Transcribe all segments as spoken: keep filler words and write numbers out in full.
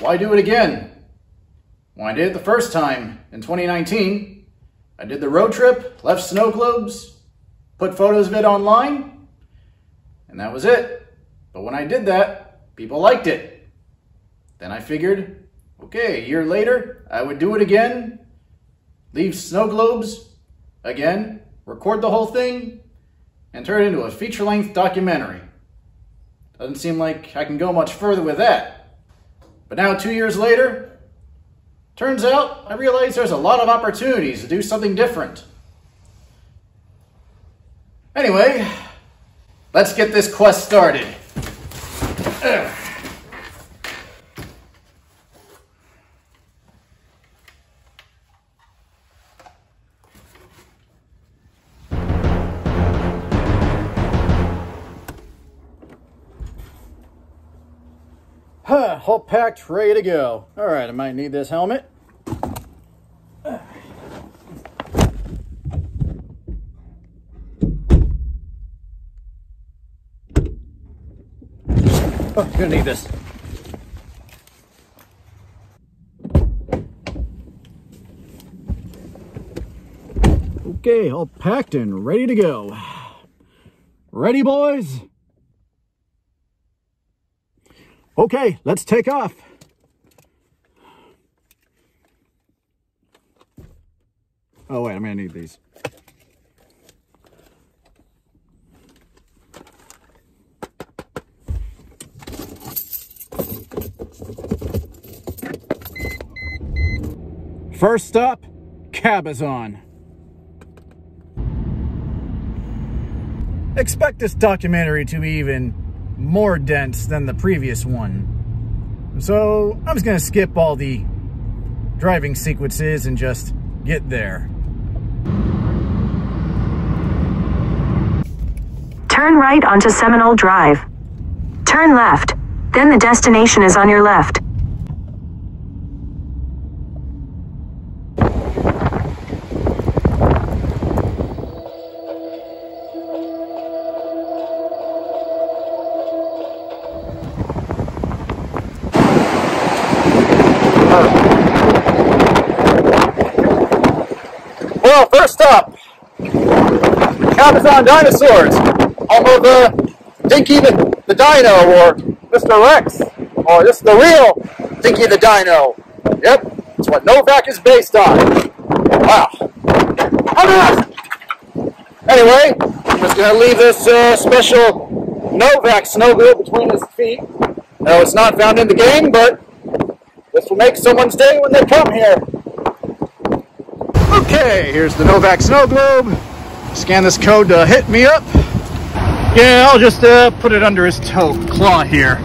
Why do it again? Well, I did it the first time in twenty nineteen. I did the road trip, left snow globes, put photos of it online, and that was it. But when I did that, people liked it. Then I figured, okay, a year later, I would do it again, leave snow globes again, record the whole thing, and turn it into a feature-length documentary. Doesn't seem like I can go much further with that. But now, two years later, turns out I realize there's a lot of opportunities to do something different. Anyway, let's get this quest started. Ugh. Huh, all packed, ready to go. All right, I might need this helmet. All right. Oh, I'm gonna need this. Okay, all packed and ready to go. Ready, boys? Okay, let's take off. Oh wait, I'm gonna need these. First up, Cabazon. Expect this documentary to be even more dense than the previous one. So I'm just gonna skip all the driving sequences and just get there. Turn right onto Seminole Drive. Turn left, then the destination is on your left. Cabazon Dinosaurs, home of the Dinky the, the Dino, or Mister Rex, or this is the real Dinky the Dino. Yep, that's what Novak is based on. Wow. Anyway, I'm just going to leave this uh, special Novak snow globe between his feet. No, it's not found in the game, but this will make someone's day when they come here. Okay, here's the Novak snow globe. Scan this code to hit me up. Yeah, I'll just uh, put it under his toe claw here.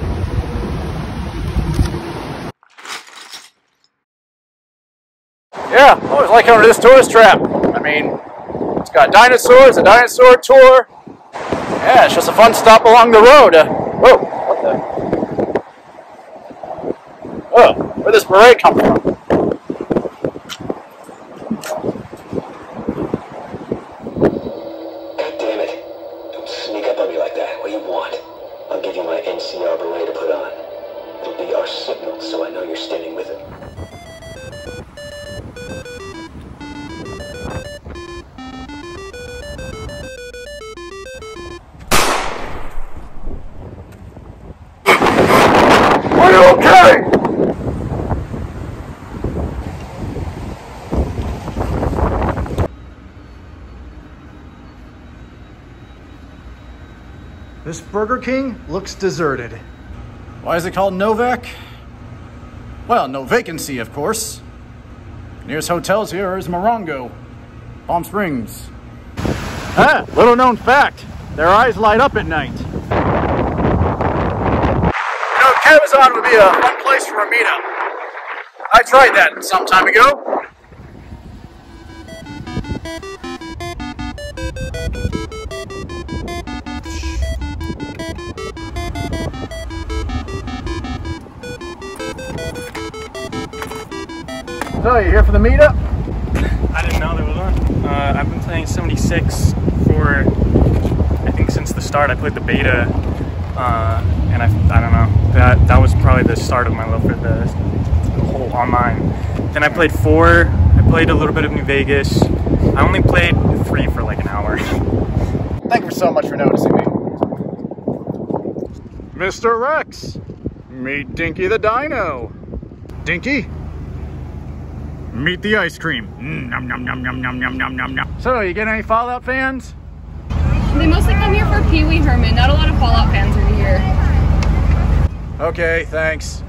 Yeah, I always like under this tourist trap. I mean, it's got dinosaurs, a dinosaur tour, Yeah, it's just a fun stop along the road. Uh, whoa, what the? Oh, where'd this beret come from? God damn it. Don't sneak up on me like that. What do you want? I'll give you my N C R beret to put on. It'll be our signal, so I know you're standing with it. This Burger King looks deserted. Why is it called Novak? Well, no vacancy, of course. The nearest hotels here is Morongo, Palm Springs. Ah, little known fact, their eyes light up at night. You know, Cabazon would be a fun place for a meetup. I tried that some time ago. So, you're here for the meetup? I didn't know there was one. Uh, I've been playing seventy-six for, I think since the start. I played the beta, uh, and I, I don't know, that that was probably the start of my love for the, the whole online. Then I played four, I played a little bit of New Vegas. I only played three for like an hour. Thank you so much for noticing me. Mister Rex, meet Dinky the Dino. Dinky? Meet the ice cream. Mm, nom, nom, nom, nom, nom, nom, nom, nom, nom. So, you get any Fallout fans? They mostly come here for Pee Wee Herman. Not a lot of Fallout fans are here. Okay, thanks.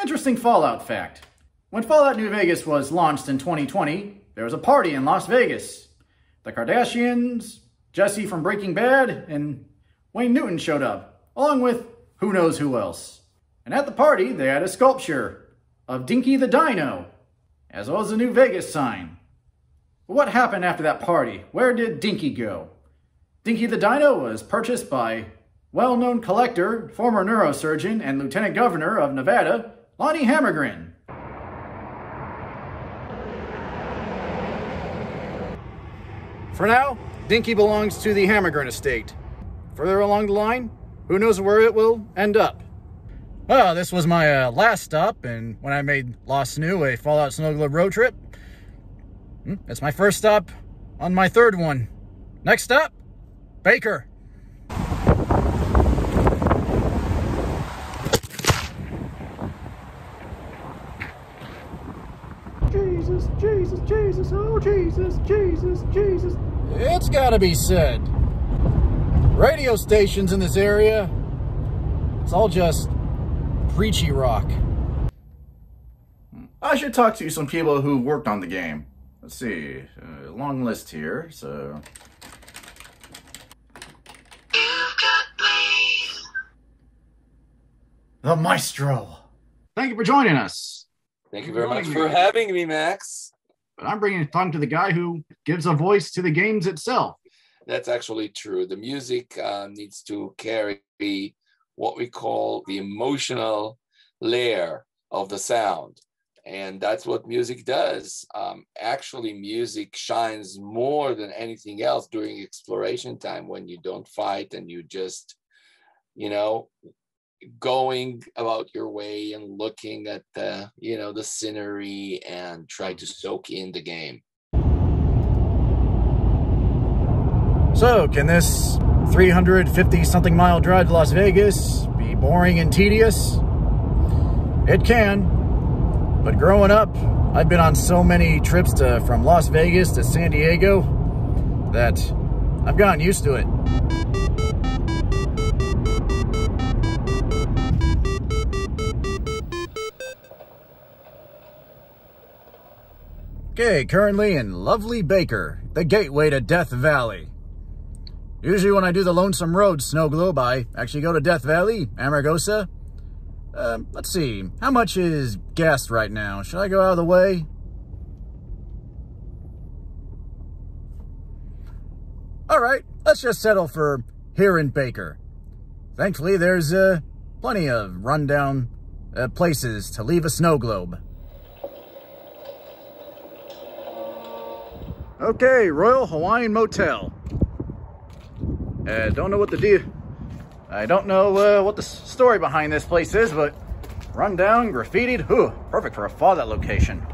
Interesting Fallout fact. When Fallout New Vegas was launched in twenty twenty, there was a party in Las Vegas. The Kardashians, Jesse from Breaking Bad, and Wayne Newton showed up, along with who knows who else. And at the party, they had a sculpture of Dinky the Dino, as well as the New Vegas sign. But what happened after that party? Where did Dinky go? Dinky the Dino was purchased by well-known collector, former neurosurgeon, and Lieutenant Governor of Nevada, Lonnie Hammergren. For now, Dinky belongs to the Hammergren estate. Further along the line, who knows where it will end up. Well, this was my uh, last stop, and when I made Lost New a Fallout Snow Globe road trip, that's my first stop on my third one. Next stop, Baker. Jesus, Jesus, Jesus, oh Jesus, Jesus, Jesus. It's gotta be said. Radio stations in this area, it's all just preachy rock. I should talk to some people who worked on the game. Let's see, a long list here, so... The Maestro! Thank you for joining us! Thank you very much for having me, Max. But I'm bringing fun to the guy who gives a voice to the games itself. That's actually true. The music uh, needs to carry what we call the emotional layer of the sound. And that's what music does. Um, actually, music shines more than anything else during exploration time when you don't fight and you just, you know, going about your way and looking at the, you know, the scenery and try to soak in the game. So can this three hundred fifty something mile drive to Las Vegas be boring and tedious? It can, but growing up, I've been on so many trips to, from Las Vegas to San Diego that I've gotten used to it. Okay, currently in lovely Baker, the gateway to Death Valley. Usually when I do the Lonesome Road Snow Globe, I actually go to Death Valley, Amargosa. Uh, let's see, how much is gas right now? Should I go out of the way? All right, let's just settle for here in Baker. Thankfully, there's uh, plenty of rundown uh, places to leave a snow globe. Okay, Royal Hawaiian Motel. Uh, don't know what the deal. I don't know uh, what the story behind this place is, but rundown, graffitied. Whew, perfect for a fallout location.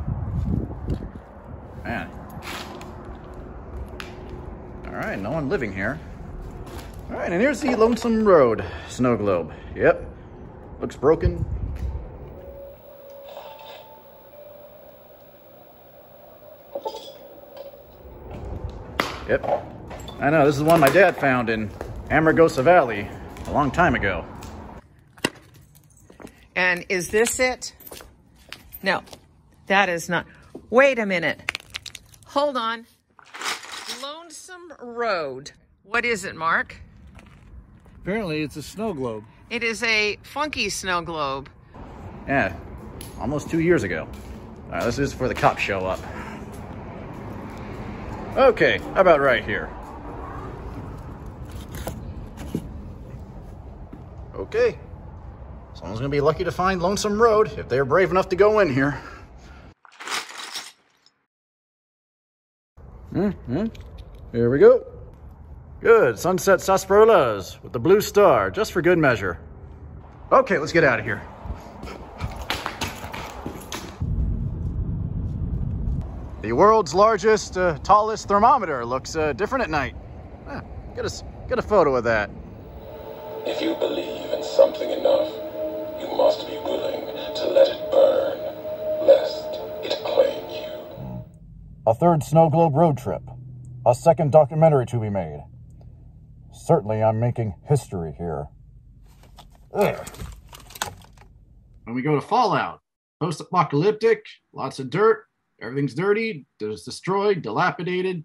Man. All right, no one living here. All right, and here's the Lonesome Road snow globe. Yep, looks broken. Yep. I know, this is one my dad found in Amargosa Valley a long time ago. And is this it? No, that is not. Wait a minute. Hold on. Lonesome Road. What is it, Mark? Apparently it's a snow globe. It is a funky snow globe. Yeah, almost two years ago. All right, this is for the cops show up. Okay, how about right here? Okay, someone's gonna be lucky to find Lonesome Road if they're brave enough to go in here. Mm-hmm. Here we go. Good, sunset sarsaparillas with the blue star, just for good measure. Okay, let's get out of here. The world's largest, uh, tallest thermometer looks uh, different at night. Ah, get us, get a photo of that. If you believe in something enough, you must be willing to let it burn, lest it claim you. A third snow globe road trip. A second documentary to be made. Certainly I'm making history here. Ugh. When we go to Fallout, post-apocalyptic, lots of dirt. Everything's dirty, there's destroyed, dilapidated,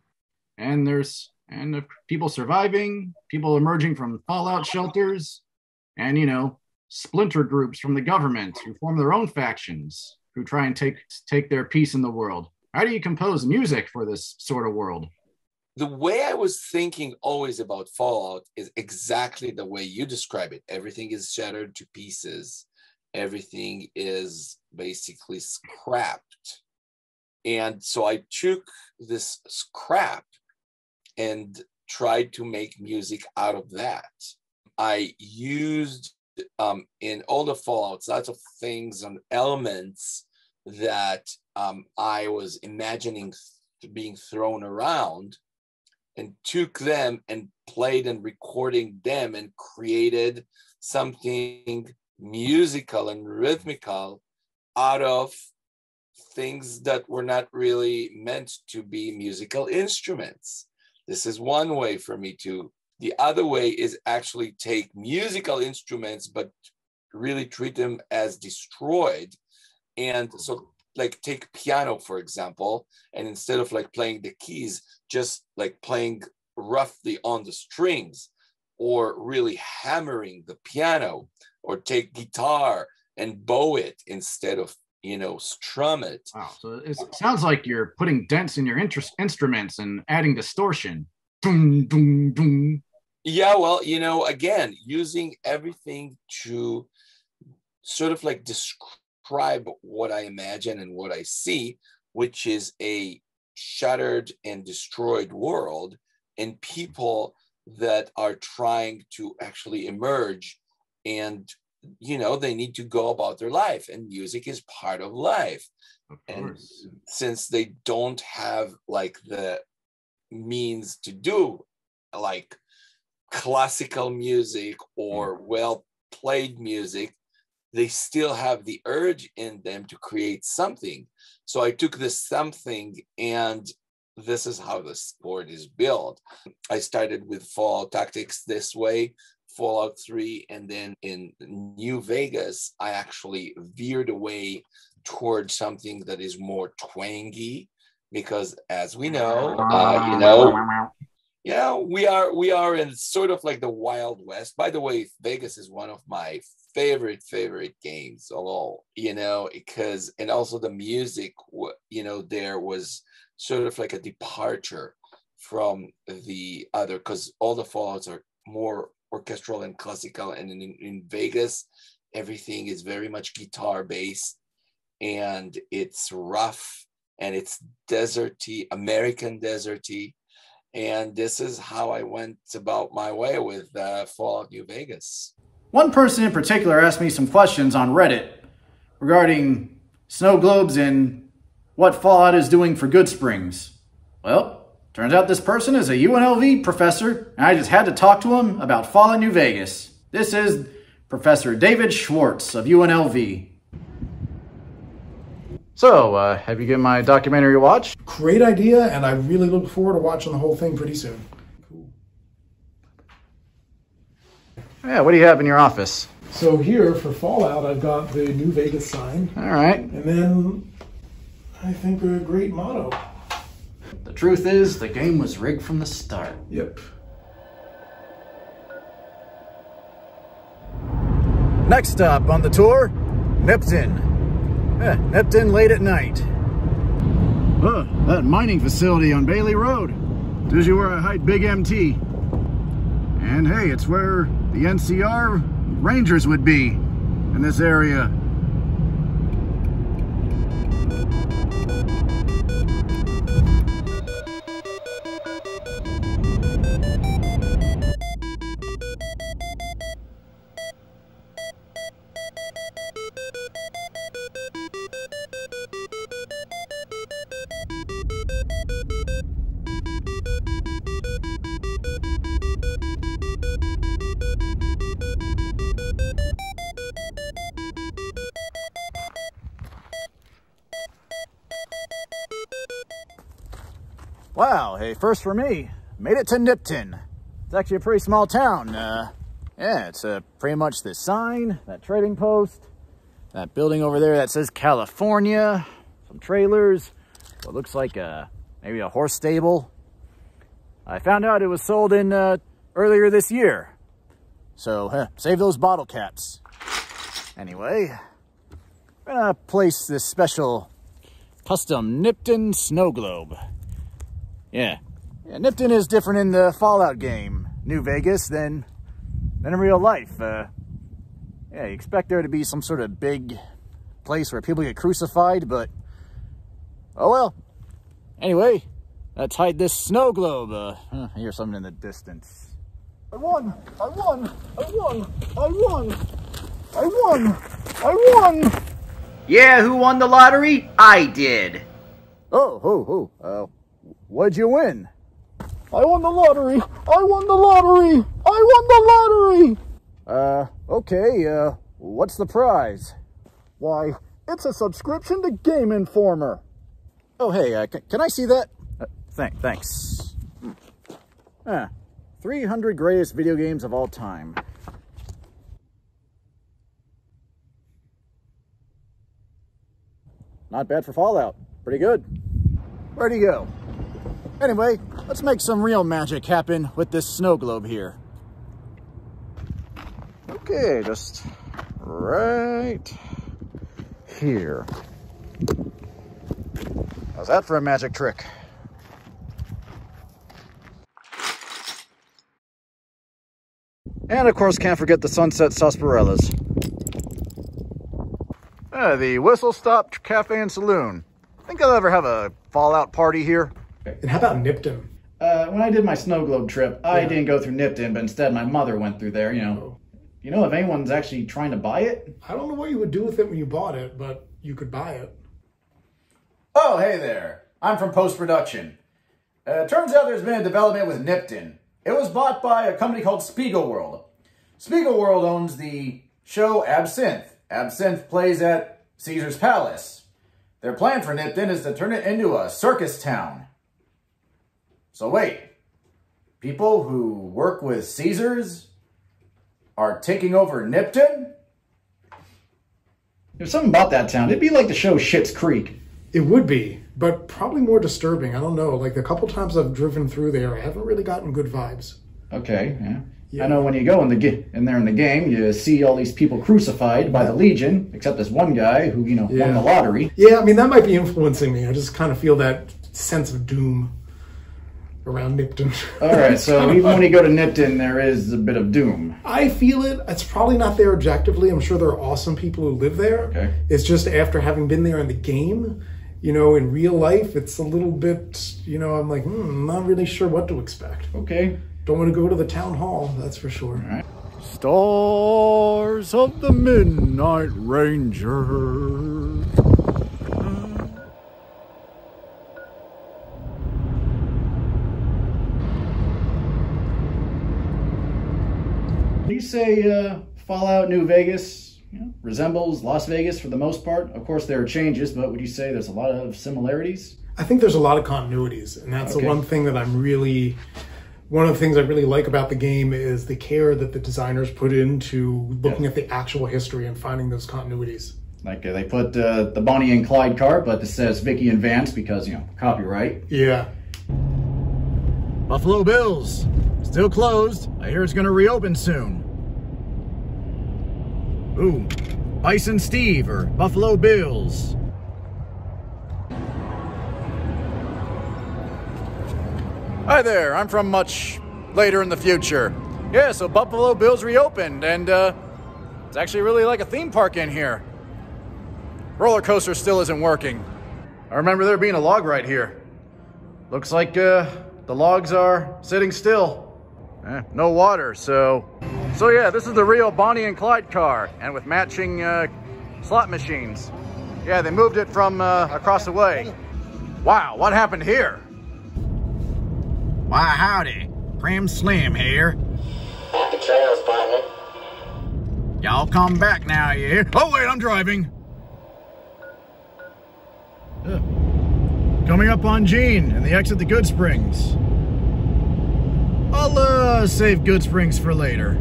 and there's and people surviving, people emerging from fallout shelters, and, you know, splinter groups from the government who form their own factions, who try and take, take their piece in the world. How do you compose music for this sort of world? The way I was thinking always about Fallout is exactly the way you describe it. Everything is shattered to pieces. Everything is basically scrapped. And so I took this scrap and tried to make music out of that. I used um, in all the Fallouts, lots of things and elements that um, I was imagining th being thrown around, and took them and played and recording them and created something musical and rhythmical out of things that were not really meant to be musical instruments. This is one way for me to. The other way is actually take musical instruments, but really treat them as destroyed. And so like take piano, for example, and instead of like playing the keys, just like playing roughly on the strings or really hammering the piano, or take guitar and bow it instead of, you know, strum it. Wow, so it sounds like you're putting dents in your interest instruments and adding distortion. Dun, dun, dun. Yeah, well, you know, again, using everything to sort of like describe what I imagine and what I see, which is a shattered and destroyed world and people that are trying to actually emerge, and you know, they need to go about their life, and music is part of life. Of course. And since they don't have like the means to do like classical music or well played music, they still have the urge in them to create something. So I took this something, and this is how the sport is built. I started with Fallout Tactics this way, Fallout three, and then in New Vegas, I actually veered away towards something that is more twangy, because as we know, uh, you know, yeah, we are we are in sort of like the Wild West. By the way, Vegas is one of my favorite favorite games of all, you know, because and also the music, you know, there was sort of like a departure from the other, because all the Fallouts are more orchestral and classical. And in, in Vegas, everything is very much guitar based, and it's rough and it's deserty, American deserty. And this is how I went about my way with uh, Fallout New Vegas. One person in particular asked me some questions on Reddit regarding snow globes and what Fallout is doing for Good Springs. Well, turns out this person is a U N L V professor, and I just had to talk to him about Fallout New Vegas. This is Professor David Schwartz of U N L V. So, uh, have you given my documentary a watch? Great idea, and I really look forward to watching the whole thing pretty soon. Cool. Yeah, what do you have in your office? So here, for Fallout, I've got the New Vegas sign. All right. And then, I think a great motto. The truth is, the game was rigged from the start. Yep. Next up on the tour, Neptune. Yeah, Neptune late at night. Uh, that mining facility on Bailey Road. It's usually where I hide Big M T. And hey, it's where the N C R Rangers would be in this area. Wow, hey, first for me, made it to Nipton. It's actually a pretty small town. Uh, yeah, it's uh, pretty much this sign, that trading post, that building over there that says California, some trailers, what looks like a, maybe a horse stable. I found out it was sold in uh, earlier this year. So, huh, save those bottle caps. Anyway, we're gonna place this special custom Nipton snow globe. Yeah. yeah, Nipton is different in the Fallout game, New Vegas, than, than in real life. Uh, yeah, you expect there to be some sort of big place where people get crucified, but oh well. Anyway, let's hide this snow globe. Uh, I hear something in the distance. I won! I won! I won! I won! I won! I won! Yeah, who won the lottery? I did. Oh, oh, oh. Uh, What'd you win? I won the lottery! I won the lottery! I won the lottery! Uh, okay, uh, what's the prize? Why, it's a subscription to Game Informer. Oh, hey, uh, can I see that? Uh, th thanks. Ah, three hundred greatest video games of all time. Not bad for Fallout. Pretty good. Where'd he go? Anyway, let's make some real magic happen with this snow globe here. Okay, just right here. How's that for a magic trick? And of course, can't forget the sunset sarsaparillas. Uh, the Whistle Stop Cafe and Saloon. Think I'll ever have a Fallout party here. And how about Nipton? Uh, when I did my snow globe trip, I yeah. didn't go through Nipton, but instead my mother went through there, you know. Oh. You know if anyone's actually trying to buy it? I don't know what you would do with it when you bought it, but you could buy it. Oh, hey there. I'm from post-production. Uh, turns out there's been a development with Nipton. It was bought by a company called Spiegelworld. Spiegelworld owns the show Absinthe. Absinthe plays at Caesar's Palace. Their plan for Nipton is to turn it into a circus town. So wait, people who work with Caesars are taking over Nipton? There's something about that town. It'd be like the show Schitt's Creek. It would be, but probably more disturbing. I don't know. Like the couple times I've driven through there, I haven't really gotten good vibes. Okay, yeah. yeah. I know when you go in, the in there in the game, you see all these people crucified by the Legion, except this one guy who, you know, yeah. won the lottery. Yeah, I mean, that might be influencing me. I just kind of feel that sense of doom. around Nipton. All right, so even when you go to Nipton, there is a bit of doom. I feel it. It's probably not there objectively. I'm sure there are awesome people who live there. Okay. It's just after having been there in the game, you know, in real life, it's a little bit, you know, I'm like, hmm, I'm not really sure what to expect. Okay. Don't want to go to the town hall, that's for sure. All right. Stars of the Midnight Ranger. You say uh, Fallout New Vegas you know, resembles Las Vegas for the most part. Of course, there are changes, but would you say there's a lot of similarities? I think there's a lot of continuities, and that's okay. the one thing that I'm really... One of the things I really like about the game is the care that the designers put into looking yeah. at the actual history and finding those continuities. Like uh, they put uh, the Bonnie and Clyde cart, but it says Vicki and Vance because, you know, copyright. Yeah. Buffalo Bills, still closed. I hear it's going to reopen soon. Ooh, Bison Steve or Buffalo Bills. Hi there, I'm from much later in the future. Yeah, so Buffalo Bills reopened, and uh, it's actually really like a theme park in here. Roller coaster still isn't working. I remember there being a log right here. Looks like uh, the logs are sitting still. Eh, no water, so... So yeah, this is the real Bonnie and Clyde car, and with matching uh, slot machines. Yeah, they moved it from uh, across the way. Wow, what happened here? Why howdy, Prim Slim here. At the trails, partner. Y'all come back now, you hear? Oh wait, I'm driving. Uh, coming up on Gene and the exit to Good Springs. I'll uh, save Good Springs for later.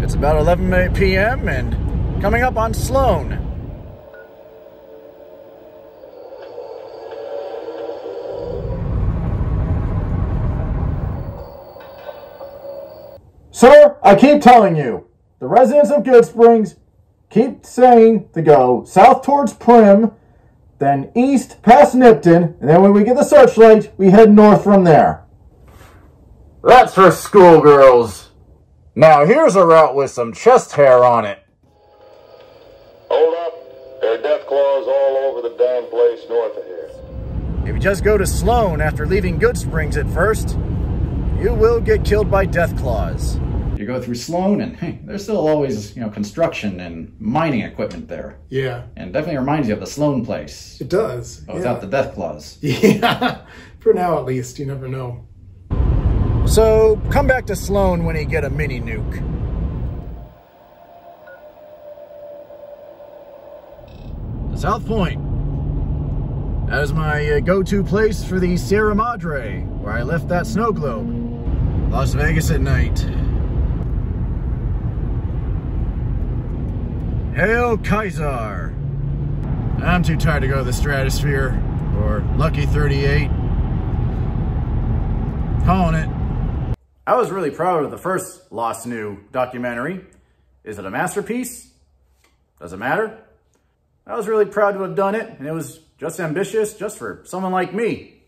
It's about eleven p m and coming up on Sloan. Sir, I keep telling you, the residents of Good Springs keep saying to go south towards Prim, then east past Nipton, and then when we get the searchlight, we head north from there. That's for schoolgirls. Now here's a route with some chest hair on it. Hold up. There are death claws all over the damn place north of here. If you just go to Sloan after leaving Good Springs at first, you will get killed by death claws. You go through Sloan, and hey, there's still always, you know, construction and mining equipment there. Yeah. And definitely reminds you of the Sloan place. It does. But yeah. Without the death claws. Yeah. For now, at least. You never know. So, come back to Sloan when you get a mini nuke. South Point. That is my uh, go-to place for the Sierra Madre, where I left that snow globe. Las Vegas at night. Hail Kaiser! I'm too tired to go to the Stratosphere, or Lucky thirty-eight. Calling it. I was really proud of the first Lost New documentary. Is it a masterpiece? Doesn't matter. I was really proud to have done it, and it was just ambitious, just for someone like me.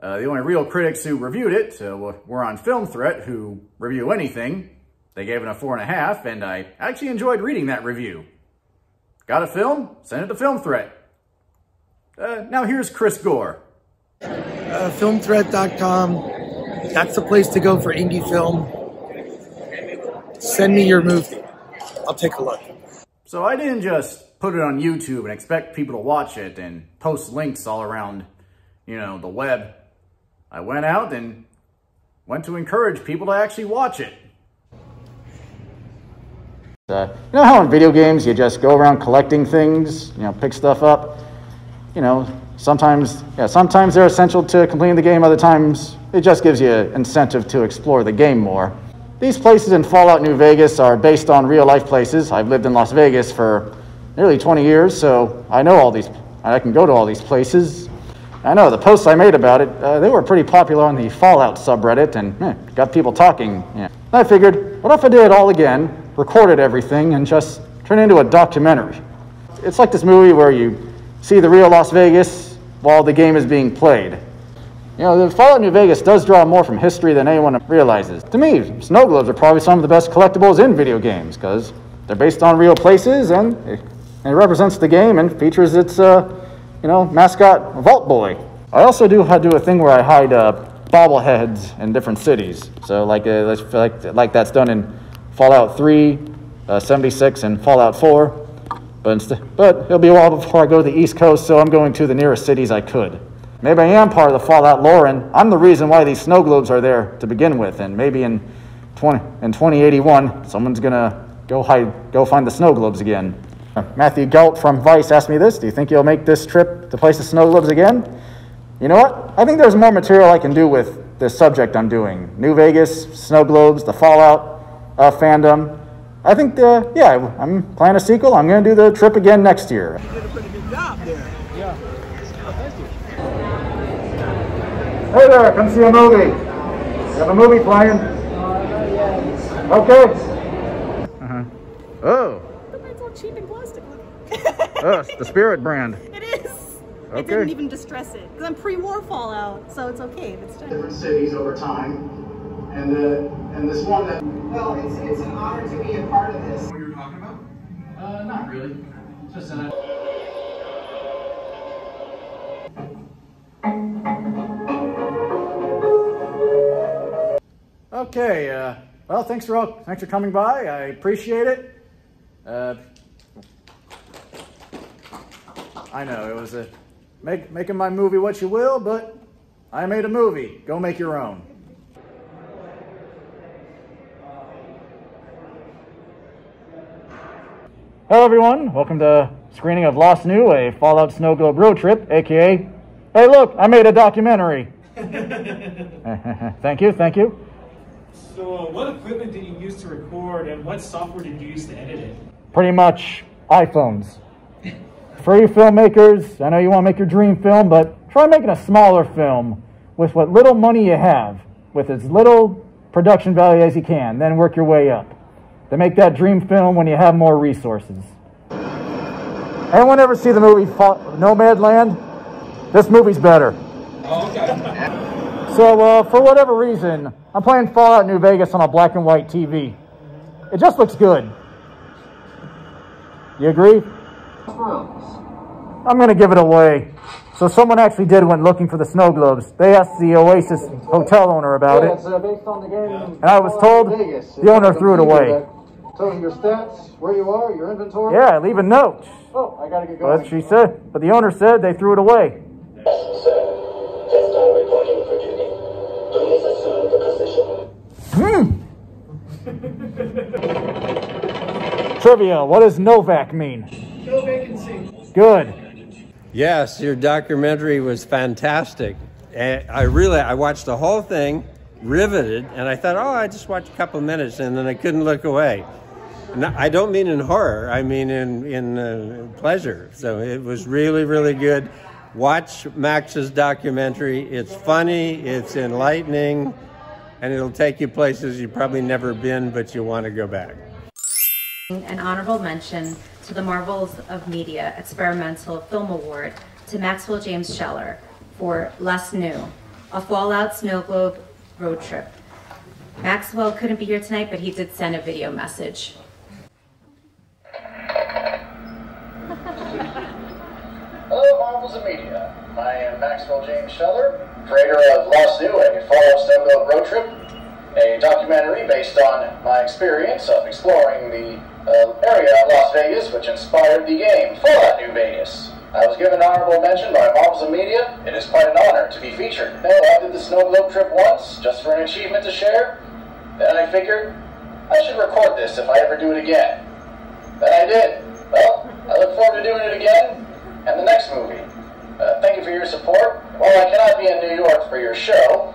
Uh, the only real critics who reviewed it uh, were on Film Threat, who review anything. They gave it a four and a half, and I actually enjoyed reading that review. Got a film? Send it to Film Threat. Uh, now here's Chris Gore. Uh, film threat dot com. That's the place to go for indie film. Send me your movie. I'll take a look. So I didn't just put it on YouTube and expect people to watch it and post links all around, you know, the web. I went out and went to encourage people to actually watch it. Uh, you know how in video games you just go around collecting things, you know, pick stuff up? You know, sometimes, yeah, sometimes they're essential to completing the game, other times it just gives you an incentive to explore the game more. These places in Fallout New Vegas are based on real-life places. I've lived in Las Vegas for nearly twenty years, so I know all these, I can go to all these places. I know, the posts I made about it, uh, they were pretty popular on the Fallout subreddit and eh, got people talking. Yeah. I figured, what if I did it all again, recorded everything, and just turned it into a documentary? It's like this movie where you see the real Las Vegas while the game is being played. You know, the Fallout New Vegas does draw more from history than anyone realizes. To me, snow globes are probably some of the best collectibles in video games, because they're based on real places, and it, and it represents the game and features its, uh, you know, mascot, Vault Bully. I also do do a thing where I hide uh, bobbleheads in different cities. So, like, uh, like, like that's done in Fallout three, uh, seventy-six, and Fallout four. But, but it'll be a while before I go to the East Coast, so I'm going to the nearest cities I could. Maybe I am part of the Fallout lore, and I'm the reason why these snow globes are there to begin with. And maybe in twenty in twenty eighty-one, someone's gonna go hide, go find the snow globes again. Matthew Galt from Vice asked me this: do you think you'll make this trip to place the snow globes again? You know what? I think there's more material I can do with this subject I'm doing: New Vegas, snow globes, the Fallout uh, fandom. I think, the, yeah, I'm planning a sequel. I'm gonna do the trip again next year. You did a pretty good job there. Yeah. Hey there, come see a movie. You have a movie playing? Okay. Uh-huh. Oh. Look, it's all cheap and plastic looking. Oh, it's the Spirit brand. It is. Okay. It didn't even distress it. Because I'm pre-war Fallout, so it's okay if it's done. Different cities over time. And the and this one that... Well, it's, it's an honor to be a part of this. What you were talking about? Uh, not really. Just an... Okay, uh, well, thanks for, all, thanks for coming by. I appreciate it. Uh, I know, it was a, make, making my movie what you will, but I made a movie. Go make your own. Hello, everyone. Welcome to screening of Lost New, a Fallout Snow Globe road trip, a k a. Hey, look, I made a documentary. Thank you, thank you. So uh, what equipment did you use to record, and what software did you use to edit it? Pretty much iPhones. For you filmmakers, I know you want to make your dream film, but try making a smaller film with what little money you have, with as little production value as you can, then work your way up. Then make that dream film when you have more resources. Anyone ever see the movie Nomadland? This movie's better. Oh, okay. So uh, for whatever reason, I'm playing Fallout New Vegas on a black and white T V. It just looks good. You agree? I'm gonna give it away. So someone actually did went looking for the snow globes. They asked the Oasis hotel owner about it. Yeah, it's, uh, based on the game. And I was told the owner threw it away. Telling your stats, where you are, your inventory. Yeah, leave a note. Oh, I gotta get going. But she said, but the owner said they threw it away. Hmm. Trivia, what does Novak mean? No vacancy. Good. Yes, your documentary was fantastic. And I really, I watched the whole thing, riveted, and I thought, oh, I just watched a couple minutes, and then I couldn't look away. And I don't mean in horror, I mean in, in uh, pleasure. So it was really, really good. Watch Max's documentary. It's funny, it's enlightening, and it'll take you places you've probably never been, but you want to go back. An honorable mention to the Marvels of Media Experimental Film Award to Maxwell James Scheller for Lost New, a Fallout Snow Globe road trip. Maxwell couldn't be here tonight, but he did send a video message. Hello, Marvels of Media. I am Maxwell James Scheller, creator of Lost New, a Fallout Snow Globe road trip, a documentary based on my experience of exploring the uh, area of Las Vegas, which inspired the game Fallout New Vegas. I was given honorable mention by Marvels of Media. It is quite an honor to be featured. Now, I did the snow globe trip once, just for an achievement to share. Then I figured I should record this if I ever do it again. Then I did. Well, I look forward to doing it again and the next movie. Uh, thank you for your support. While I cannot be in New York for your show,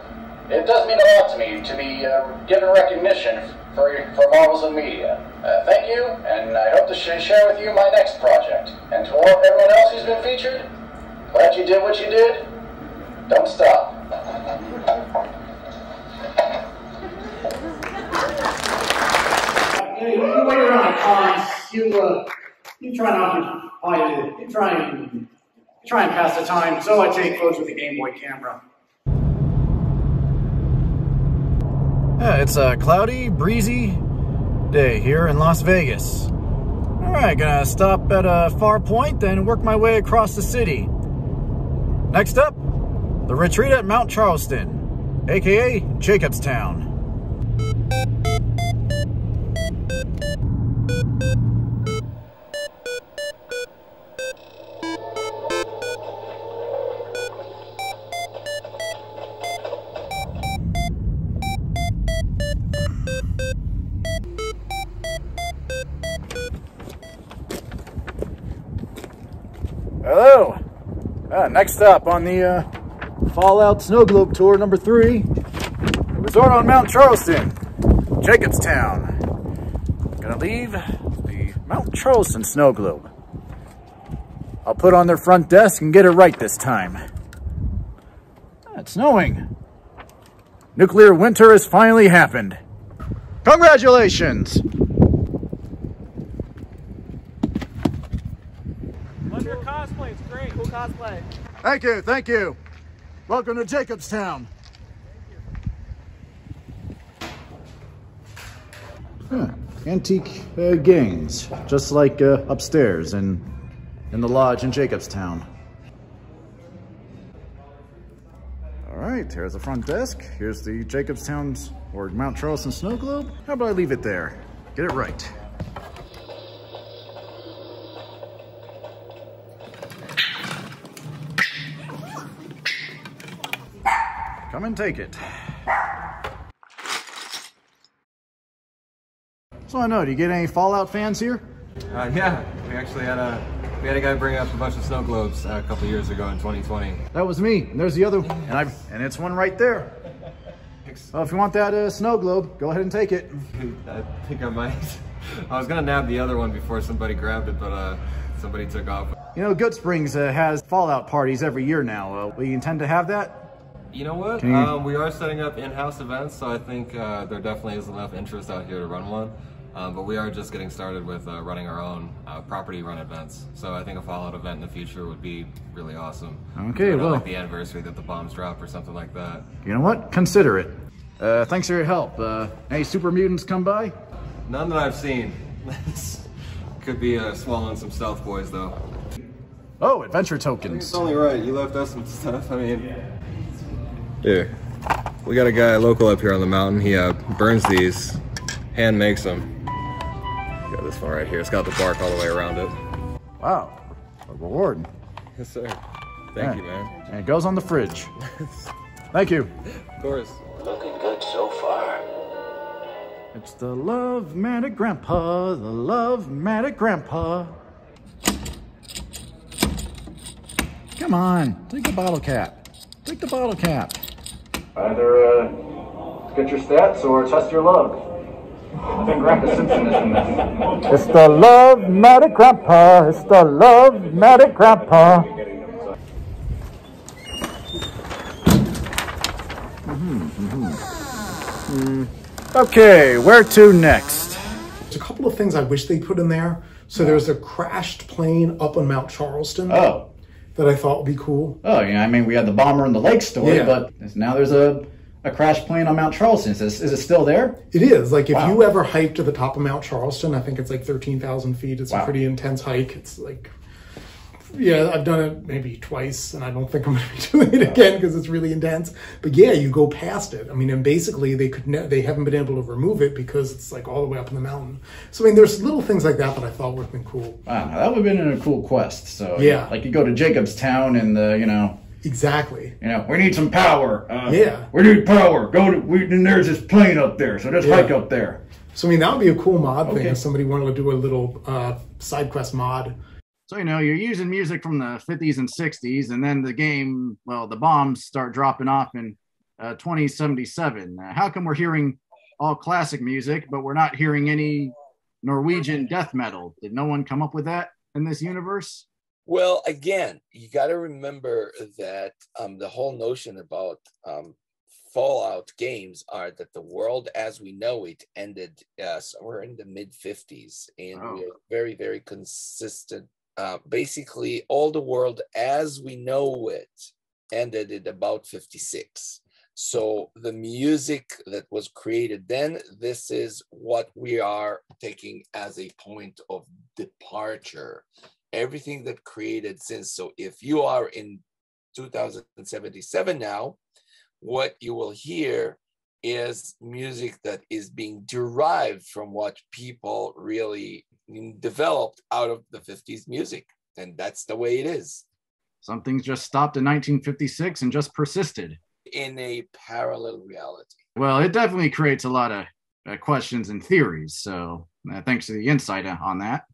it does mean a lot to me to be uh, given recognition for, for Marvels of Media. Uh, thank you, and I hope to sh share with you my next project. And to all, everyone else who's been featured, glad you did what you did. Don't stop. Hey, when you're on a con, you, uh, you try not to, you try and, try and pass the time, so I take photos with the Game Boy camera. Yeah, it's a cloudy, breezy day here in Las Vegas. All right, gonna stop at a Far Point, then work my way across the city. Next up, the retreat at Mount Charleston, aka Jacobstown. Hello. Uh, next up on the uh, Fallout Snow Globe Tour number three, the resort on Mount Charleston, Jacobstown. I'm gonna leave the Mount Charleston Snow Globe. I'll put on their front desk and get it right this time. Ah, it's snowing. Nuclear winter has finally happened. Congratulations. Cosplay, it's great. Cool cosplay. Thank you, thank you. Welcome to Jacobstown. Huh. Antique uh, games, just like uh, upstairs in, in the lodge in Jacobstown. All right, here's the front desk. Here's the Jacobstown's or Mount Charleston Snow Globe. How about I leave it there? Get it right. Come and take it. So I know, do you get any Fallout fans here? Uh, yeah, we actually had a we had a guy bring up a bunch of snow globes uh, a couple years ago in twenty twenty. That was me, and there's the other one, and I've and it's one right there. So if you want that uh, snow globe, go ahead and take it. I think I might. I was gonna nab the other one before somebody grabbed it, but uh, somebody took off. You know, Good Springs uh, has Fallout parties every year now. Uh, we intend to have that. You know what? You... Um, we are setting up in-house events, so I think uh, there definitely is enough interest out here to run one. Um, but we are just getting started with uh, running our own uh, property-run events. So I think a Fallout event in the future would be really awesome. Okay, you know, well, like the anniversary that the bombs drop or something like that. You know what? Consider it. Uh, thanks for your help. Uh, any super mutants come by? None that I've seen. Could be uh, swallowing some stealth boys though. Oh, adventure tokens. I think it's only right. You left us some stuff. I mean. Yeah. Dude, we got a guy local up here on the mountain. He uh, burns these, hand makes them. Got this one right here. It's got the bark all the way around it. Wow, a reward. Yes, sir. Thank you, man. And it goes on the fridge. Thank you. Of course. Looking good so far. It's the Love Matic Grandpa, the Love Matic Grandpa. Come on, take the bottle cap. Take the bottle cap. Either uh, get your stats or test your luck. I think Grandpa Simpson is in this. It's the Love Matic Grandpa. It's the Love Matic Grandpa. Mm-hmm, mm-hmm. Mm. Okay, where to next? There's a couple of things I wish they put in there. So there's a crashed plane up on Mount Charleston. Oh. That I thought would be cool. Oh, yeah, I mean, we had the bomber in the lake story, yeah. But now there's a, a crash plane on Mount Charleston. Is, this, is it still there? It is. Like, if wow. you ever hike to the top of Mount Charleston, I think it's like thirteen thousand feet. It's wow. a pretty intense hike. It's like, yeah, I've done it maybe twice, and I don't think I'm going to be doing it again because it's really intense. But yeah, you go past it. I mean, and basically they could ne they haven't been able to remove it because it's like all the way up in the mountain. So I mean, there's little things like that that I thought would have been cool. Wow, that would have been a cool quest. So yeah, like you go to Jacobstown and the, you know, exactly. You know, we need some power. Uh, yeah, we need power. Go to we, and there's this plane up there, so just yeah. hike up there. So I mean, that would be a cool mod okay. thing if somebody wanted to do a little uh, side quest mod. So, you know, you're using music from the fifties and sixties, and then the game, well, the bombs start dropping off in uh, twenty seventy-seven. Uh, how come we're hearing all classic music, but we're not hearing any Norwegian death metal? Did no one come up with that in this universe? Well, again, you got to remember that um, the whole notion about um, Fallout games are that the world as we know it ended uh, somewhere in the mid fifties, and oh. we're very, very consistent. Uh, basically, all the world as we know it ended at about fifty-six. So the music that was created then, this is what we are taking as a point of departure. Everything that created since. So if you are in two thousand seventy-seven now, what you will hear is music that is being derived from what people really developed out of the fifties music. And that's the way it is. Some things just stopped in nineteen fifty-six and just persisted. In a parallel reality. Well, it definitely creates a lot of uh, questions and theories. So uh, thanks for the insight on that.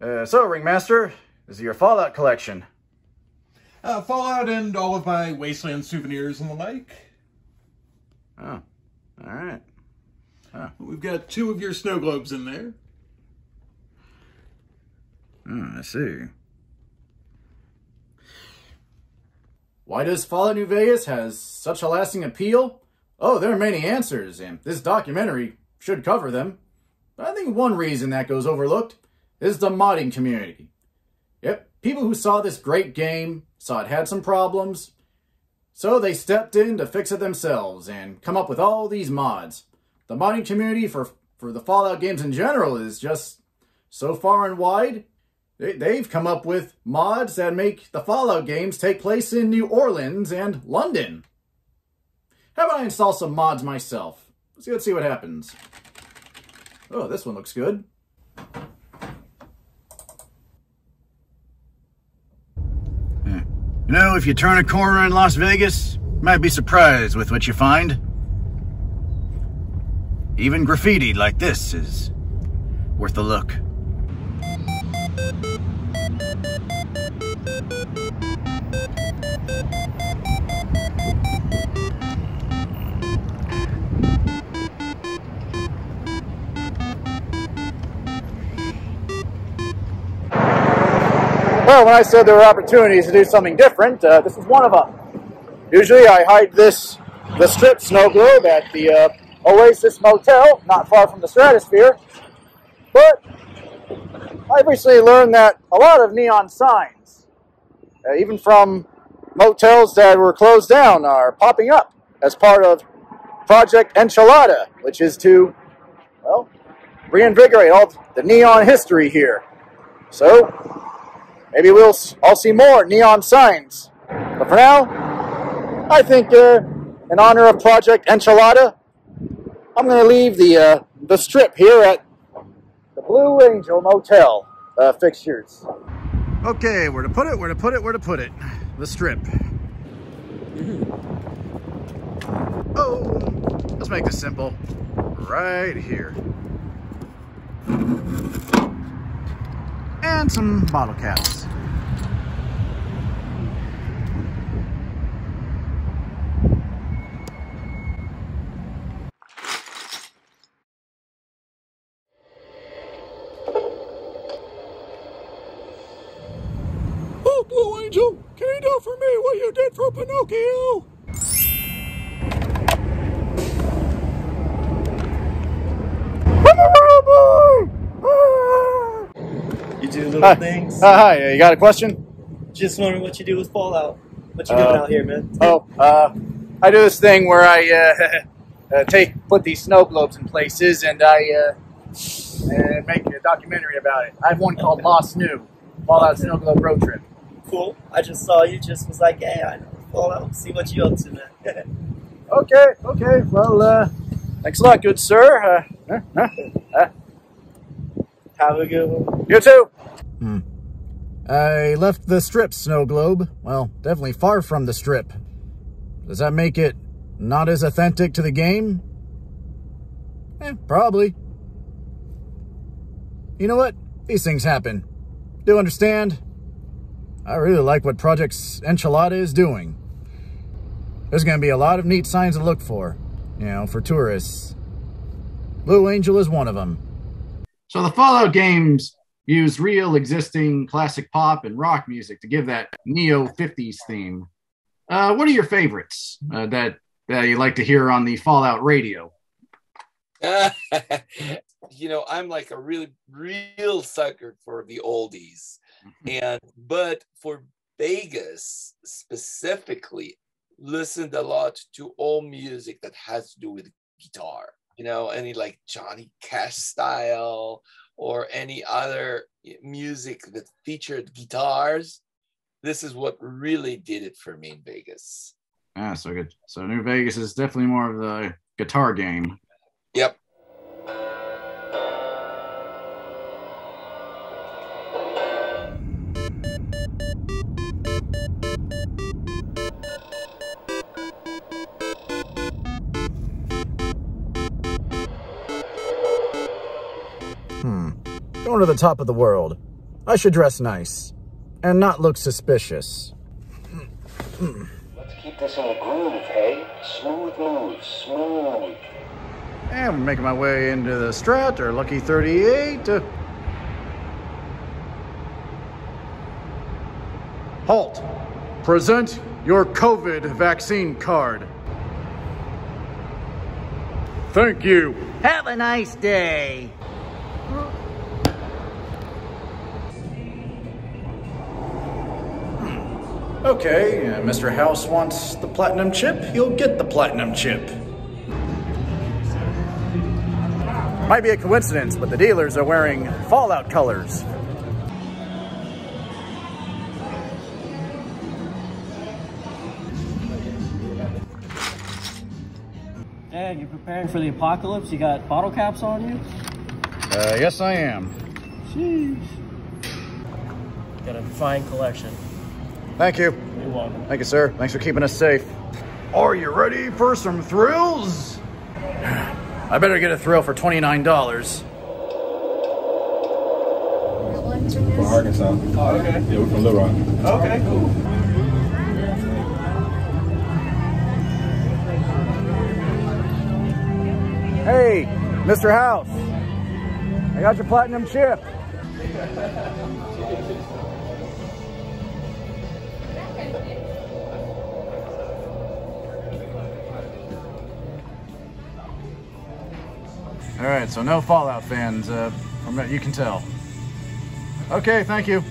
Uh, so, Ringmaster, this is your Fallout collection. Uh, Fallout and all of my Wasteland souvenirs and the like. Oh, all right. Huh. We've got two of your snow globes in there. Oh, I see. Why does Fallout New Vegas has such a lasting appeal? Oh, there are many answers, and this documentary should cover them. But I think one reason that goes overlooked is the modding community. Yep, people who saw this great game, saw it had some problems, so they stepped in to fix it themselves and come up with all these mods. The modding community for, for the Fallout games in general is just so far and wide. They've come up with mods that make the Fallout games take place in New Orleans and London. How about I install some mods myself? Let's, let's see what happens. Oh, this one looks good. You know, if you turn a corner in Las Vegas, you might be surprised with what you find. Even graffiti like this is worth a look. Well, when I said there were opportunities to do something different, uh, this is one of them. Usually I hide this, the strip snow globe at the uh, Oasis Motel, not far from the Stratosphere. But I've recently learned that a lot of neon signs, uh, even from motels that were closed down, are popping up as part of Project Enchilada, which is to, well, reinvigorate all the neon history here. So maybe we'll all see more neon signs. But for now, I think uh, in honor of Project Enchilada, I'm going to leave the uh, the strip here at the Blue Angel Motel uh, fixtures. Okay, where to put it, where to put it, where to put it. The strip. Mm-hmm. Oh, let's make this simple. Right here. And some bottle caps. Oh, Blue Angel, can you do for me what you did for Pinocchio? Do little hi. Things. Uh, hi, you got a question? Just wondering what you do with Fallout. What you uh, doing out here, man? Oh, uh, I do this thing where I uh, uh, take put these snow globes in places, and I uh, uh, make a documentary about it. I have one called okay. Lost New, Fallout okay. Snow Globe Road Trip. Cool. I just saw you. Just was like, hey, I know Fallout. See what you up to, man. okay. Okay. Well, uh, thanks a lot, good sir. Uh, uh, uh, Have a good one. You too. Hmm. I left the strip snow globe. Well, definitely far from the strip. Does that make it not as authentic to the game? Eh, probably. You know what? These things happen. Do understand? I really like what Project Enchilada is doing. There's going to be a lot of neat signs to look for, you know, for tourists. Blue Angel is one of them. So the Fallout games use real existing classic pop and rock music to give that neo fifties theme. Uh, what are your favorites uh, that, that you like to hear on the Fallout radio? Uh, you know, I'm like a really real sucker for the oldies. And but for Vegas specifically listened a lot to all music that has to do with guitar, you know, any like Johnny Cash style or any other music that featured guitars. This is what really did it for me in Vegas. Ah, so good. So New Vegas is definitely more of the guitar game. Yep. Hmm. Going to the top of the world. I should dress nice and not look suspicious. Mm-hmm. Let's keep this in a groove, hey? Smooth moves, smooth. And I'm making my way into the Strat or Lucky thirty-eight. Uh... Halt. Present your COVID vaccine card. Thank you. Have a nice day. Okay, uh, Mister House wants the platinum chip, you'll get the platinum chip. Might be a coincidence, but the dealers are wearing Fallout colors. Dad, you're preparing for the apocalypse? You got bottle caps on you? Uh, yes, I am. Sheesh. Got a fine collection. Thank you. You're welcome. Thank you, sir. Thanks for keeping us safe. Are you ready for some thrills? I better get a thrill for twenty-nine dollars. From Arkansas. Oh, okay. Yeah, we're from Little Rock. Okay, cool. Hey, Mister House. I got your platinum chip. All right, so no Fallout fans, uh, you can tell. Okay, thank you.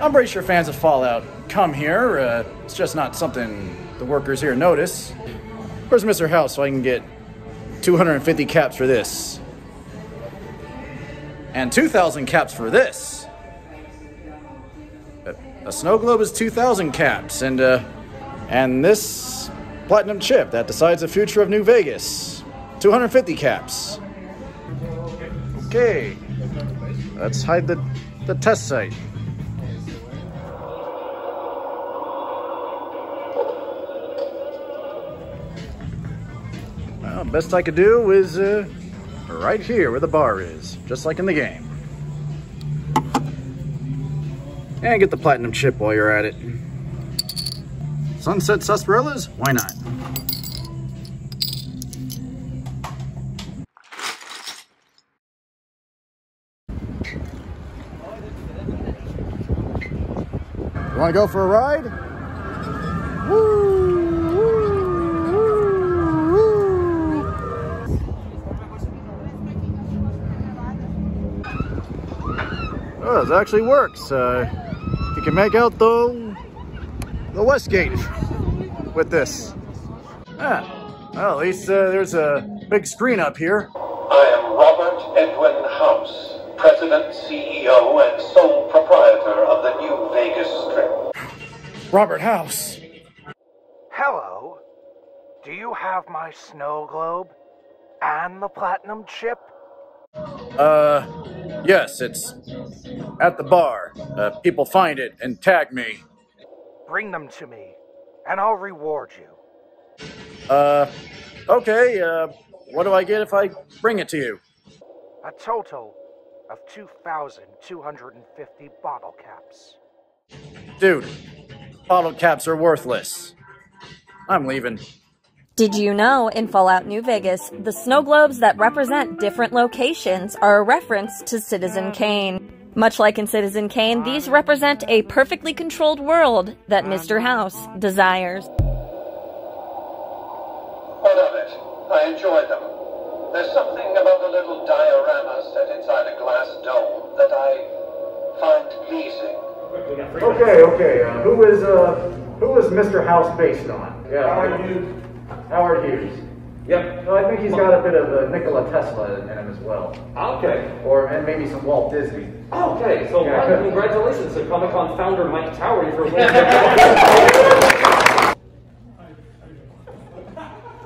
I'm pretty sure fans of Fallout come here. Uh, it's just not something the workers here notice. Where's Mister House so I can get two hundred fifty caps for this? And two thousand caps for this. A snow globe is two thousand caps, and, uh, and this platinum chip that decides the future of New Vegas. two hundred fifty caps. Okay, let's hide the, the test site. Well, best I could do is uh, right here where the bar is, just like in the game. And get the platinum chip while you're at it. Sunset sarsaparillas? Why not? You want to go for a ride? Woo, woo, woo, woo. Oh, this actually works. Uh, you can make out the, the West Gate with this. Ah, well, at least uh, there's a big screen up here. I am Robert Edwin House, President, C E O, and sole proprietor of the New Vegas Strip. Robert House. Hello. Do you have my snow globe and the platinum chip? Uh, yes, it's at the bar. Uh, people find it and tag me. Bring them to me, and I'll reward you. Uh, okay, uh, what do I get if I bring it to you? A total of two thousand two hundred fifty bottle caps. Dude, bottle caps are worthless. I'm leaving. Did you know in Fallout New Vegas, the snow globes that represent different locations are a reference to Citizen Kane? Much like in Citizen Kane, these represent a perfectly controlled world that Mister House desires. I love it. I enjoyed them. There's something about a little diorama set inside a glass dome that I find pleasing. Okay, okay. Uh, who is uh, who is Mister House based on? Yeah, Howard Hughes. Howard Hughes. Yep. Well, I think he's got a bit of a Nikola Tesla in him as well. Okay. Or and maybe some Walt Disney. Okay. So yeah. Well, congratulations to Comic-Con founder Mike Towery for winning.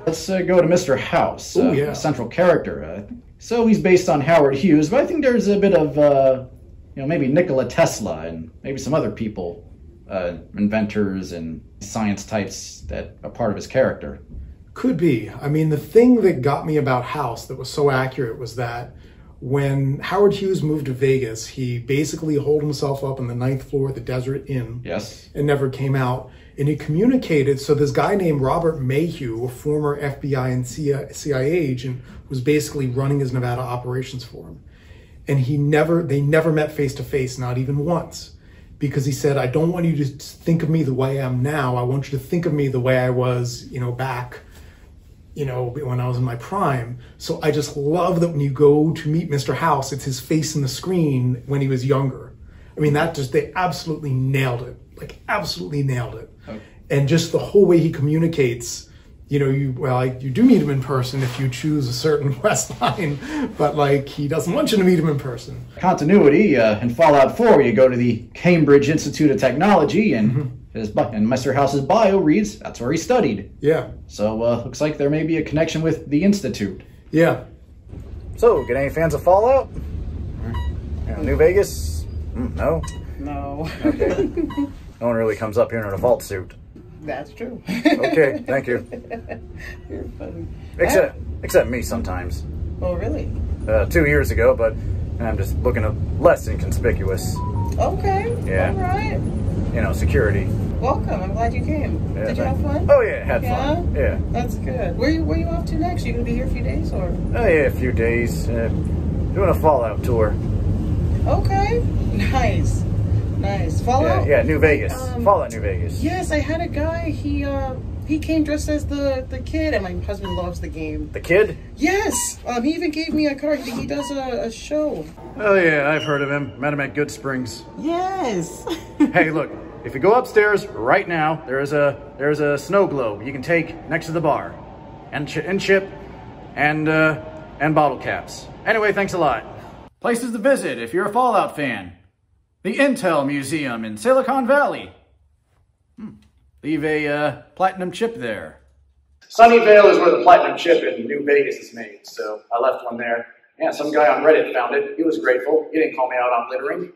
Let's uh, go to Mister House, uh, Ooh, yeah. central character. Uh, so he's based on Howard Hughes, but I think there's a bit of, uh, you know, maybe Nikola Tesla and maybe some other people, uh, inventors and science types that are part of his character. Could be. I mean, the thing that got me about House that was so accurate was that when Howard Hughes moved to Vegas, he basically holed himself up on the ninth floor at the Desert Inn. Yes. And never came out. And he communicated, so this guy named Robert Mayhew, a former F B I and C I A agent, was basically running his Nevada operations for him. And he never, they never met face to face, not even once, because he said, I don't want you to think of me the way I am now. I want you to think of me the way I was, you know, back, you know, when I was in my prime. So I just love that when you go to meet Mister House, it's his face in the screen when he was younger. I mean, that just, they absolutely nailed it. Like, absolutely nailed it. Okay. And just the whole way he communicates, you know, you, well, like, you do meet him in person if you choose a certain quest line, but like, he doesn't want you to meet him in person. Continuity, uh, in Fallout four, you go to the Cambridge Institute of Technology, and mm-hmm. his, and Mister House's bio reads, that's where he studied. Yeah. So, uh, looks like there may be a connection with the Institute. Yeah. So, get any fans of Fallout? Yeah, New Vegas? Mm, no. No. Okay. No one really comes up here in a vault suit. That's true. Okay, thank you. You're funny. Except, except me sometimes. Oh, really? Uh, two years ago, but I'm just looking up less inconspicuous. Okay. Yeah. All right. You know, security. Welcome. I'm glad you came. Yeah, Did you have fun? Oh yeah, had yeah? fun. Yeah. That's good. Where you Where you off to next? You gonna be here a few days or? Oh yeah, a few days. Uh, doing a Fallout tour. Okay. Nice. Nice. Fallout? Yeah, yeah, New Vegas. Um, Fallout New Vegas. Yes, I had a guy, he uh, he came dressed as the, the kid, and my husband loves the game. The kid? Yes! Um, he even gave me a card. He, he does a, a show. Oh yeah, I've heard of him. Met him at Good Springs. Yes! Hey, look, if you go upstairs right now, there's a there's a snow globe you can take next to the bar. And, ch and chip, and, uh, and bottle caps. Anyway, thanks a lot. Places to visit if you're a Fallout fan. The Intel Museum in Silicon Valley. Hmm. Leave a uh, platinum chip there. Sunnyvale is where the platinum chip in New Vegas is made, so I left one there. Yeah, some guy on Reddit found it. He was grateful. He didn't call me out on littering.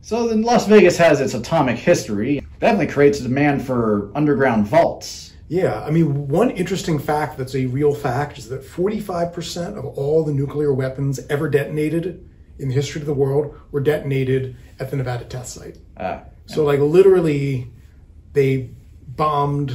So then Las Vegas has its atomic history. Definitely creates a demand for underground vaults. Yeah, I mean, one interesting fact that's a real fact is that forty-five percent of all the nuclear weapons ever detonated in the history of the world were detonated at the Nevada test site. Ah, so, like, literally, they bombed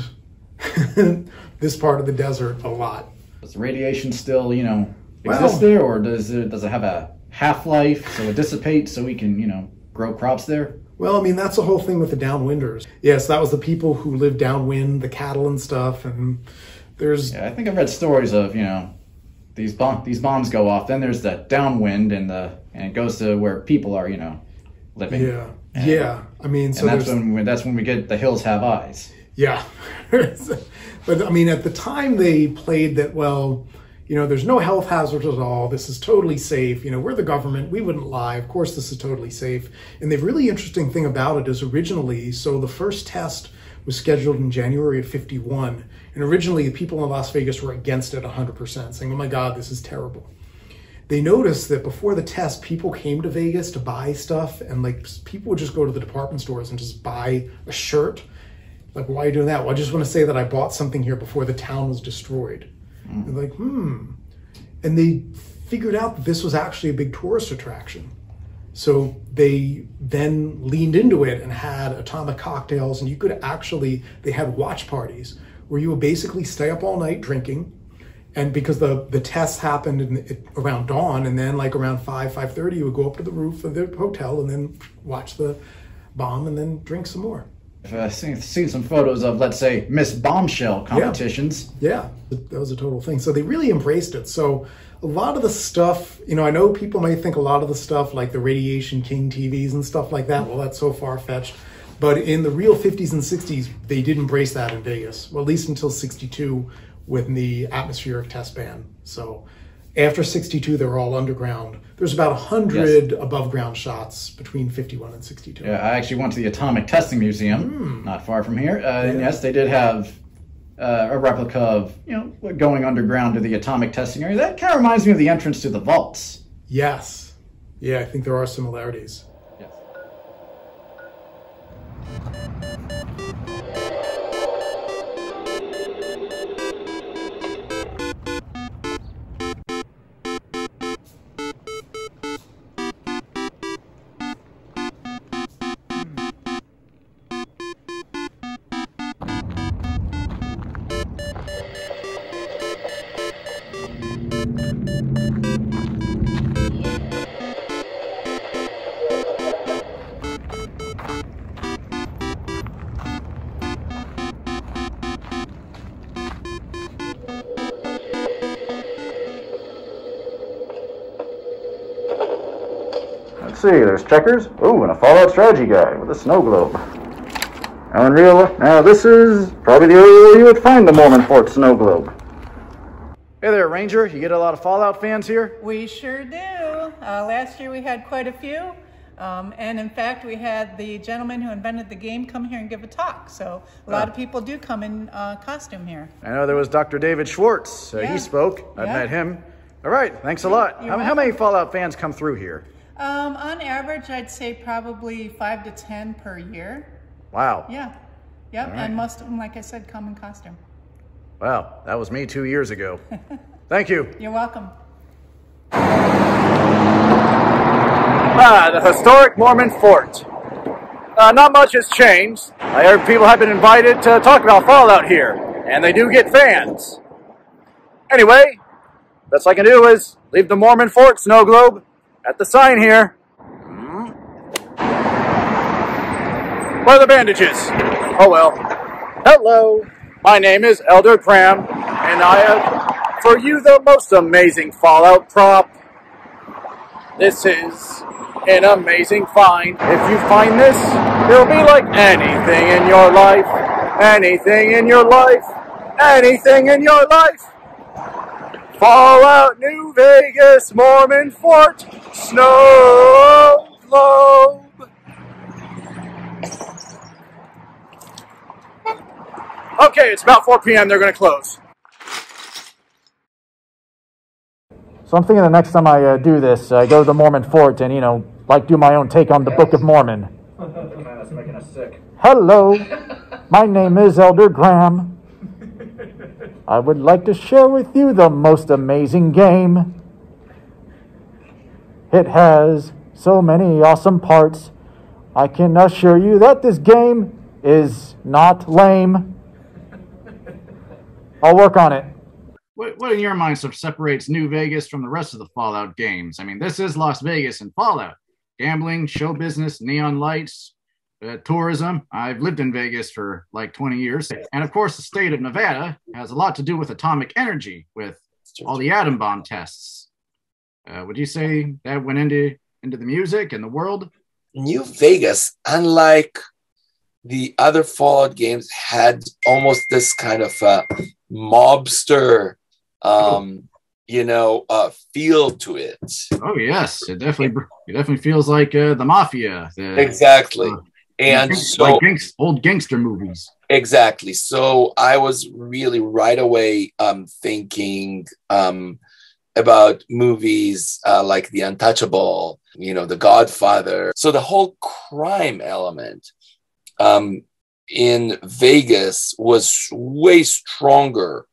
this part of the desert a lot. Does radiation still, you know, exist well, there, or does it, does it have a half-life so it dissipates so we can, you know, grow crops there? Well, I mean, that's the whole thing with the downwinders. Yes, yeah, so that was the people who lived downwind, the cattle and stuff, and there's... Yeah, I think I've read stories of, you know, these, bomb these bombs go off, then there's that downwind, and the and it goes to where people are, you know, living. Yeah, and, yeah, I mean... So and that's when, we, that's when we get the hills have eyes. Yeah. But, I mean, at the time they played that, well, you know, there's no health hazards at all. This is totally safe. You know, we're the government. We wouldn't lie. Of course, this is totally safe. And the really interesting thing about it is originally, so the first test was scheduled in January of fifty-one. And originally, the people in Las Vegas were against it one hundred percent, saying, oh my God, this is terrible. They noticed that before the test, people came to Vegas to buy stuff. And like, people would just go to the department stores and just buy a shirt. Like, why are you doing that? Well, I just want to say that I bought something here before the town was destroyed. And like, hmm. And they figured out that this was actually a big tourist attraction. So they then leaned into it and had atomic cocktails. And you could actually, they had watch parties where you would basically stay up all night drinking. And because the, the tests happened in the, it, around dawn, and then like around five, five thirty, you would go up to the roof of the hotel and then watch the bomb and then drink some more. I've uh, seen, seen some photos of, let's say, Miss Bombshell competitions. Yeah. yeah, that was a total thing. So they really embraced it. So a lot of the stuff, you know, I know people may think a lot of the stuff like the Radiation King T Vs and stuff like that, well, that's so far-fetched. But in the real fifties and sixties, they did embrace that in Vegas, well, at least until sixty-two with the atmospheric test ban. So after sixty-two, they were all underground. There's about one hundred yes. above-ground shots between fifty-one and sixty-two. Yeah, I actually went to the Atomic Testing Museum, mm. not far from here. Uh, yeah. And yes, they did have uh, a replica of, you know, going underground to the Atomic Testing Area. That kind of reminds me of the entrance to the vaults. Yes. Yeah, I think there are similarities. Yes. See, there's checkers. Ooh, and a Fallout strategy guy with a snow globe. Now in real life, now this is probably the only way you would find the Mormon Fort snow globe. Hey there, Ranger. You get a lot of Fallout fans here? We sure do. Uh, last year we had quite a few. Um, and in fact, we had the gentleman who invented the game come here and give a talk. So a lot oh. of people do come in uh, costume here. I know there was Doctor David Schwartz. Uh, yeah. He spoke. I yeah. met him. All right. Thanks a lot. How, how many Fallout fans come through here? Um, on average, I'd say probably five to ten per year. Wow. Yeah. Yep. Right. And most of them, like I said, come in costume. Wow. That was me two years ago. Thank you. You're welcome. Ah, the historic Mormon Fort. Uh, not much has changed. I heard people have been invited to talk about Fallout here, and they do get fans. Anyway, best I can do is leave the Mormon Fort snow globe at the sign here. Where are the bandages? Oh well. Hello, my name is Elder Graham, and I have for you the most amazing Fallout prop. This is an amazing find. If you find this, it'll be like anything in your life. Anything in your life. Anything in your life. Fallout New Vegas Mormon Fort snow globe. Okay, it's about four P M They're going to close. So I'm thinking the next time I uh, do this, I go to the Mormon Fort and, you know, like do my own take on the Book of Mormon. That's making us sick. Hello, my name is Elder Graham. I would like to share with you the most amazing game. It has so many awesome parts. I can assure you that this game is not lame. I'll work on it. What, what in your mind sort of separates New Vegas from the rest of the Fallout games? I mean, this is Las Vegas and Fallout. Gambling, show business, neon lights, Uh, tourism. I've lived in Vegas for like twenty years. And of course, the state of Nevada has a lot to do with atomic energy, with all the atom bomb tests. Uh, would you say that went into, into the music and the world? New Vegas, unlike the other Fallout games, had almost this kind of uh, mobster, um, you know, uh, feel to it. Oh, yes. It definitely, it definitely feels like uh, the mafia. The, exactly. Uh, And so, like gangs, old gangster movies. Exactly. So I was really right away um, thinking um, about movies uh, like The Untouchable, you know, The Godfather. So the whole crime element um, in Vegas was way stronger.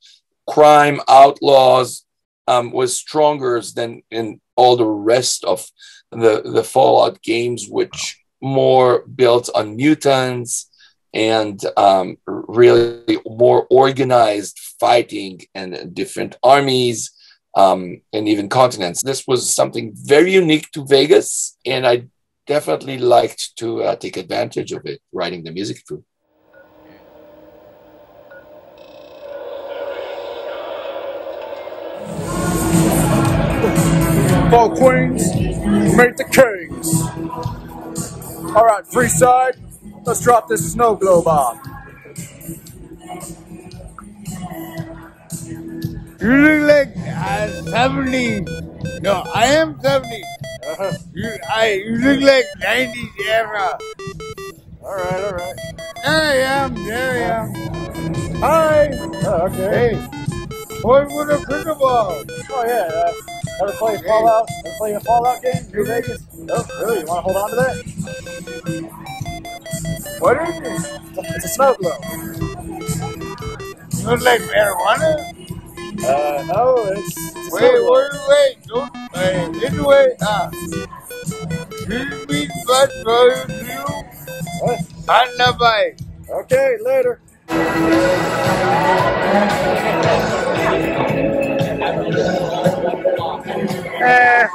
Crime, outlaws um, was stronger than in all the rest of the, the Fallout games, which more built on mutants and um, really more organized fighting and different armies um, and even continents. This was something very unique to Vegas, and I definitely liked to uh, take advantage of it, writing the music through. Four queens, mate the kings. All right, free side. Let's drop this snow globe on. You look like uh, seventy. No, I am seventy. Uh-huh. You, I, you look like nineties era. All right, all right. There I am. There I am. Hi. Oh, okay. Hey. Boy, what a pickleball. Oh yeah. Uh, ever play hey. Fallout? Ever play a Fallout game? New Vegas? Oh, really? You want to hold on to that? What is this? It's a snow globe. You look like marijuana. Uh, no, it's... it's wait, wait, wait, don't... Wait, get away, ah. You mean blood for you? What? On the bike. Okay, later. Eh.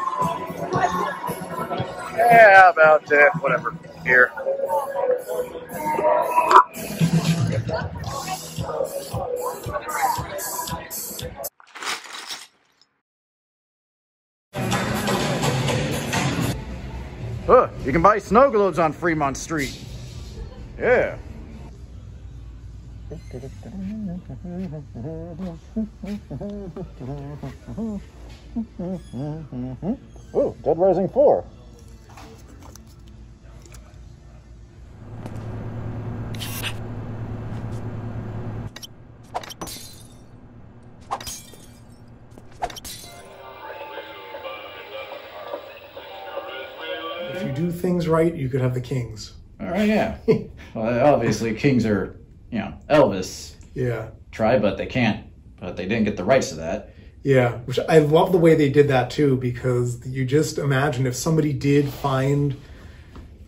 Yeah, how about that? Whatever. Here. Oh, you can buy snow globes on Fremont Street. Yeah. Ooh, Dead Rising four. If you do things right, you could have the Kings. All right, yeah. Well, obviously, Kings are, you know, Elvis. Yeah. Try, but they can't. But they didn't get the rights to that. Yeah, which I love the way they did that, too, because you just imagine if somebody did find,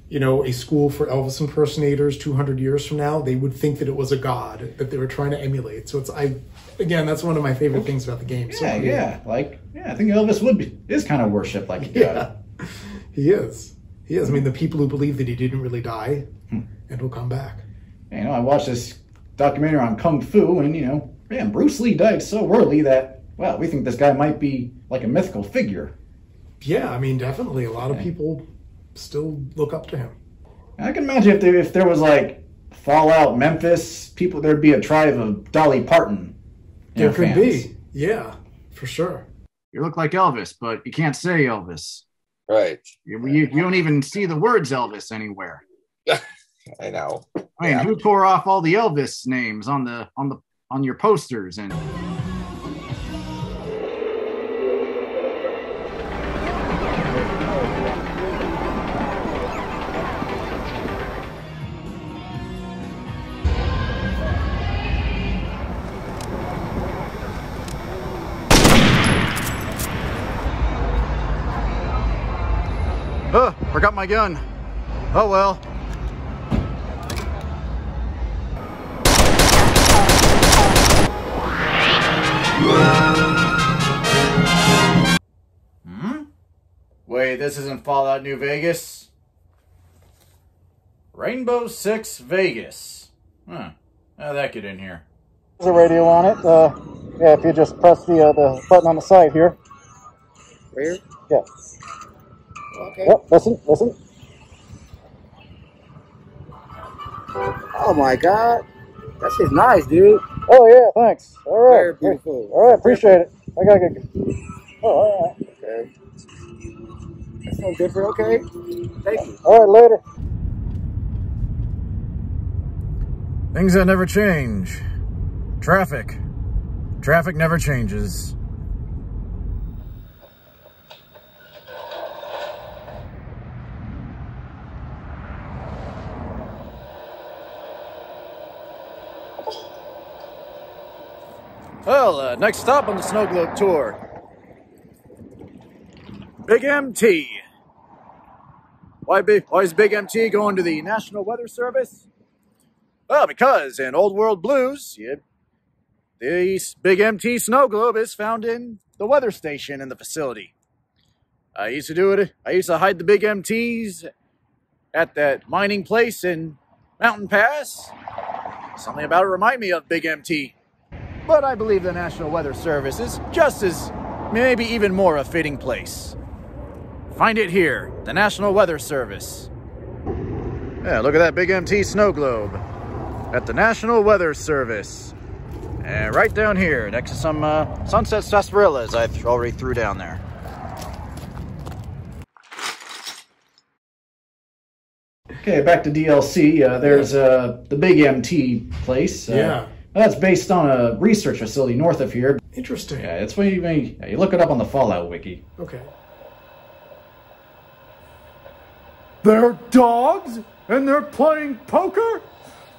you know, a school for Elvis impersonators two hundred years from now, they would think that it was a god that they were trying to emulate. So it's, I, again, that's one of my favorite things about the game. Yeah, so, yeah. yeah. Like, yeah, I think Elvis would be, is kind of worshipped like a god. Yeah, he is. He is. I mean, the people who believe that he didn't really die hmm. and will come back. You know, I watched this documentary on Kung Fu, and, you know, man, Bruce Lee died so early that, well, we think this guy might be like a mythical figure. Yeah, I mean, definitely. A lot of yeah. people still look up to him. I can imagine if there, if there was, like, Fallout Memphis, people, there'd be a tribe of Dolly Parton. There could fans. be. Yeah, for sure. You look like Elvis, but you can't say Elvis. Right. You, you, you don't even see the words Elvis anywhere. I know. I mean, yeah. Who tore off all the Elvis names on the on the on your posters and oh, forgot my gun. Oh well. Hmm? Wait, this isn't Fallout New Vegas? Rainbow Six Vegas. Huh. How'd that get in here? There's a radio on it. Uh, yeah, if you just press the, uh, the button on the side here. Right here? Yeah. Okay. Yep, listen, listen. Oh my god. That shit's nice, dude. Oh yeah, thanks. All right. Very beautiful. All right, appreciate it. I gotta get oh, all right. Okay. That's no different, okay? Thank you. All right, later. Things that never change. Traffic. Traffic never changes. Well, uh, next stop on the Snow Globe Tour. Big M T. Why, big, why is Big M T going to the National Weather Service? Well, because in Old World Blues, you, the Big M T Snow Globe is found in the weather station in the facility. I used to do it, I used to hide the Big M Ts at that mining place in Mountain Pass. Something about it reminded me of Big M T. But I believe the National Weather Service is just as, maybe even more, a fitting place. Find it here, the National Weather Service. Yeah, look at that big M T snow globe at the National Weather Service. And right down here, next to some uh, sunset sarsaparillas I already threw down there. Okay, back to D L C. Uh, there's uh, the big M T place. Uh, yeah. That's based on a research facility north of here. Interesting. Yeah, it's what you mean. Yeah, you look it up on the Fallout Wiki. Okay. They're dogs and they're playing poker?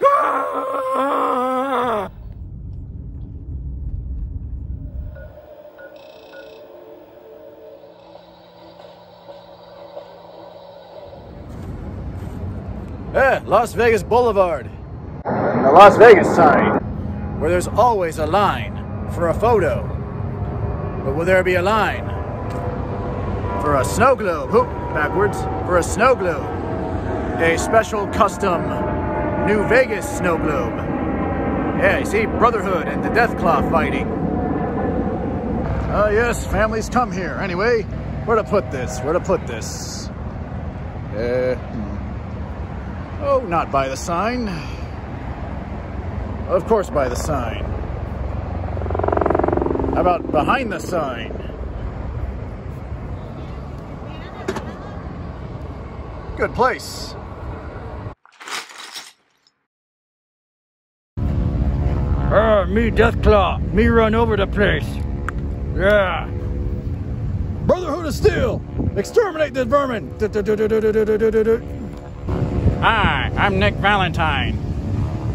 Ah! Yeah, Las Vegas Boulevard. The Las Vegas sign. Where there's always a line for a photo. But will there be a line for a snow globe? Oop, backwards. For a snow globe. A special custom New Vegas snow globe. Yeah, you see Brotherhood and the Deathclaw fighting. Oh uh, yes, families come here. Anyway, where to put this? Where to put this? Uh, hmm. Oh, not by the sign. Of course by the sign. How about behind the sign? Good place. Uh, me Deathclaw. Me run over the place. Yeah. Brotherhood of Steel. Exterminate the vermin. Hi, I'm Nick Valentine.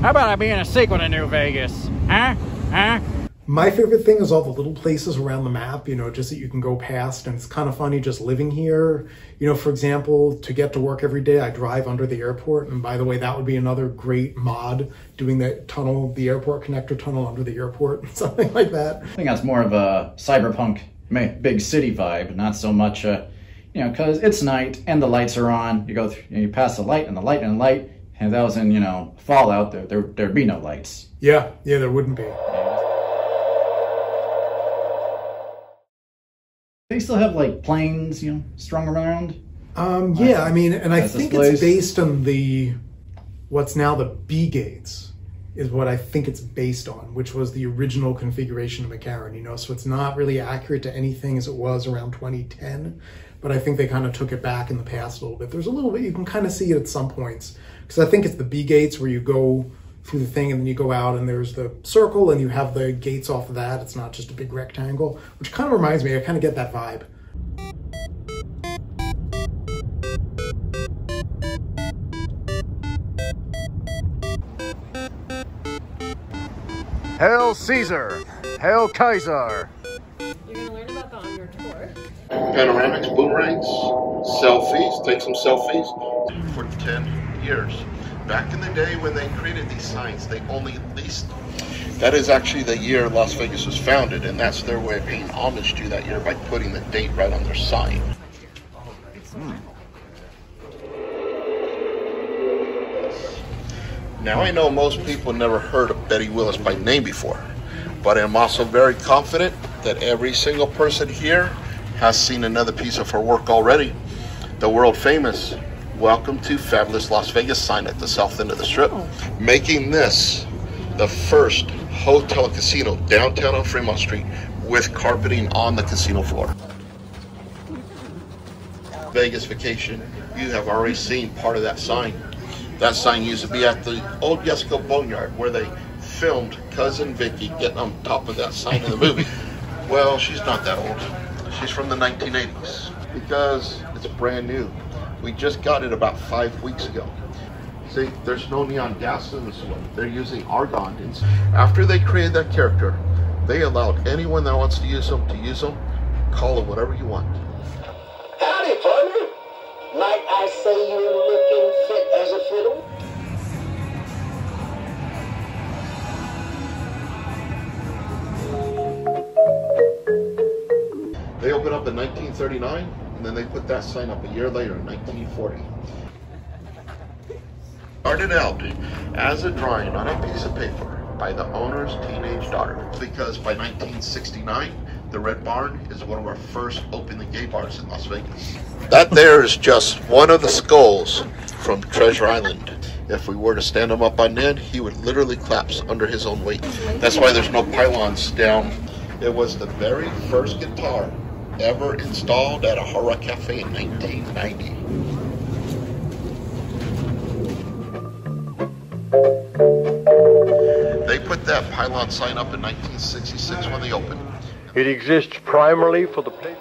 How about I be in a sequel to New Vegas? Huh? Huh? My favorite thing is all the little places around the map, you know, just that you can go past, and it's kind of funny just living here. You know, for example, to get to work every day, I drive under the airport, and by the way, that would be another great mod, doing that tunnel, the airport connector tunnel under the airport, something like that. I think that's more of a cyberpunk big city vibe, not so much a... You know, because it's night and the lights are on. You go through, you pass the light and the light and the light. And if that was in, you know, Fallout, there, there, there'd be no lights. Yeah, yeah, there wouldn't be. They still have, like, planes, you know, strung around? Um, yeah, uh, I mean, and I think it's based on the, what's now the B-Gates, is what I think it's based on, which was the original configuration of McCarran, you know, so it's not really accurate to anything as it was around twenty ten. But I think they kind of took it back in the past a little bit. There's a little bit, you can kind of see it at some points. Because I think it's the B gates where you go through the thing and then you go out and there's the circle and you have the gates off of that. It's not just a big rectangle, which kind of reminds me, I kind of get that vibe. Hail Caesar! Hail Kaiser! Panoramics, boomerangs, selfies, take some selfies. For ten years. Back in the day when they created these signs, they only leased them. That is actually the year Las Vegas was founded, and that's their way of paying homage to that year by putting the date right on their sign. Hmm. Now I know most people never heard of Betty Willis by name before, but I'm also very confident that every single person here has seen another piece of her work already. The world famous Welcome to Fabulous Las Vegas sign at the south end of the strip, making this the first hotel casino downtown on Fremont Street with carpeting on the casino floor. Vegas Vacation, you have already seen part of that sign. That sign used to be at the old Yesco Boneyard where they filmed Cousin Vicky getting on top of that sign in the movie. Well, she's not that old. She's from the nineteen eighties because it's brand new. We just got it about five weeks ago. See, there's no neon gas in this one. They're using argon. After they created that character, they allowed anyone that wants to use them to use them. Call them whatever you want. Howdy, partner. Might I say you're looking fit as a fiddle? They opened up in nineteen thirty-nine, and then they put that sign up a year later in nineteen forty. Started out as a drawing on a piece of paper by the owner's teenage daughter, because by nineteen sixty-nine, The Red Barn is one of our first openly gay bars in Las Vegas. That there is just one of the skulls from Treasure Island. If we were to stand him up on end, he would literally collapse under his own weight. That's why there's no pylons down. It was the very first guitar ever installed at a horror cafe in nineteen ninety. They put that pylon sign up in nineteen sixty-six when they opened. It exists primarily for the play.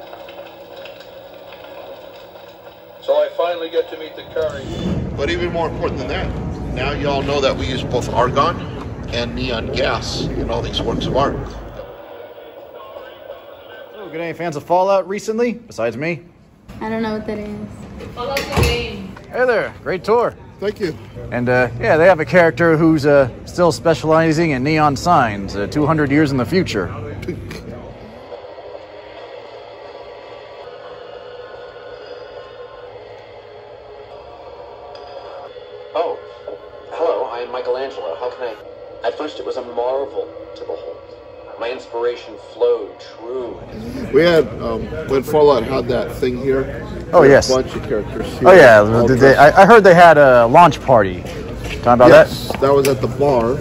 So I finally get to meet the current. But even more important than that, now you all know that we use both argon and neon gas in all these works of art. So, good, any fans of Fallout recently, besides me? I don't know what that is. Fallout's a game. Hey there, great tour. Thank you. And uh, yeah, they have a character who's uh, still specializing in neon signs uh, two hundred years in the future. Oh, hello, I am Michelangelo. How can I? At first it was a marvel to behold. My inspiration flowed true. We had, um, when Fallout had that thing here. Oh, yes. A bunch of characters here. Oh, yeah. Did they, I, I heard they had a launch party. Talking about yes, that? Yes, that was at the bar,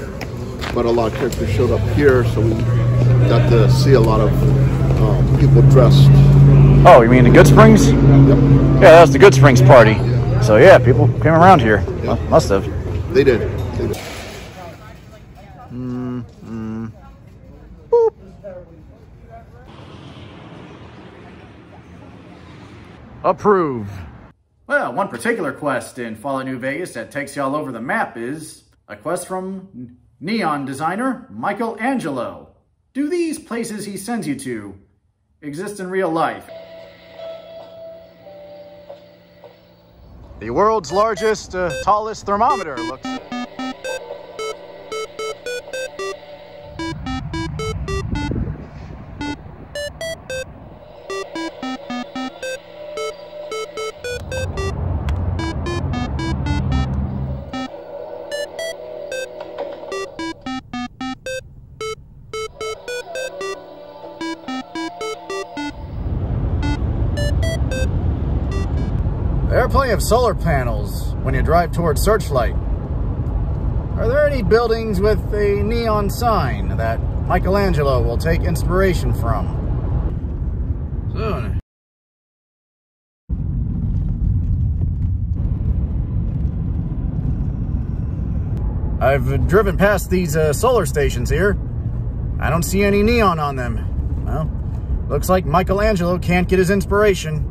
but a lot of characters showed up here, so we got to see a lot of um, people dressed. Oh, you mean the Good Springs? Yep. Yeah, that was the Good Springs party. Yeah. So, yeah, people came around here. Yep. Well, must have. They did. They did. Mm, mm. Approve. Well, one particular quest in Fallout New Vegas that takes you all over the map is a quest from neon designer Michelangelo. Do these places he sends you to exist in real life? The world's largest, uh, tallest thermometer looks... They're plenty of solar panels when you drive toward Searchlight. Are there any buildings with a neon sign that Michelangelo will take inspiration from? Soon. I've driven past these uh, solar stations here. I don't see any neon on them. Well, looks like Michelangelo can't get his inspiration.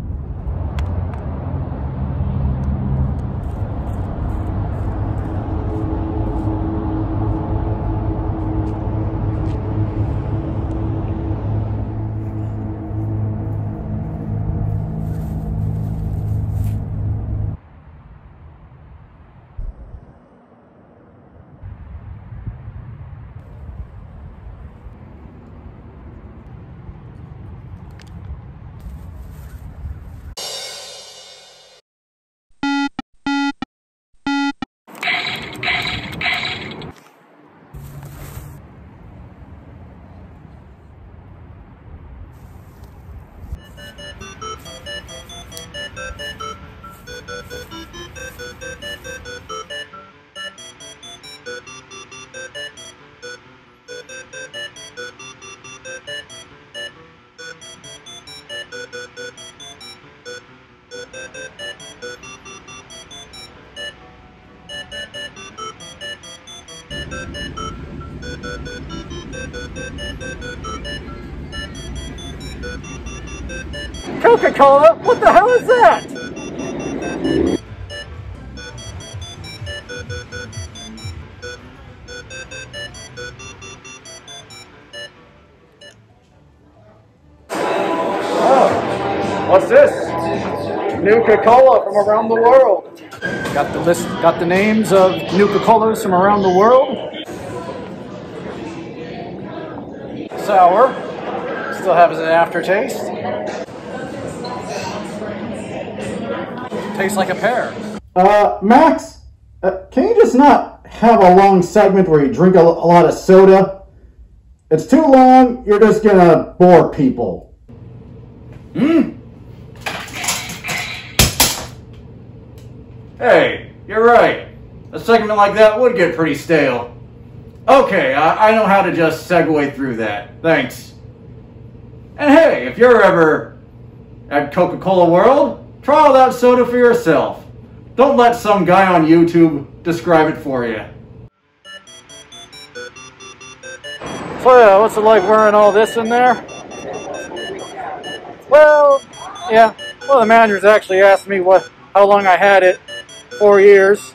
Coca-Cola? What the hell is that? Oh, what's this? Nuka-Cola from around the world. Got the list, got the names of Nuka-Colas from around the world. Sour, still has an aftertaste. Tastes like a pear. Uh, Max, uh, can you just not have a long segment where you drink a, a lot of soda? It's too long, you're just gonna bore people. Hmm? Hey, you're right. A segment like that would get pretty stale. Okay, I, I know how to just segue through that. Thanks. And hey, if you're ever at Coca-Cola World, try all that soda for yourself. Don't let some guy on YouTube describe it for you. So yeah, what's it like wearing all this in there? Well, yeah. Well, the managers actually asked me what, how long I had it. Four years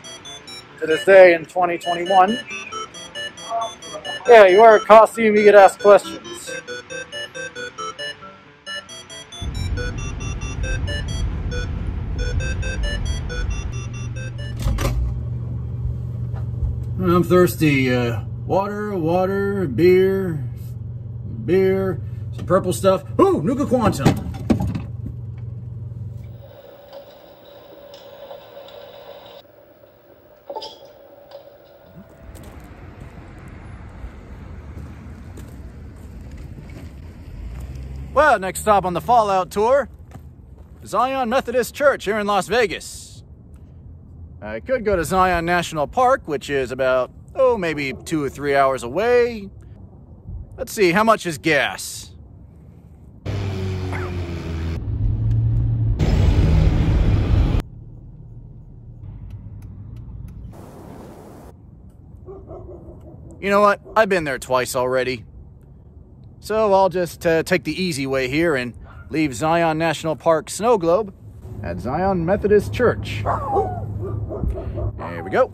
to this day in twenty twenty-one. Yeah, you wear a costume, you get asked questions. I'm thirsty. Uh, water, water, beer, beer, some purple stuff. Ooh, Nuka Quantum. Well, next stop on the Fallout Tour is Zion Methodist Church here in Las Vegas. I could go to Zion National Park, which is about, oh, maybe two or three hours away. Let's see, how much is gas? You know what? I've been there twice already. So I'll just uh, take the easy way here and leave Zion National Park Snow Globe at Zion Methodist Church. There we go.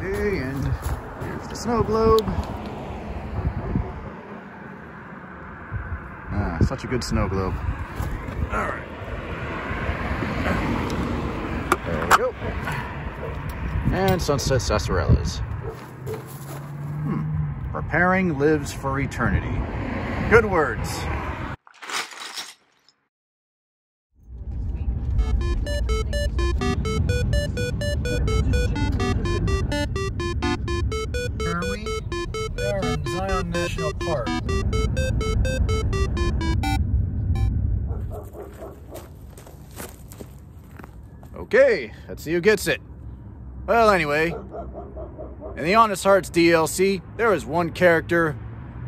Okay, and here's the Snow Globe. Ah, such a good Snow Globe. All right. There we go. And Sunset Sarsaparillas. Preparing lives for eternity. Good words. Here we are in Zion National Park. Okay, let's see who gets it. Well, anyway. In the Honest Hearts D L C, there is one character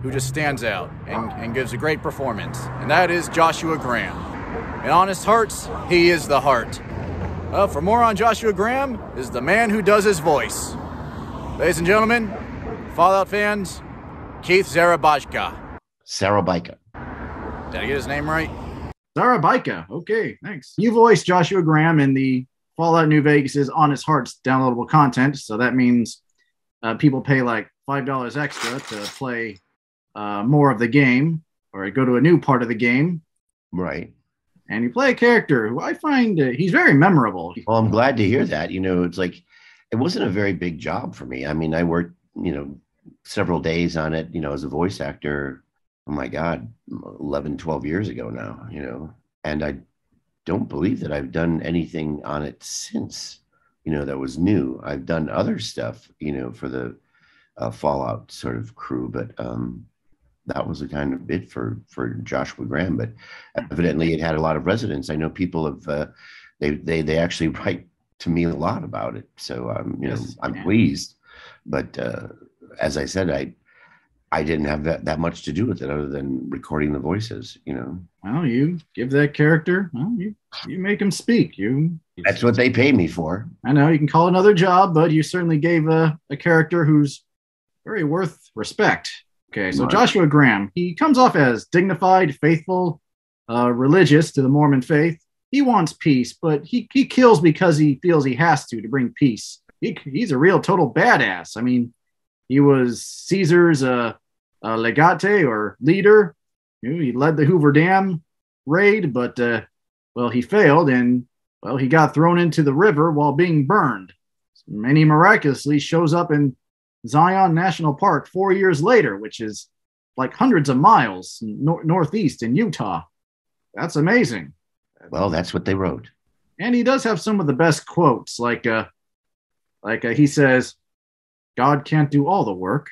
who just stands out and, and gives a great performance, and that is Joshua Graham. In Honest Hearts, he is the heart. Uh, for more on Joshua Graham, is the man who does his voice. Ladies and gentlemen, Fallout fans, Keith Zarabajka. Zarabajka. Did I get his name right? Zarabajka. Okay, thanks. You voiced Joshua Graham in the Fallout New Vegas' Honest Hearts downloadable content, so that means Uh, people pay like five dollars extra to play uh, more of the game or go to a new part of the game. Right. And you play a character who I find uh, he's very memorable. Well, I'm glad to hear that. You know, it's like it wasn't a very big job for me. I mean, I worked, you know, several days on it, you know, as a voice actor. Oh, my God, eleven, twelve years ago now, you know, and I don't believe that I've done anything on it since. You know, that was new. I've done other stuff, you know, for the uh, Fallout sort of crew, but um, that was the kind of bit for, for Joshua Graham, but evidently it had a lot of resonance. I know people have, uh, they, they, they actually write to me a lot about it. So, um, you yes, know, I'm yeah. pleased, but uh, as I said, I, I didn't have that, that much to do with it other than recording the voices, you know. Well, you give that character, well, you, you make him speak. You. That's what they pay me for. I know, you can call another job, but you certainly gave a, a character who's very worth respect. Okay, so right. Joshua Graham, he comes off as dignified, faithful, uh, religious to the Mormon faith. He wants peace, but he, he kills because he feels he has to, to bring peace. He, he's a real total badass. I mean, he was Caesar's uh, uh, legate or leader. You know, he led the Hoover Dam raid, but, uh, well, he failed, and, well, he got thrown into the river while being burned. And he miraculously shows up in Zion National Park four years later, which is like hundreds of miles nor northeast in Utah. That's amazing. Well, that's what they wrote. And he does have some of the best quotes, like, uh, like uh, he says, God can't do all the work.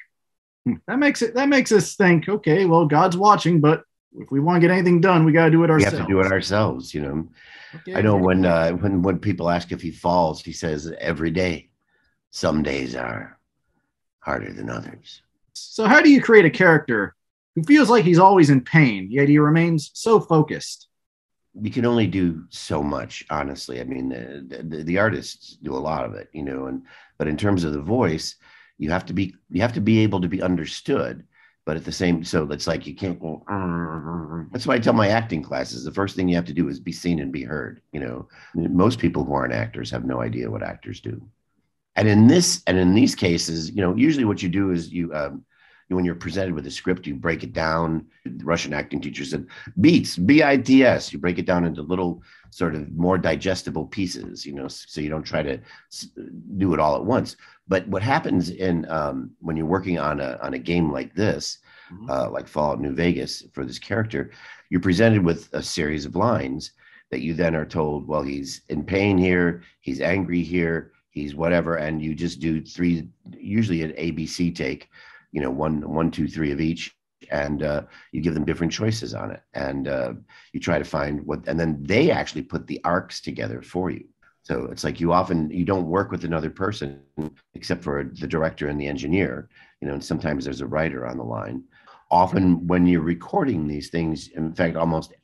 That makes it. That makes us think. Okay, well, God's watching, but if we want to get anything done, we got to do it ourselves. We have to do it ourselves, you know. Okay, I know when uh, when when people ask if he falls, he says every day. Some days are harder than others. So, how do you create a character who feels like he's always in pain, yet he remains so focused? We can only do so much, honestly. I mean, the, the, the artists do a lot of it, you know. And but in terms of the voice, you have to be you have to be able to be understood. But at the same, so it's like you can't go. That's why I tell my acting classes: the first thing you have to do is be seen and be heard. You know, most people who aren't actors have no idea what actors do. And in this, and in these cases, you know, usually what you do is you. Um, When you're presented with a script, you break it down. The Russian acting teacher said, beats, B I T S. You break it down into little sort of more digestible pieces, you know, so you don't try to do it all at once. But what happens in um, when you're working on a, on a game like this, mm-hmm. uh, like Fallout New Vegas for this character, you're presented with a series of lines that you then are told, well, he's in pain here, he's angry here, he's whatever. And you just do three, usually an A B C take. You know, one, one, two, three of each, and uh, you give them different choices on it, and uh, you try to find what, and then they actually put the arcs together for you. So it's like you often, you don't work with another person except for the director and the engineer, you know, and sometimes there's a writer on the line. Often when you're recording these things, in fact, almost,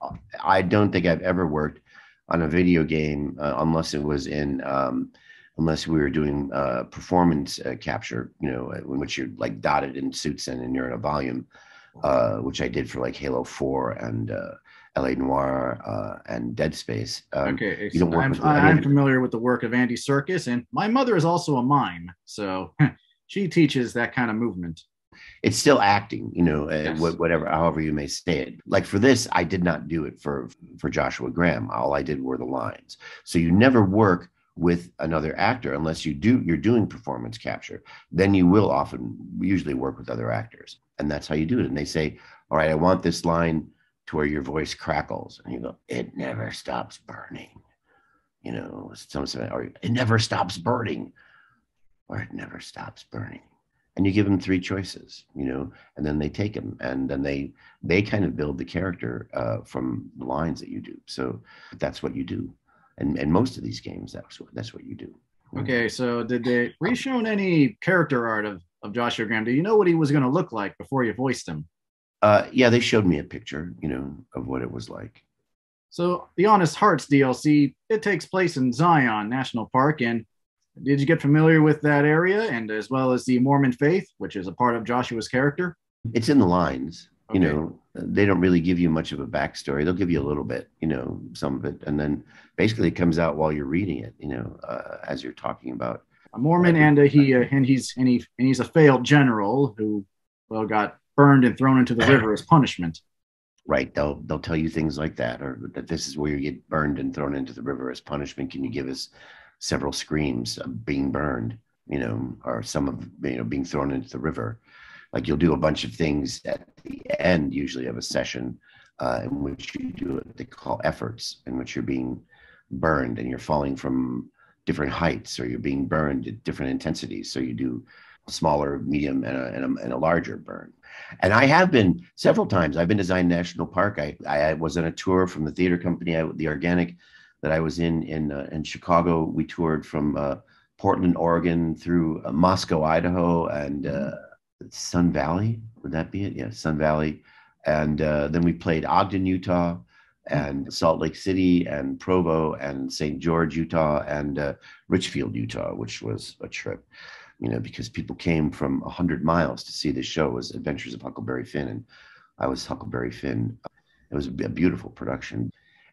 I don't think I've ever worked on a video game uh, unless it was in, um, unless we were doing uh, performance uh, capture, you know, in which you're like dotted in suits and, and you're in a volume, uh, which I did for like Halo four and uh, L A Noire uh, and Dead Space. Um, okay, you don't work I'm, with I'm familiar with the work of Andy Serkis, and my mother is also a mime, so she teaches that kind of movement. It's still acting, you know, yes. whatever, however you may say it. Like for this, I did not do it for for Joshua Graham. All I did were the lines. So you never work with another actor, unless you do, you're doing performance capture, then you will often usually work with other actors. And that's how you do it. And they say, all right, I want this line to where your voice crackles. And you go, it never stops burning. You know, some or it never stops burning, or it never stops burning. And you give them three choices, you know, and then they take them, and then they, they kind of build the character uh, from the lines that you do. So that's what you do. And, and most of these games, that's what, that's what you do. Okay, so did they were you shown any character art of, of Joshua Graham? Do you know what he was going to look like before you voiced him? Uh, yeah, they showed me a picture, you know, of what it was like. So the Honest Hearts D L C, it takes place in Zion National Park. And did you get familiar with that area, and as well as the Mormon faith, which is a part of Joshua's character? It's in the lines. Okay. You know, they don't really give you much of a backstory. They'll give you a little bit, you know, some of it. And then basically it comes out while you're reading it, you know, uh, as you're talking about. A Mormon and a, he uh, and he's and, he, and he's a failed general who, well, got burned and thrown into the river as punishment. Right. They'll, they'll tell you things like that, or that this is where you get burned and thrown into the river as punishment. Can you give us several screams of being burned, you know, or some of, you know, being thrown into the river? Like you'll do a bunch of things at the end, usually of a session, uh, in which you do what they call efforts, in which you're being burned and you're falling from different heights, or you're being burned at different intensities. So you do a smaller, medium, and a, and a, and a larger burn. And I have been several times. I've been to Zion National Park. I, I was on a tour from the theater company, I, the Organic, that I was in in, uh, in Chicago. We toured from uh, Portland, Oregon, through uh, Moscow, Idaho, and uh, Sun Valley, would that be it? Yeah, Sun Valley. And uh, then we played Ogden, Utah, and Salt Lake City, and Provo, and Saint George, Utah, and uh, Richfield, Utah, which was a trip, you know, because people came from one hundred miles to see the show. It was Adventures of Huckleberry Finn, and I was Huckleberry Finn. It was a beautiful production.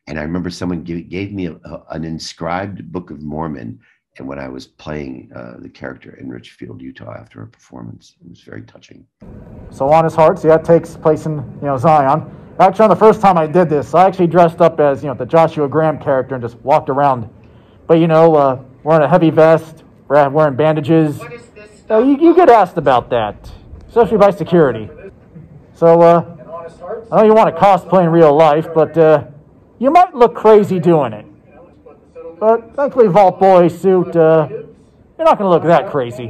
And I remember someone gave, gave me a, a, an inscribed Book of Mormon. And when I was playing uh, the character in Richfield, Utah, after a performance, it was very touching. So Honest Hearts, yeah, it takes place in, you know, Zion. Actually, on the first time I did this, I actually dressed up as, you know, the Joshua Graham character and just walked around. But, you know, uh, wearing a heavy vest, wearing bandages. What is this stuff? Uh, you, you get asked about that, especially by security. So, uh, I know you want to cosplay in real life, but uh, you might look crazy doing it. But thankfully, Vault Boy suit, uh, you're not going to look that crazy.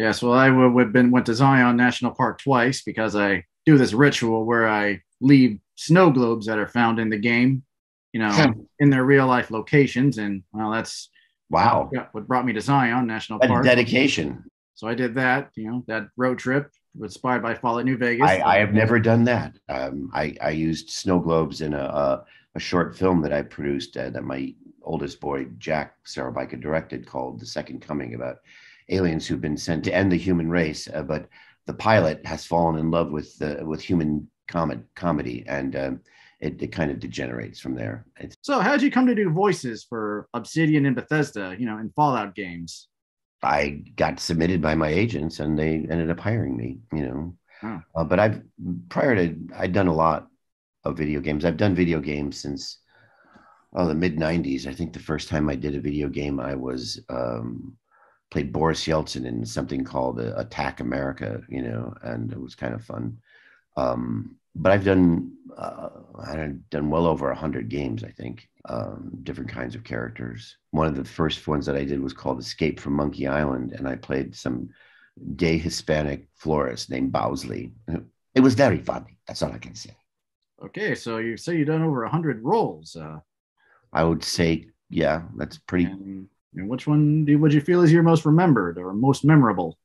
Yes, well, I would been went to Zion National Park twice because I do this ritual where I leave snow globes that are found in the game, you know, in their real life locations. And well, that's wow, what brought me to Zion National Park. What a dedication. So I did that, you know, that road trip inspired by Fallout New Vegas. I, I have never done that. Um, I, I used snow globes in a, a, a short film that I produced uh, that my oldest boy, Jack Sarabika, directed called The Second Coming, about aliens who've been sent to end the human race. Uh, but the pilot has fallen in love with the, with human com- comedy and um, it, it kind of degenerates from there. It's- so how did you come to do voices for Obsidian and Bethesda, you know, in Fallout games? I got submitted by my agents and they ended up hiring me, you know, huh. uh, but I've prior to, I'd done a lot of video games. I've done video games since oh, the mid nineties. I think the first time I did a video game, I was, um, played Boris Yeltsin in something called uh, Attack America, you know, and it was kind of fun. Um, but I've done, uh, I've done well over a hundred games, I think, um, different kinds of characters. One of the first ones that I did was called Escape from Monkey Island. And I played some gay Hispanic florist named Bowsley. It was very funny. That's all I can say. Okay. So you say you've done over a hundred roles. Uh, I would say, yeah, that's pretty. And, and which one do, would you feel is your most remembered or most memorable?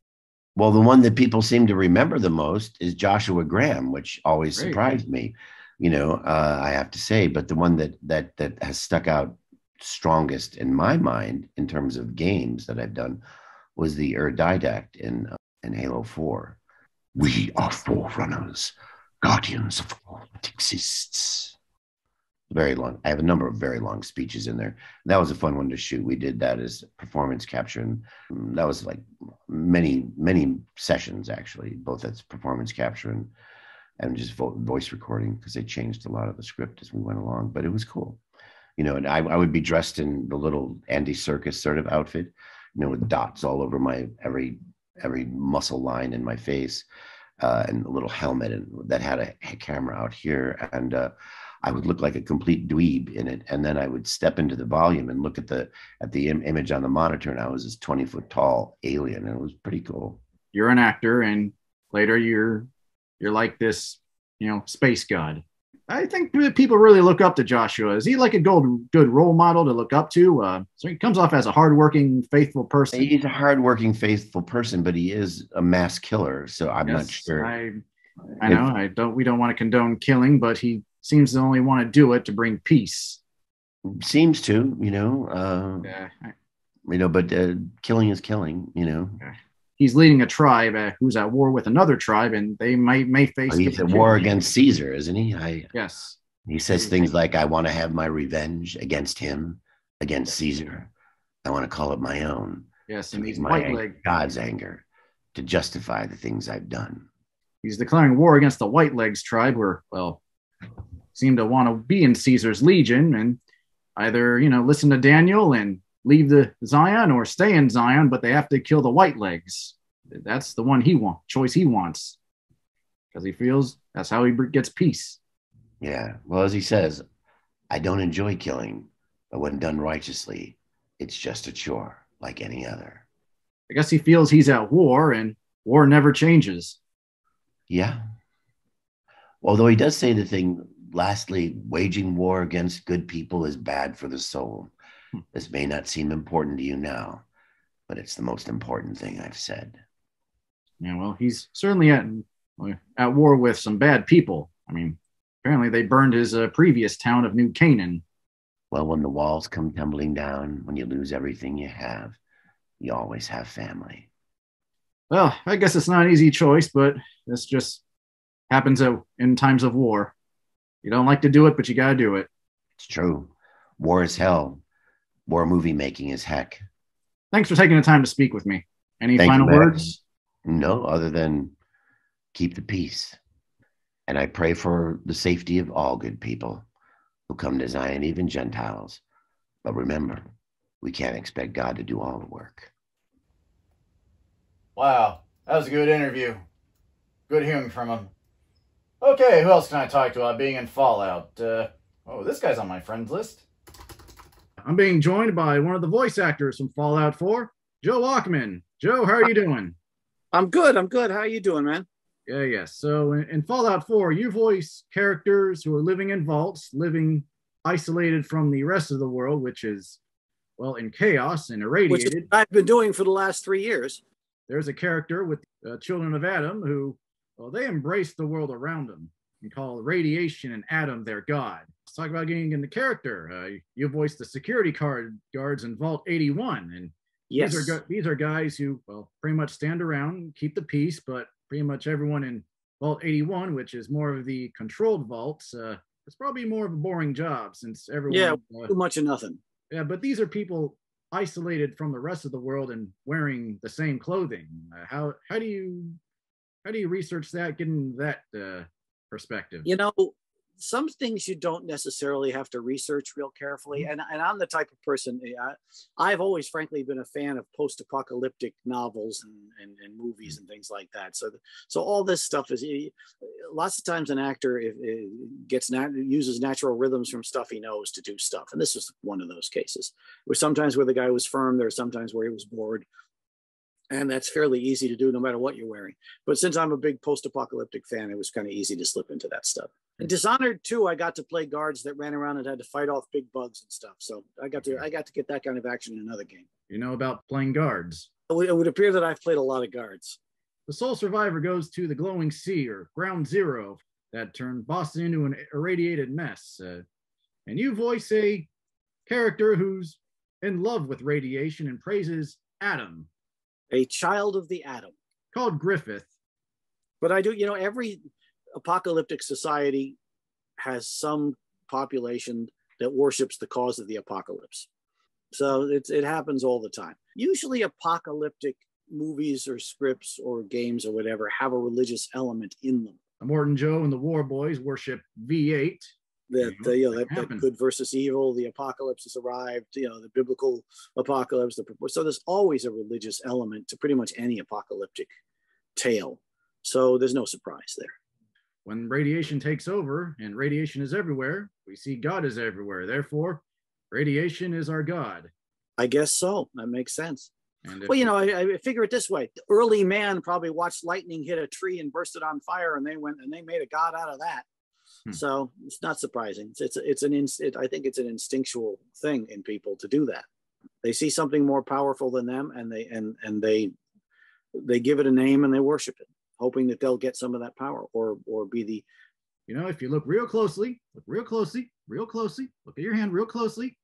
Well, the one that people seem to remember the most is Joshua Graham, which always Great. surprised me, you know, uh, I have to say. But the one that that that has stuck out strongest in my mind in terms of games that I've done was the Erdidact in uh, in Halo four. We are forerunners, guardians of all that exists. Very long. I have a number of very long speeches in there. That was a fun one to shoot. We did that as performance capture. And that was like many, many sessions, actually, both as performance capture and, and just vo- voice recording, because they changed a lot of the script as we went along. But it was cool. You know, and I, I would be dressed in the little Andy Serkis sort of outfit, you know, with dots all over my every every muscle line in my face uh, and a little helmet and that had a, a camera out here. And uh I would look like a complete dweeb in it. And then I would step into the volume and look at the at the im- image on the monitor. And I was this twenty foot tall alien. And it was pretty cool. You're an actor. And later you're you're like this, you know, space god. I think people really look up to Joshua. Is he like a gold, good role model to look up to? Uh, so he comes off as a hardworking, faithful person. He's a hardworking, faithful person, but he is a mass killer. So I'm yes, not sure. I, I know. If, I don't. We don't want to condone killing, but he seems to only want to do it to bring peace. Seems to, you know, uh, yeah. you know, but uh, killing is killing, you know. He's leading a tribe uh, who's at war with another tribe, and they might may face. Oh, he's at war against Caesar, isn't he? I, yes. He says things like, "I want to have my revenge against him, against Caesar. I want to call it my own." Yes, and he's my ang- God's anger to justify the things I've done. He's declaring war against the White Legs tribe, where well. seem to want to be in Caesar's legion and either, you know, listen to Daniel and leave the Zion or stay in Zion, but they have to kill the White Legs. That's the one he wants, choice he wants, because he feels that's how he gets peace. Yeah. Well, as he says, I don't enjoy killing, but when done righteously, it's just a chore like any other. I guess he feels he's at war and war never changes. Yeah. Although he does say the thing, lastly, waging war against good people is bad for the soul. This may not seem important to you now, but it's the most important thing I've said. Yeah, well, he's certainly at at war with some bad people. I mean, apparently they burned his uh, previous town of New Canaan. Well, when the walls come tumbling down, when you lose everything you have, you always have family. Well, I guess it's not an easy choice, but this just happens in times of war. You don't like to do it, but you got to do it. It's true. War is hell. War movie making is heck. Thanks for taking the time to speak with me. Any Thank final you, words? No, other than keep the peace. And I pray for the safety of all good people who come to Zion, even Gentiles. But remember, we can't expect God to do all the work. Wow, that was a good interview. Good hearing from him. Okay, who else can I talk to about being in Fallout? Uh, oh, this guy's on my friends list. I'm being joined by one of the voice actors from Fallout four, Joe Walkman. Joe, how are you doing? I'm good. I'm good. How are you doing, man? Yeah, yeah. So in, in Fallout four, you voice characters who are living in vaults, living isolated from the rest of the world, which is, well, in chaos and irradiated. Which I've been doing for the last three years. There's a character with uh, Children of Adam who, well, they embrace the world around them and call radiation and Adam their god. Let's talk about getting into character. Uh, you voiced the security card guards in Vault eighty-one. And yes. These are, these are guys who, well, pretty much stand around, keep the peace, but pretty much everyone in Vault eighty-one, which is more of the controlled vaults, uh, it's probably more of a boring job since everyone... Yeah, uh, too much of nothing. Yeah, but these are people isolated from the rest of the world and wearing the same clothing. Uh, how how do you how do you research that, getting that uh, perspective? You know, some things you don't necessarily have to research real carefully. And and I'm the type of person, I, I've always frankly been a fan of post-apocalyptic novels and, and, and movies and things like that. So so all this stuff is, lots of times an actor it, it gets nat- uses natural rhythms from stuff he knows to do stuff. And this was one of those cases where sometimes where the guy was firm, there are sometimes where he was bored. And that's fairly easy to do no matter what you're wearing. But since I'm a big post-apocalyptic fan, it was kind of easy to slip into that stuff. And Dishonored two, I got to play guards that ran around and had to fight off big bugs and stuff. So I got to I got to get that kind of action in another game. You know about playing guards. It would appear that I've played a lot of guards. The sole survivor goes to the glowing sea, or Ground Zero, that turned Boston into an irradiated mess. Uh, and you voice a character who's in love with radiation and praises Adam. A child of the atom. Called Griffith. But I do, you know, every apocalyptic society has some population that worships the cause of the apocalypse. So it, it happens all the time. Usually apocalyptic movies or scripts or games or whatever have a religious element in them. Morton Joe and the War Boys worship V eight. That, uh, you know, that, that good versus evil, the apocalypse has arrived, you know, the biblical apocalypse. The, so there's always a religious element to pretty much any apocalyptic tale. So there's no surprise there. When radiation takes over, and radiation is everywhere, we see God is everywhere. Therefore, radiation is our God. I guess so. That makes sense. Well, you know, I, I figure it this way. Early man probably watched lightning hit a tree and burst it on fire, and they went and they made a God out of that. Hmm. So it's not surprising. It's it's, it's an inst- it, I think it's an instinctual thing in people to do that. They see something more powerful than them, and they and and they they give it a name and they worship it, hoping that they'll get some of that power or or be the. You know, if you look real closely, look real closely, real closely, look at your hand real closely,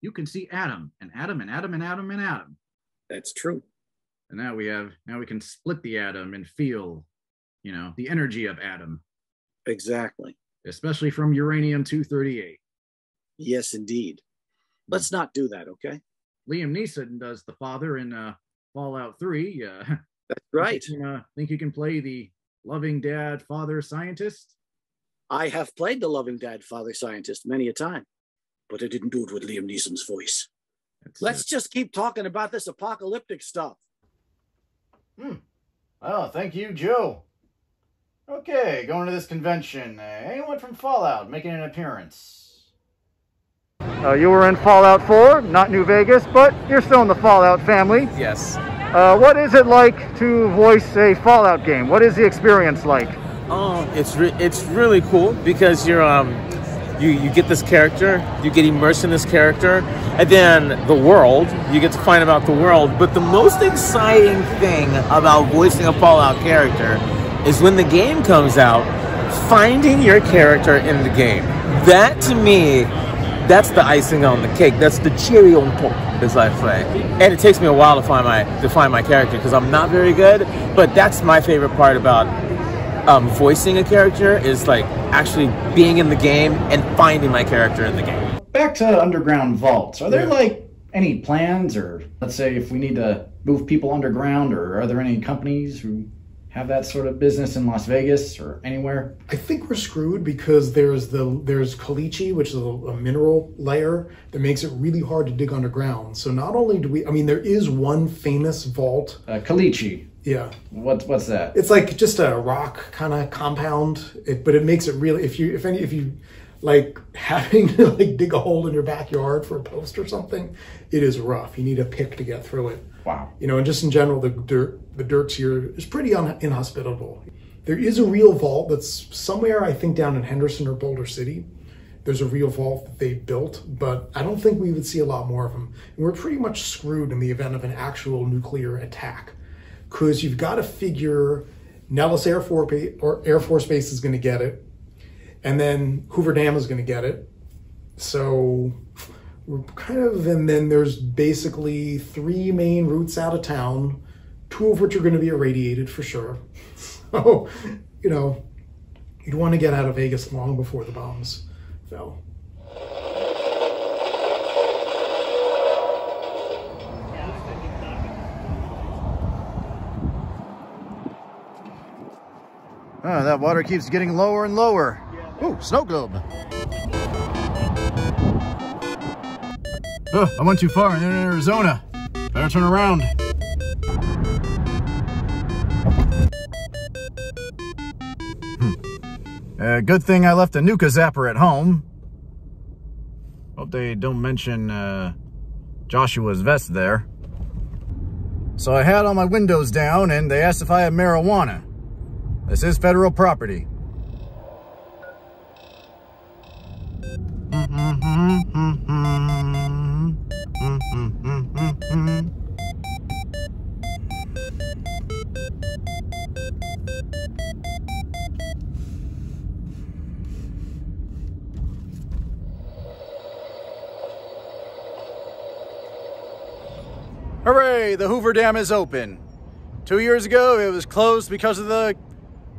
you can see Adam and Adam and Adam and Adam and Adam. That's true. And now we have now we can split the atom and feel, you know, the energy of Adam. Exactly. Especially from uranium two thirty-eight. Yes, indeed. Let's not do that, okay? Liam Neeson does the father in uh, Fallout three. Uh, That's right. I uh, think you can play the loving dad, father, scientist. I have played the loving dad, father, scientist many a time, but I didn't do it with Liam Neeson's voice. That's Let's it. just keep talking about this apocalyptic stuff. Hmm. Oh, thank you, Joe. Okay, going to this convention. Uh, anyone from Fallout making an appearance? Uh, you were in Fallout four, not New Vegas, but you're still in the Fallout family. Yes. Uh, what is it like to voice a Fallout game? What is the experience like? Um, it's re- it's really cool because you're um you you get this character, you get immersed in this character, and then the world. You get to find out the world. But the most exciting thing about voicing a Fallout character is when the game comes out, finding your character in the game. That, to me, that's the icing on the cake. That's the cherry on top, as I say. And it takes me a while to find my to find my character because I'm not very good. But that's my favorite part about um, voicing a character is like actually being in the game and finding my character in the game. Back to underground vaults. Are there like any plans, or let's say if we need to move people underground, or are there any companies who have that sort of business in Las Vegas or anywhere? I think we're screwed because there's the there's caliche, which is a, a mineral layer that makes it really hard to dig underground. So not only do we, I mean, there is one famous vault. Uh, caliche. Yeah. What what's that? It's like just a rock kind of compound, it, but it makes it really if you if any if you like having to like dig a hole in your backyard for a post or something, it is rough. You need a pick to get through it. Wow. You know, and just in general, the dirt, the dirt here is pretty un inhospitable. There is a real vault that's somewhere, I think, down in Henderson or Boulder City. There's a real vault that they built, but I don't think we would see a lot more of them. And we're pretty much screwed in the event of an actual nuclear attack, because you've got to figure Nellis Air Force, or Air Force Base is going to get it, and then Hoover Dam is going to get it. So we're kind of, and then there's basically three main routes out of town, two of which are going to be irradiated for sure. So, you know, you'd want to get out of Vegas long before the bombs fell. Oh, that water keeps getting lower and lower. Yeah. Ooh, snow globe. Oh, I went too far. I'm in Arizona. Better turn around. Hmm. Uh, good thing I left a Nuka Zapper at home. Hope they don't mention uh, Joshua's vest there. So I had all my windows down, and they asked if I had marijuana. This is federal property. Hooray! The Hoover Dam is open. Two years ago, it was closed because of the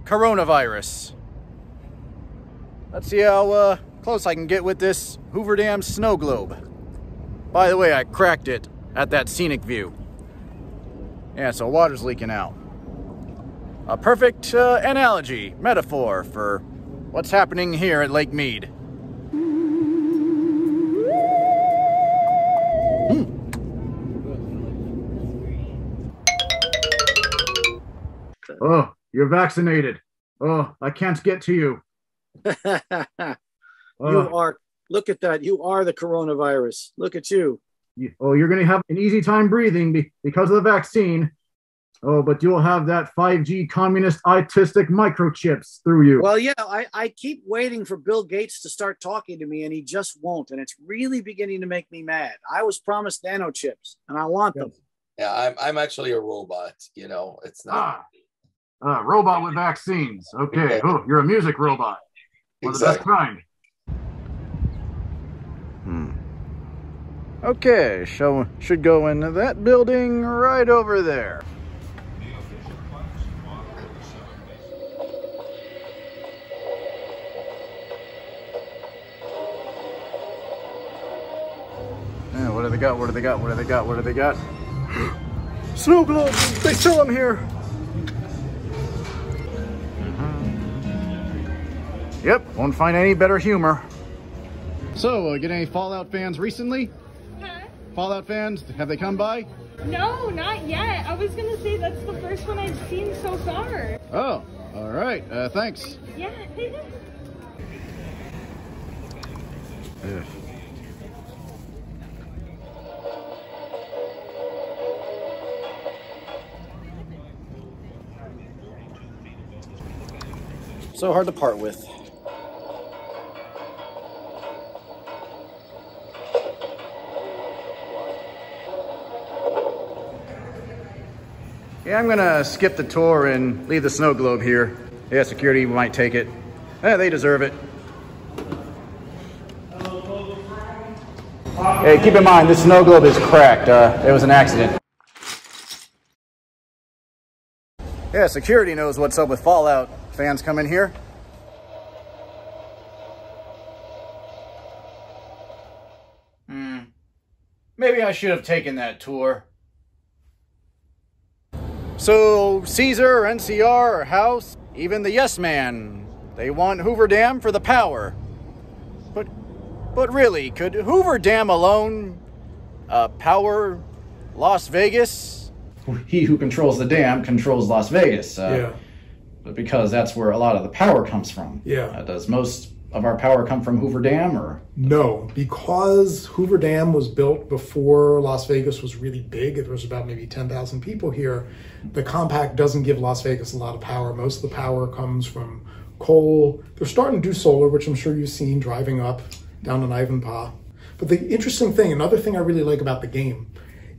coronavirus. Let's see how uh, close I can get with this Hoover Dam snow globe. By the way, I cracked it at that scenic view. Yeah, so water's leaking out. A perfect uh, analogy, metaphor for what's happening here at Lake Mead. Mm. Oh. You're vaccinated. Oh, I can't get to you. uh, you are, look at that. You are the coronavirus. Look at you. you oh, you're going to have an easy time breathing be because of the vaccine. Oh, but you'll have that five G communist autistic microchips through you. Well, yeah, I, I keep waiting for Bill Gates to start talking to me, and he just won't. And it's really beginning to make me mad. I was promised nanochips, and I want yes. them. Yeah, I'm, I'm actually a robot. You know, it's not... Ah. Uh, robot with vaccines. Okay. Oh, you're a music robot. One of the best kind. Hmm. Okay, so should go into that building right over there. Yeah, what do they got? What do they got? What do they got? What do they got? Snow globes! They sell them here! Yep, won't find any better humor. So, uh, get any Fallout fans recently? Huh? Fallout fans, have they come by? No, not yet. I was gonna say that's the first one I've seen so far. Oh, all right. Uh, thanks. Yeah. So hard to part with. Yeah, I'm gonna skip the tour and leave the snow globe here. Yeah, security might take it. Yeah, they deserve it. Hey, keep in mind, this snow globe is cracked. Uh, it was an accident. Yeah, security knows what's up with Fallout. Fans come in here. Hmm. Maybe I should have taken that tour. So, Caesar, N C R, House, even the Yes Man, they want Hoover Dam for the power. But, but really, could Hoover Dam alone uh, power Las Vegas? He who controls the dam controls Las Vegas. Uh, yeah. Because that's where a lot of the power comes from. Yeah. Uh, does most of our power come from Hoover Dam, or? No, because Hoover Dam was built before Las Vegas was really big. There was about maybe ten thousand people here. The compact doesn't give Las Vegas a lot of power. Most of the power comes from coal. They're starting to do solar, which I'm sure you've seen driving up down in Ivanpah. But the interesting thing, another thing I really like about the game,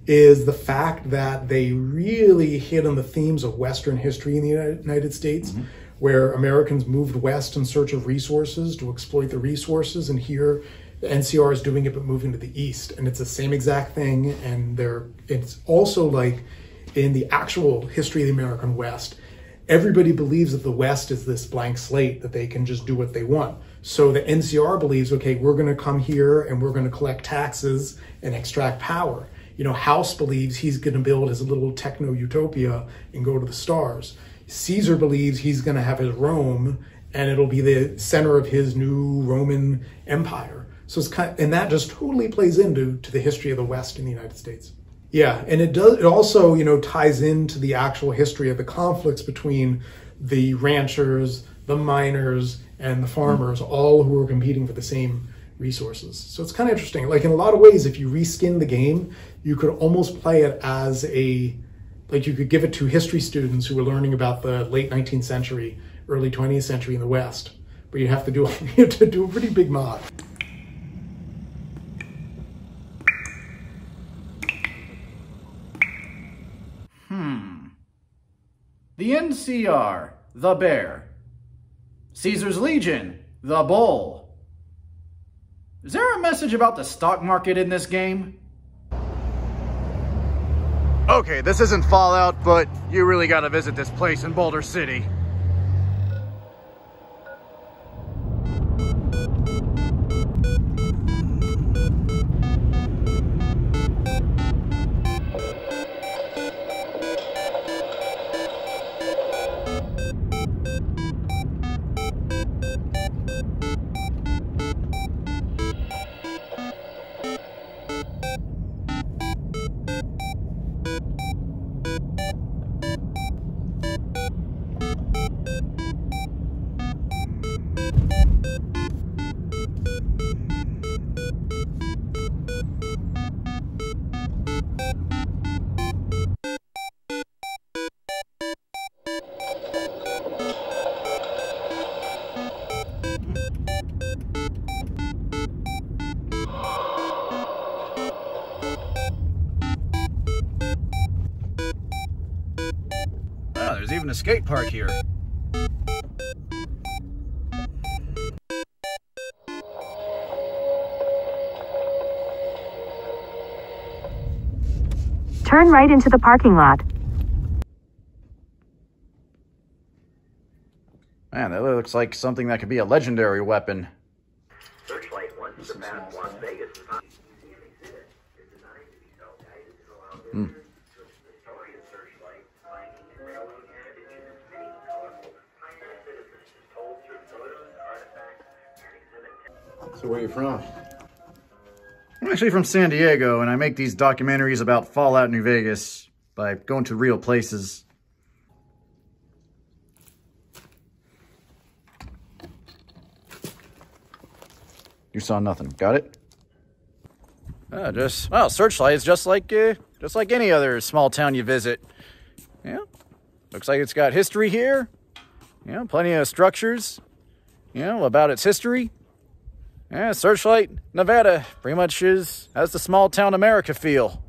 is the fact that they really hit on the themes of Western history in the United States, mm-hmm. where Americans moved west in search of resources to exploit the resources, and here the N C R is doing it but moving to the east, and it's the same exact thing. And there, it's also like in the actual history of the American West, everybody believes that the West is this blank slate, that they can just do what they want. So the N C R believes, okay, we're going to come here and we're going to collect taxes and extract power. You know, House believes he's going to build his little techno-utopia and go to the stars. Caesar believes he's going to have his Rome, and it'll be the center of his new Roman empire. So it's kind of, and that just totally plays into to the history of the West in the United States. Yeah, and it does. It also, you know, ties into the actual history of the conflicts between the ranchers, the miners, and the farmers, mm-hmm. all who are competing for the same resources. So it's kind of interesting. Like in a lot of ways, if you reskin the game, you could almost play it as a, like you could give it to history students who were learning about the late nineteenth century, early twentieth century in the West, but you have to do you have to do a pretty big mod. Hmm. The N C R, the bear. Caesar's Legion, the bull. Is there a message about the stock market in this game? Okay, this isn't Fallout, but you really gotta visit this place in Boulder City. There's even a skate park here. Turn right into the parking lot. Man, that looks like something that could be a legendary weapon. Searchlight one to map Las Vegas. Hmm. So where are you from? I'm actually from San Diego, and I make these documentaries about Fallout New Vegas by going to real places. You saw nothing. Got it? Oh, just well, Searchlight is just like uh, just like any other small town you visit. Yeah, looks like it's got history here. Yeah, plenty of structures. Yeah, about its history. Yeah, Searchlight, Nevada, pretty much is, has the small town America feel.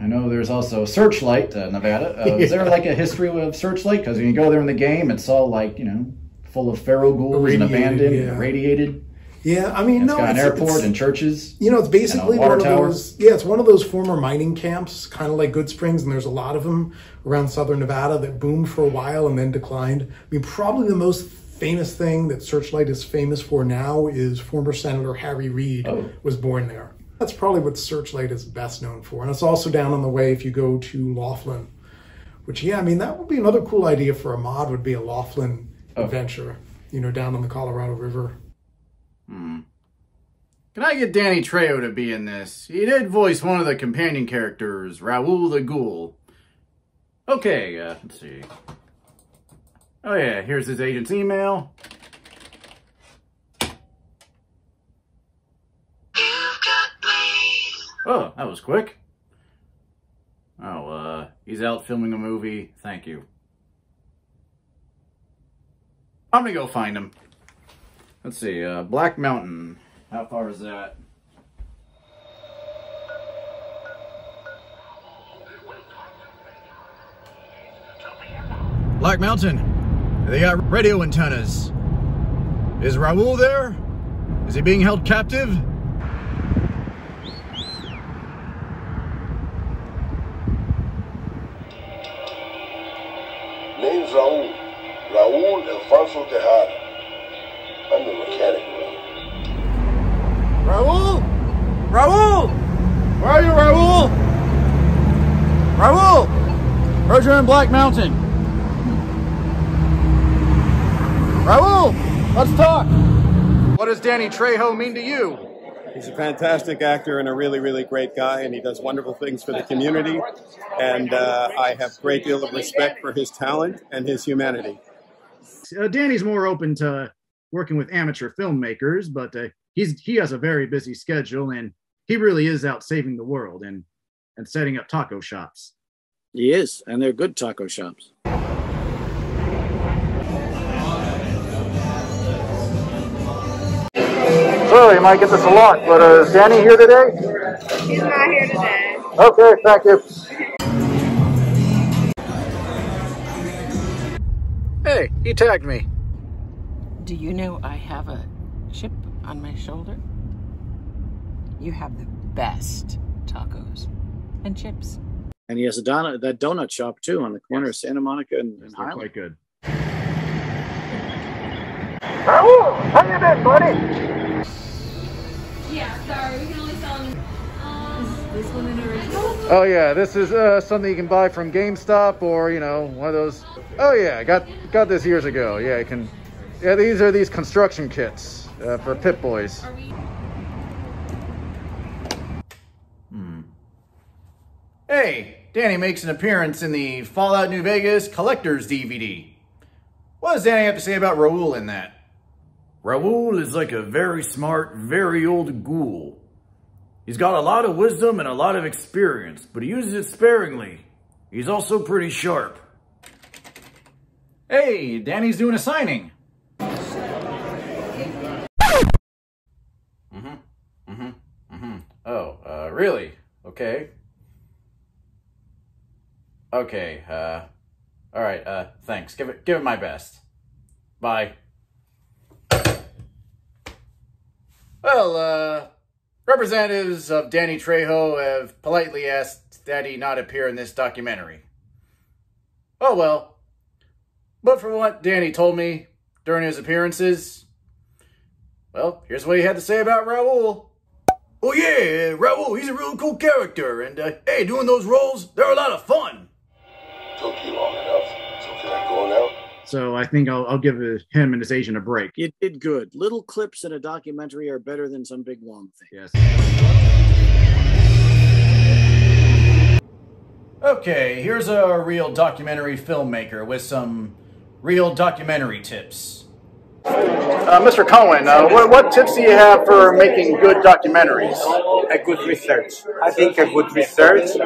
I know there's also Searchlight, uh, Nevada. Uh, yeah. Is there like a history of Searchlight? Because when you go there in the game, it's all like, you know, full of feral ghouls and abandoned, yeah. and radiated. Yeah, I mean, it's no, got an it's, airport it's, and churches. You know, it's basically water one of those. Yeah, it's one of those former mining camps, kind of like Good Springs, and there's a lot of them around southern Nevada that boomed for a while and then declined. I mean, probably the most famous thing that Searchlight is famous for now is former Senator Harry Reid oh. was born there. That's probably what Searchlight is best known for. And it's also down on the way if you go to Laughlin, which, yeah, I mean, that would be another cool idea for a mod, would be a Laughlin oh. adventure, you know, down on the Colorado River. Hmm. Can I get Danny Trejo to be in this? He did voice one of the companion characters, Raoul the Ghoul. Okay, uh, let's see. Oh yeah, here's his agent's email. that was quick. Oh, uh, he's out filming a movie. Thank you. I'm gonna go find him. Let's see, uh, Black Mountain. How far is that? Black Mountain, they got radio antennas. Is Raul there? Is he being held captive? Name's Raul. Raul Alfonso Tejada. I'm the mechanic, Raul. Raul! Raul! Where are you, Raul? Raul! Roger and Black Mountain. Raul! Let's talk! What does Danny Trejo mean to you? He's a fantastic actor and a really, really great guy, and he does wonderful things for the community. And uh, I have a great deal of respect for his talent and his humanity. Uh, Danny's more open to working with amateur filmmakers, but uh, he's he has a very busy schedule, and he really is out saving the world and, and setting up taco shops. He is, and they're good taco shops. Sorry, you might get this a lot, but uh, is Danny here today? He's not here today. Okay, thank you. Hey, he tagged me. Do you know I have a chip on my shoulder? You have the best tacos and chips. And he has a donut, that donut shop too on the corner yes. of Santa Monica and, and Highland. Quite good. Raul, how you been, buddy? Yeah, sorry, we can only sell them. Um, this one in original? Oh yeah, this is uh, something you can buy from GameStop or, you know, one of those. Oh yeah, got got this years ago. Yeah, you can. Yeah, these are these construction kits uh, for Pit Boys. Hmm. Hey, Danny makes an appearance in the Fallout New Vegas Collector's D V D. What does Danny have to say about Raul in that? Raul is like a very smart, very old ghoul. He's got a lot of wisdom and a lot of experience, but he uses it sparingly. He's also pretty sharp. Hey, Danny's doing a signing. Mm-hmm, mm-hmm, mm-hmm. Oh, uh, really? Okay. Okay, uh, all right, uh, thanks. Give it, give it my best. Bye. Well, uh, representatives of Danny Trejo have politely asked that he not appear in this documentary. Oh well. But from what Danny told me during his appearances, well, here's what he had to say about Raul. Oh yeah, Raul, he's a real cool character, and uh, hey, doing those roles, they're a lot of fun. Took you long enough, so can I go now? So I think I'll, I'll give him and his agent a break. It did good. Little clips in a documentary are better than some big long thing. Yes. Okay, here's a real documentary filmmaker with some real documentary tips. Uh, Mister Cohen, uh, what, what tips do you have for making good documentaries? A good research. I think a good research is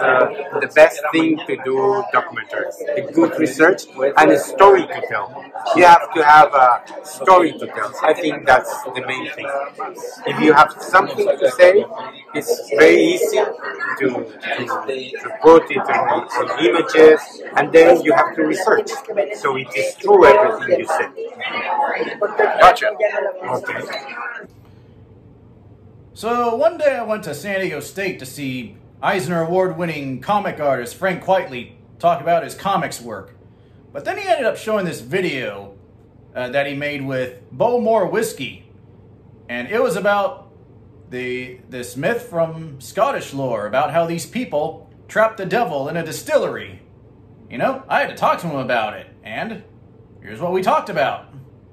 uh, the best thing to do documentaries. A good research and a story to tell. You have to have a story to tell. I think that's the main thing. If you have something to say, it's very easy to, to, to put it on, on images, and then you have to research. So it is true everything you said. Gotcha. Okay. So one day I went to San Diego State to see Eisner Award-winning comic artist Frank Quitely talk about his comics work. But then he ended up showing this video uh, that he made with Bowmore Whiskey. And it was about the, this myth from Scottish lore about how these people trapped the devil in a distillery. You know, I had to talk to him about it, and here's what we talked about.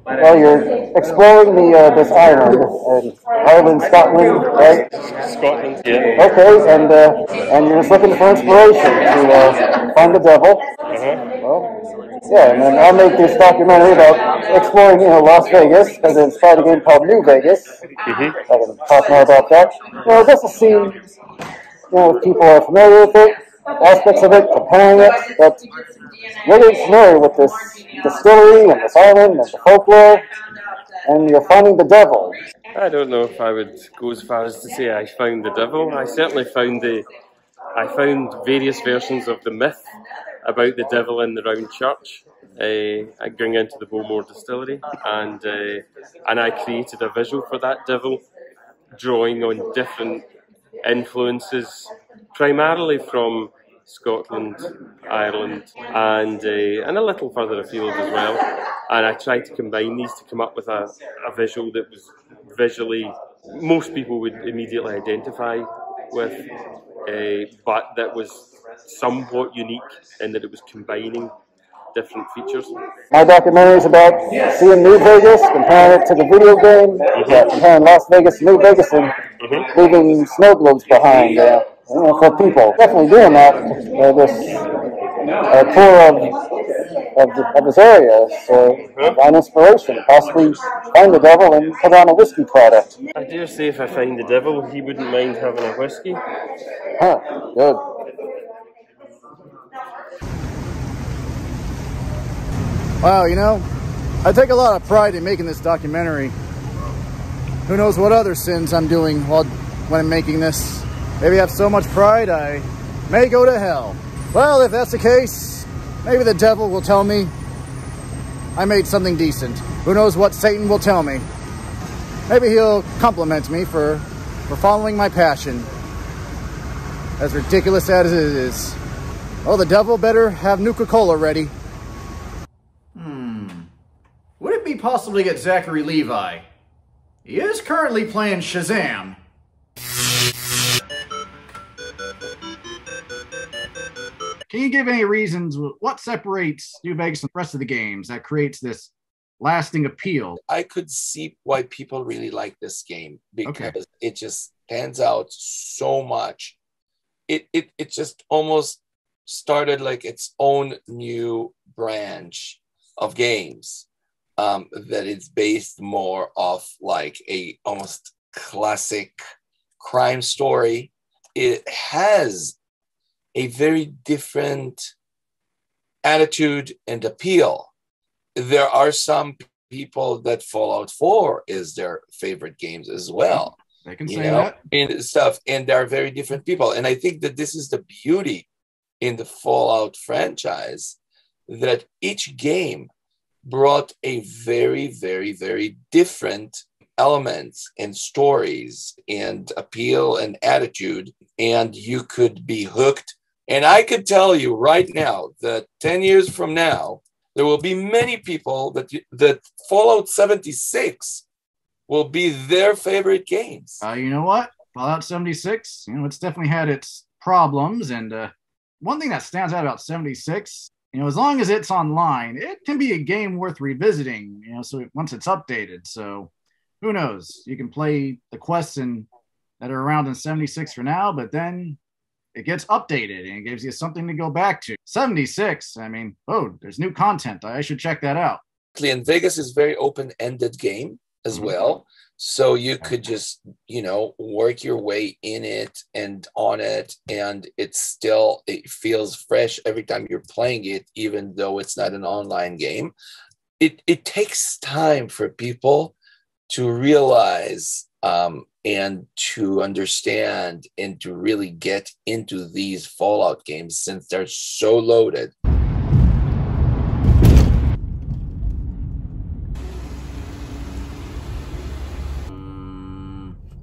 Well, you're exploring the uh, this island, and Ireland, Scotland, right? Scotland, yeah. Okay, and uh, and you're just looking for inspiration to uh, find the devil. Uh-huh. Well, Yeah, and then I'll make this documentary about exploring, you know, Las Vegas, because it's part of a game called New Vegas. Mm-hmm. I can talk more about that. You know, just to see, you know, if people are familiar with it, aspects of it, comparing it, but really familiar with this distillery and this island and the folklore, and you're finding the devil. I don't know if I would go as far as to say I found the devil. I certainly found the, I found various versions of the myth about the devil in the Round Church, uh, going into the Bowmore Distillery, and uh, and I created a visual for that devil, drawing on different influences, primarily from Scotland, Ireland, and uh, and a little further afield as well. And I tried to combine these to come up with a, a visual that was visually most people would immediately identify with, uh, but that was somewhat unique in that it was combining different features. My documentary is about seeing New Vegas, comparing it to the video game, mm-hmm. comparing Las Vegas to New Vegas, and mm-hmm. leaving snow globes behind uh, you know, for people. Definitely doing that, uh, this uh, tour of, of, the, of this area, so mm-hmm. find inspiration, possibly find the devil and put on a whiskey product. I dare say if I find the devil, he wouldn't mind having a whiskey. Huh, good. Wow, you know, I take a lot of pride in making this documentary. Who knows what other sins I'm doing while when I'm making this. Maybe I have so much pride I may go to hell. Well, if that's the case, maybe the devil will tell me I made something decent. Who knows what Satan will tell me. Maybe he'll compliment me for, for following my passion. As ridiculous as it is. Oh, the devil better have Nuka-Cola ready. Possible to get Zachary Levi. He is currently playing Shazam. Can you give any reasons what separates New Vegas from the rest of the games that creates this lasting appeal? I could see why people really like this game because okay. it just stands out so much. It, it, it just almost started like its own new branch of games. Um, that it's based more off like a almost classic crime story. It has a very different attitude and appeal. There are some people that Fallout four is their favorite games as well. I can say that. And stuff, and there are very different people. And I think that this is the beauty in the Fallout franchise, that each game brought a very, very, very different elements and stories and appeal and attitude, and you could be hooked. And I could tell you right now that ten years from now, there will be many people that that Fallout seventy-six will be their favorite games. Uh, you know what? Fallout seventy-six, you know, it's definitely had its problems. And uh, one thing that stands out about seventy-six, you know, as long as it's online, it can be a game worth revisiting, you know, so once it's updated. So who knows? You can play the quests in, that are around in seventy-six for now, but then it gets updated and it gives you something to go back to. seventy-six, I mean, oh, there's new content. I should check that out. And Vegas is a very open-ended game as mm-hmm. well. So you could just, you know, work your way in it and on it. And it's still, it feels fresh every time you're playing it, even though it's not an online game. It it takes time for people to realize um, and to understand and to really get into these Fallout games since they're so loaded.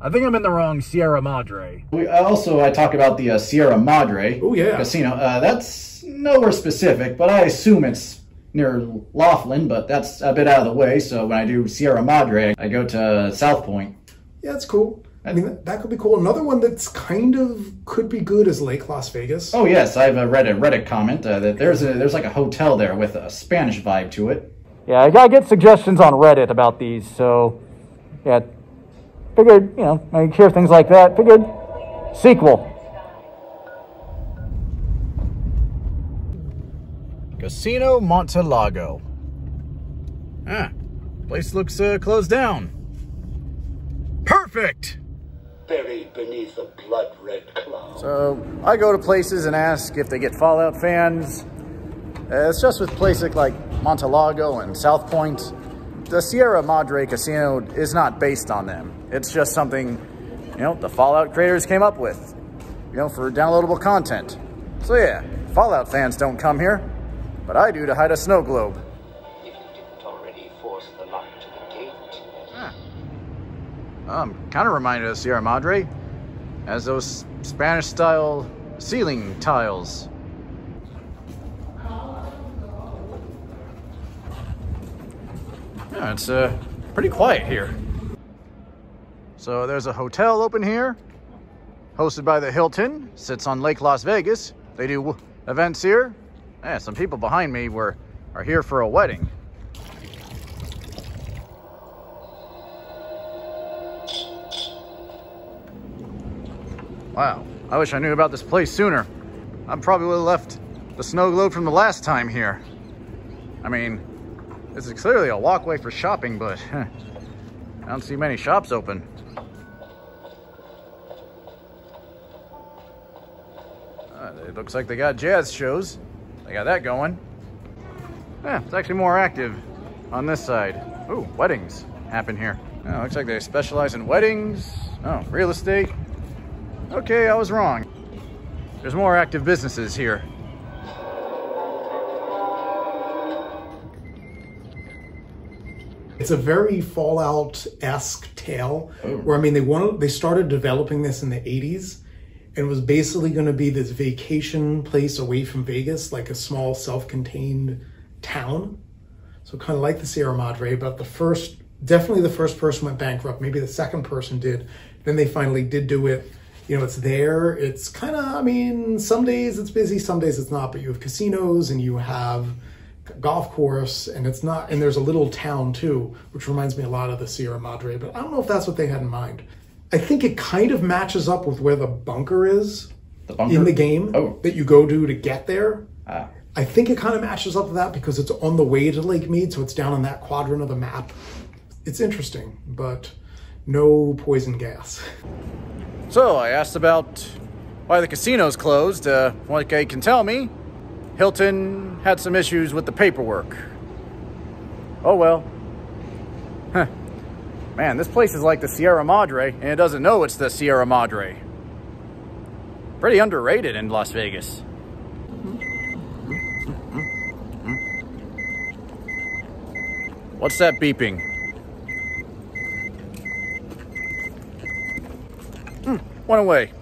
I think I'm in the wrong Sierra Madre. We also, I talk about the uh, Sierra Madre oh, yeah. casino. Uh, that's nowhere specific, but I assume it's near Laughlin, but that's a bit out of the way. So when I do Sierra Madre, I go to South Point. Yeah, that's cool. I mean, that, that could be cool. Another one that's kind of could be good is Lake Las Vegas. Oh, yes. I've uh, read a Reddit comment uh, that there's, a, there's like a hotel there with a Spanish vibe to it. Yeah, I get suggestions on Reddit about these, so yeah. Figured, you know, I hear things like that. Figured, sequel. Go Casino Montelago. Ah, place looks uh, closed down. Perfect! Buried beneath a blood-red cloud. So, I go to places and ask if they get Fallout fans. Uh, it's just with places like Montelago and South Point. The Sierra Madre Casino is not based on them. It's just something, you know, the Fallout creators came up with, you know, for downloadable content. So yeah, Fallout fans don't come here, but I do to hide a snow globe. If you didn't already force the lock to the gate. Huh. I'm kind of reminded of Sierra Madre, as those Spanish-style ceiling tiles. Yeah, it's uh, pretty quiet here. So there's a hotel open here, hosted by the Hilton, sits on Lake Las Vegas. They do events here. Yeah, some people behind me were are here for a wedding. Wow, I wish I knew about this place sooner. I probably would have left the snow globe from the last time here. I mean, this is clearly a walkway for shopping, but huh, I don't see many shops open. Uh, it looks like they got jazz shows. They got that going. Yeah, it's actually more active on this side. Ooh, weddings happen here. Oh, looks like they specialize in weddings. Oh, real estate. Okay, I was wrong. There's more active businesses here. It's a very Fallout-esque tale. Oh. Where, I mean, they wanted, they started developing this in the eighties, and it was basically going to be this vacation place away from Vegas, like a small self-contained town. So kind of like the Sierra Madre, but the first, definitely the first person went bankrupt. Maybe the second person did. Then they finally did do it. You know, it's there. It's kind of, I mean, some days it's busy, some days it's not, but you have casinos and you have golf course, and it's not, and there's a little town too, which reminds me a lot of the Sierra Madre, but I don't know if that's what they had in mind. I think it kind of matches up with where the bunker is the bunker? in the game oh. that you go to to get there. Ah. I think it kind of matches up with that because it's on the way to Lake Mead, so it's down on that quadrant of the map. It's interesting, but no poison gas. So I asked about why the casino's closed. Uh, like they can tell me, Hilton had some issues with the paperwork. Oh well. Huh. Man, this place is like the Sierra Madre, and it doesn't know it's the Sierra Madre. Pretty underrated in Las Vegas. What's that beeping? Hmm, one away.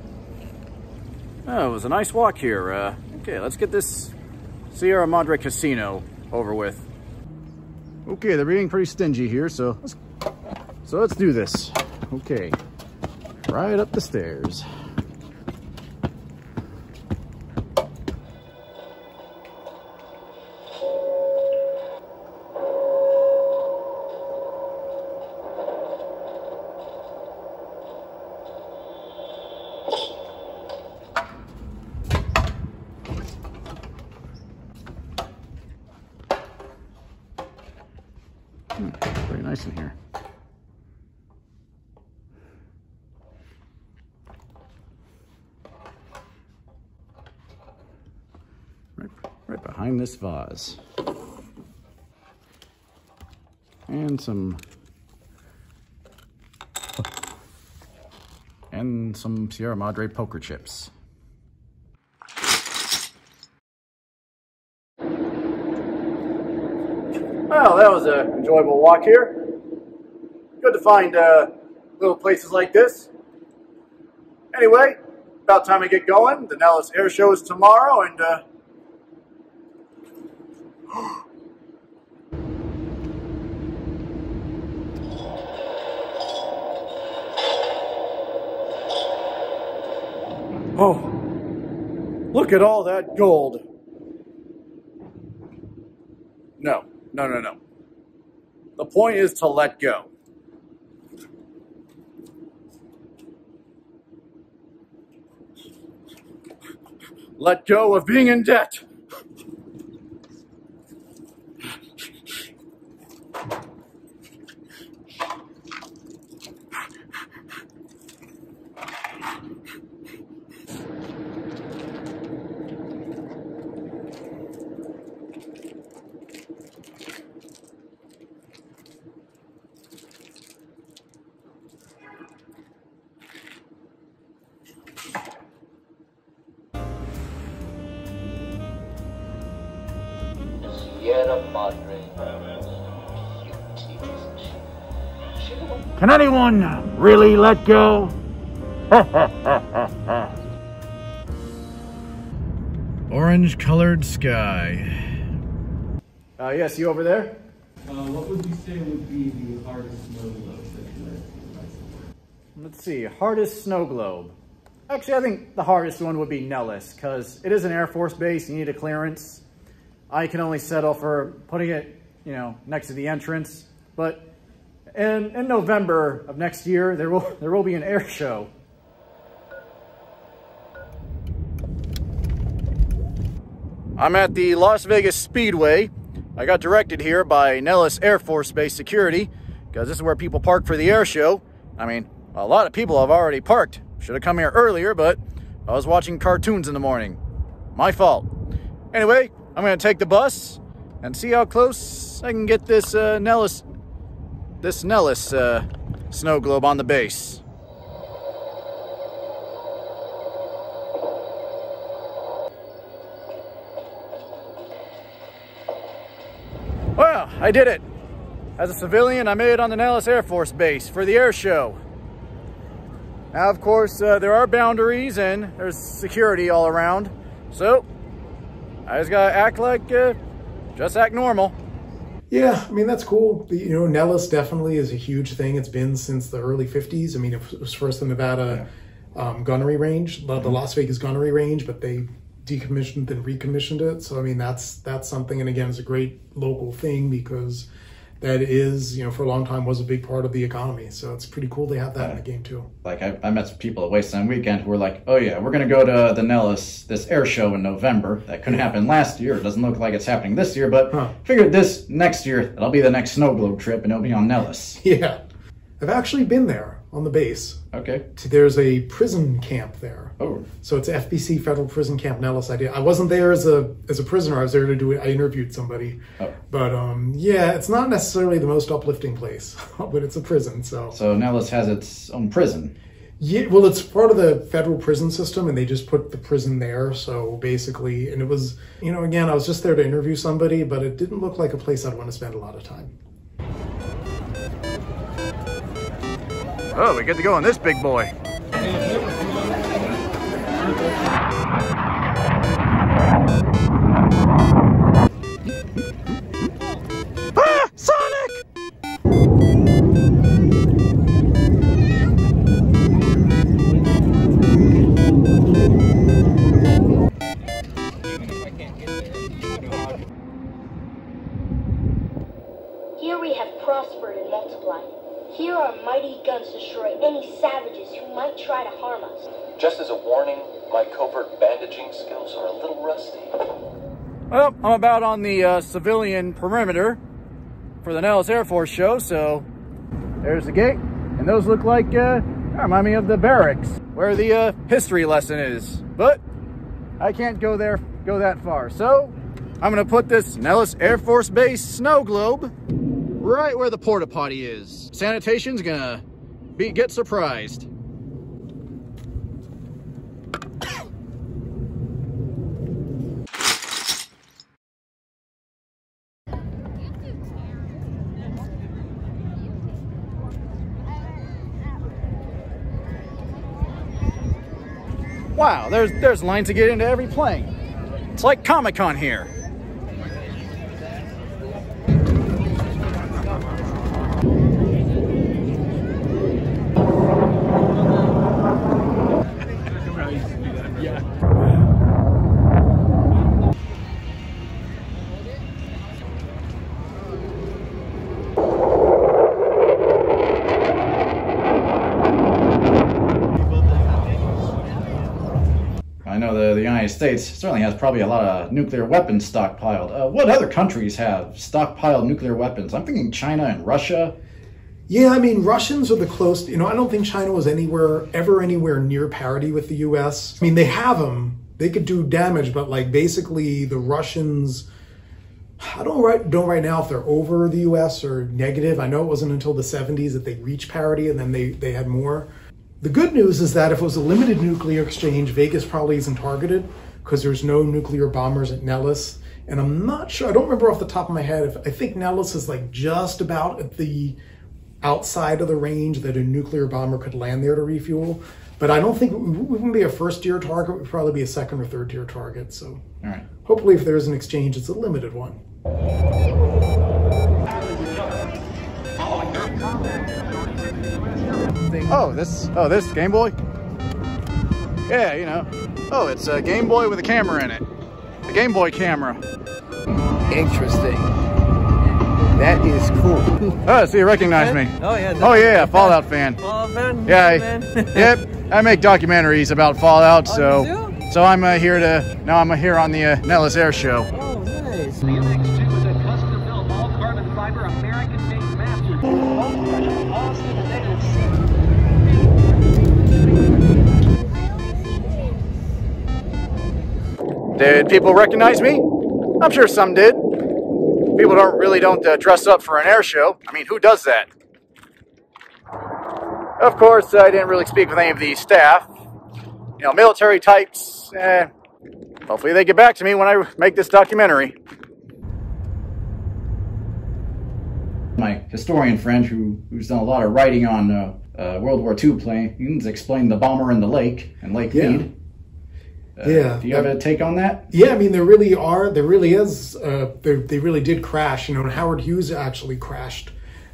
Oh, it was a nice walk here. Uh, okay, let's get this Sierra Madre Casino over with. Okay, they're being pretty stingy here, so let's, so let's do this. Okay, right up the stairs. Hmm, pretty nice in here. Right, right behind this vase. And some... And some Sierra Madre poker chips. Well, that was an enjoyable walk here. Good to find uh, little places like this. Anyway, about time to get going. The Nellis Air Show is tomorrow, and uh... oh, look at all that gold. No. No, no, no. The point is to let go. Let go of being in debt. Sierra Madre. Can anyone really let go? Orange colored sky. Uh, yes, you over there? Uh, what would you say would be the hardest snow globe that you ever seen by someone? Let's see, hardest snow globe. Actually, I think the hardest one would be Nellis, because it is an Air Force base, you need a clearance. I can only settle for putting it, you know, next to the entrance. But in, in November of next year, there will, there will be an air show. I'm at the Las Vegas Speedway. I got directed here by Nellis Air Force Base Security, because this is where people park for the air show. I mean, a lot of people have already parked. Should have come here earlier, but I was watching cartoons in the morning. My fault. Anyway, I'm gonna take the bus and see how close I can get this uh, Nellis, this Nellis uh, snow globe on the base. Well, I did it. As a civilian, I made it on the Nellis Air Force Base for the air show. Now, of course, uh, there are boundaries and there's security all around. So, I just gotta act like, uh, just act normal. Yeah, I mean, that's cool. The, you know, Nellis definitely is a huge thing. It's been since the early fifties. I mean, it was first in Nevada yeah. um, gunnery range, the Las Vegas gunnery range, but they decommissioned and recommissioned it. So, I mean, that's that's something. And again, it's a great local thing because that is, you know, for a long time was a big part of the economy. So it's pretty cool they have that yeah. in the game too. Like I, I met some people at Wasteland Weekend who were like, oh yeah, we're going to go to the Nellis, this air show in November. That couldn't happen last year. It doesn't look like it's happening this year, but huh. figured this next year, that'll be the next snow globe trip and it'll be on Nellis. Yeah. I've actually been there on the base. Okay. There's a prison camp there. Oh. So it's F B C, Federal Prison Camp Nellis. I did. I wasn't there as a as a prisoner. I was there to do it. I interviewed somebody. Oh. But um, yeah, it's not necessarily the most uplifting place, but it's a prison. So. So Nellis has its own prison. Yeah. Well, it's part of the federal prison system, and they just put the prison there. So basically, and it was, you know, again, I was just there to interview somebody, but it didn't look like a place I'd want to spend a lot of time. Oh, we get to go on this big boy. Ah, Sonic! Here we have prospered and multiplied. Here our mighty guns destroy any savages who might try to harm us. Just as a warning, my covert bandaging skills are a little rusty. Well, I'm about on the uh, civilian perimeter for the Nellis Air Force show, so there's the gate. And those look like, uh, remind me of the barracks, where the uh, history lesson is. But I can't go there, go that far. So I'm gonna put this Nellis Air Force Base snow globe right where the porta potty is. Sanitation's gonna be get surprised. Wow, there's there's lines to get into every plane. It's like Comic-Con here. I know the, the United States certainly has probably a lot of nuclear weapons stockpiled. Uh, what other countries have stockpiled nuclear weapons? I'm thinking China and Russia. Yeah, I mean, Russians are the closest. You know, I don't think China was anywhere, ever anywhere near parity with the U S. I mean, they have them. They could do damage, but like basically the Russians, I don't right, don't right now if they're over the U S or negative. I know it wasn't until the seventies that they reached parity and then they, they had more. The good news is that if it was a limited nuclear exchange, Vegas probably isn't targeted because there's no nuclear bombers at Nellis. And I'm not sure, I don't remember off the top of my head, if I think Nellis is like just about at the outside of the range that a nuclear bomber could land there to refuel. But I don't think we wouldn't be a first tier target, we'd probably be a second or third tier target. So all right. Hopefully if there is an exchange, it's a limited one. Oh, this oh this Game Boy? Yeah, you know. Oh, it's a Game Boy with a camera in it. A Game Boy camera. Interesting. That is cool. Oh, so you recognize me. Oh yeah. Oh yeah, Fallout fan. Fallout fan. Yeah. Yep. I make documentaries about Fallout, so so I'm uh, here to now I'm here on the uh, Nellis Air Show. Oh, nice. The M X two is a custom-built all carbon fiber American-made master. Did people recognize me? I'm sure some did. People don't really don't uh, dress up for an air show. I mean, who does that? Of course, I didn't really speak with any of the staff. You know, military types. Eh, hopefully they get back to me when I make this documentary. My historian friend, who, who's done a lot of writing on uh, uh, World War Two planes, explained the bomber and the lake and Lake Mead. Yeah. Uh, yeah. Do you have a take on that? Yeah, I mean, there really are, there really is, uh, they really did crash, you know, and Howard Hughes actually crashed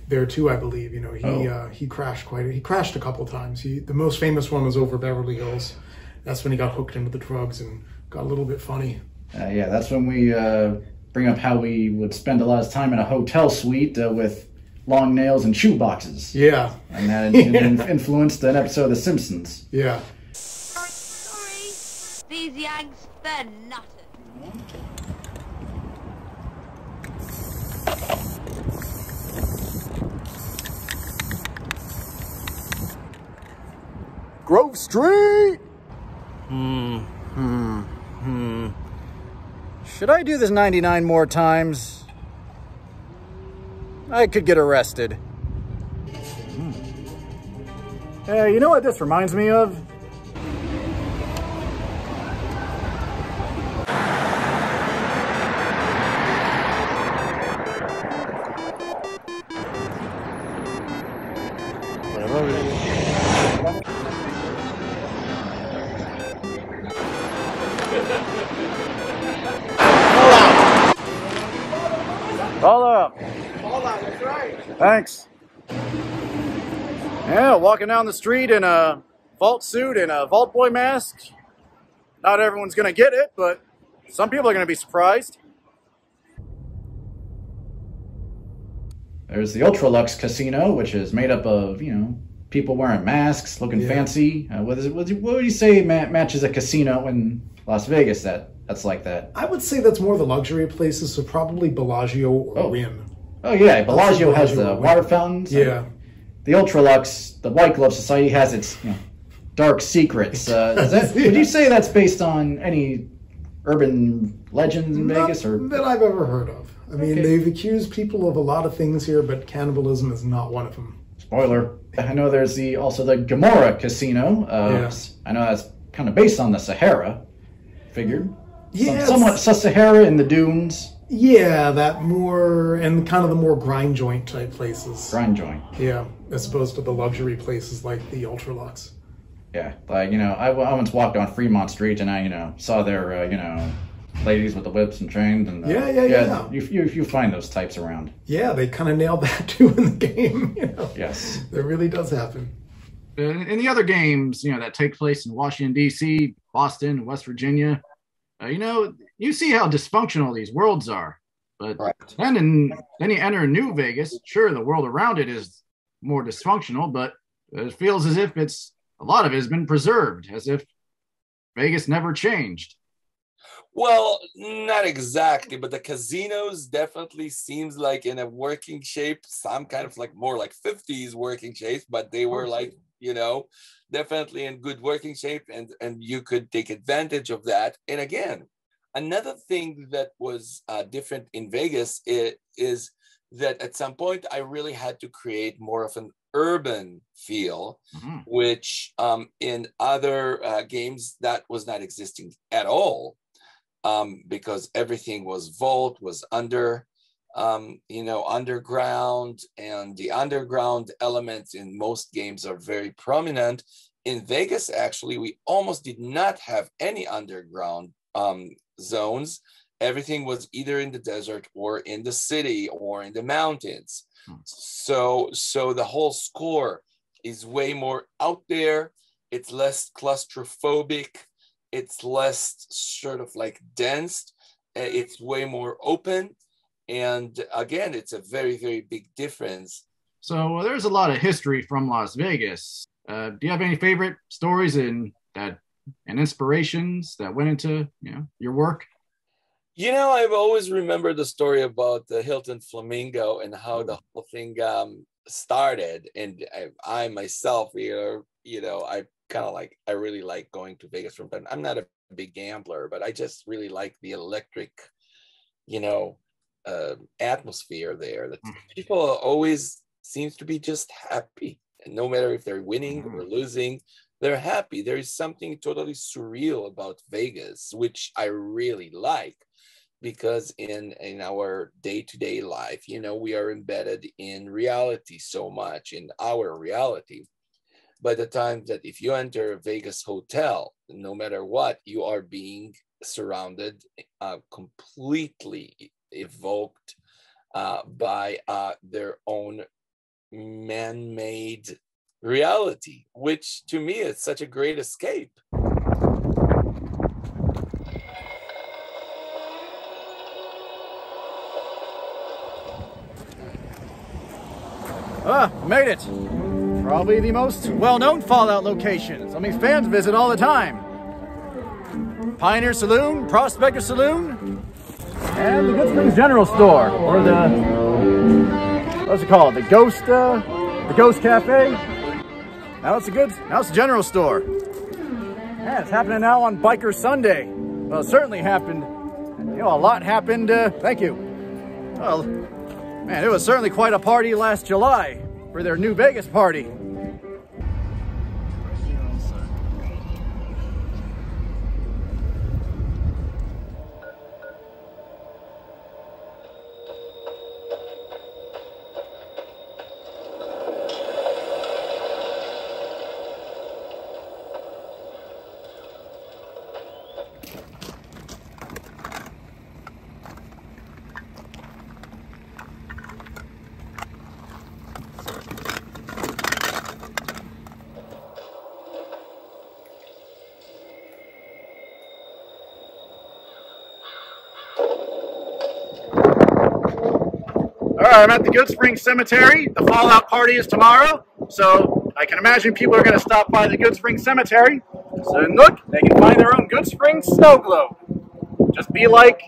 there too, I believe, you know, he oh. uh, he crashed quite, he crashed a couple times. He, the most famous one was over Beverly Hills. That's when he got hooked into the drugs and got a little bit funny. Uh, yeah, that's when we uh, bring up how we would spend a lot of time in a hotel suite uh, with long nails and shoe boxes. Yeah. And that yeah. influenced an episode of The Simpsons. Yeah. These yanks, they're nutted. Grove Street! Hmm, hmm, hmm. Should I do this ninety-nine more times? I could get arrested. Hmm. Uh, you know what this reminds me of? Fallout. Fallout, that's right. Thanks. Yeah, walking down the street in a vault suit and a vault boy mask. Not everyone's gonna get it, but some people are gonna be surprised. There's the Ultralux Casino, which is made up of, you know, people wearing masks, looking yeah. fancy. Uh, what, is it, what would you say matches a casino in Las Vegas that? That's like that. I would say that's more the luxury places, so probably Bellagio or oh. Wynn. Oh yeah, Bellagio, Bellagio has the water fountains. Yeah. Uh, the Ultralux, the White Glove Society has its you know, dark secrets. Uh, is that, yeah. Would you say that's based on any urban legends in Not Vegas? Or that I've ever heard of. I mean, okay. they've accused people of a lot of things here, but cannibalism is not one of them. Spoiler. I know there's the also the Gamora Casino. Uh, yes. I know that's kind of based on the Sahara, figured. Yeah, somewhat Sahara in the dunes. Yeah, that more, and kind of the more grind joint type places. Grind joint. Yeah, as opposed to the luxury places like the Ultralux. Yeah, like, you know, I, I once walked on Fremont Street and I, you know, saw their, uh, you know, ladies with the whips and chains. And, uh, yeah, yeah, yeah. yeah. You, you, you find those types around. Yeah, they kind of nailed that too in the game, you know. Yes. It really does happen. In, in the other games, you know, that take place in Washington, D C, Boston, West Virginia, Uh, you know, you see how dysfunctional these worlds are, but right. then in, then you enter New Vegas. Sure, the world around it is more dysfunctional, but it feels as if it's a lot of it has been preserved, as if Vegas never changed. Well, not exactly, but the casinos definitely seems like in a working shape, some kind of like more like fifties working shape, but they were like, you know, definitely in good working shape, and, and you could take advantage of that. And again, another thing that was uh, different in Vegas is, is that at some point I really had to create more of an urban feel, mm-hmm. which um, in other uh, games that was not existing at all. um, because everything was vault, was under, um, you know, underground, and the underground elements in most games are very prominent. In Vegas, actually, we almost did not have any underground um, zones. Everything was either in the desert or in the city or in the mountains. Hmm. So, so the whole score is way more out there. It's less claustrophobic. It's less sort of like dense. It's way more open. And again, it's a very, very big difference. So well, there's a lot of history from Las Vegas. Uh, do you have any favorite stories and that and inspirations that went into, you know, your work? You know, I've always remembered the story about the Hilton Flamingo and how the whole thing um, started. And I, I myself, you know, you know I kind of like, I really like going to Vegas from time. I'm not a big gambler, but I just really like the electric, you know, uh, atmosphere there. That people always seems to be just happy. And no matter if they're winning or losing, they're happy. There is something totally surreal about Vegas, which I really like. Because in, in our day-to-day life, you know, we are embedded in reality so much, in our reality. By the time that if you enter a Vegas hotel, no matter what, you are being surrounded, uh, completely evoked uh, by uh, their own man-made reality, which to me is such a great escape. Ah, made it! Probably the most well-known Fallout location. I mean, fans visit all the time. Pioneer Saloon, Prospector Saloon, and the Good Springs General Store, or the, what's it called? The Ghost, uh, the Ghost Cafe. Now it's the Good, now it's the General Store. Yeah, it's happening now on Biker Sunday. Well, it certainly happened, you know, a lot happened, uh, thank you. Well, man, it was certainly quite a party last July for their new Vegas party. I'm at the Good Springs Cemetery. The Fallout party is tomorrow, so I can imagine people are going to stop by the Good Springs Cemetery. So look, they can find their own Good Springs snow globe. Just be like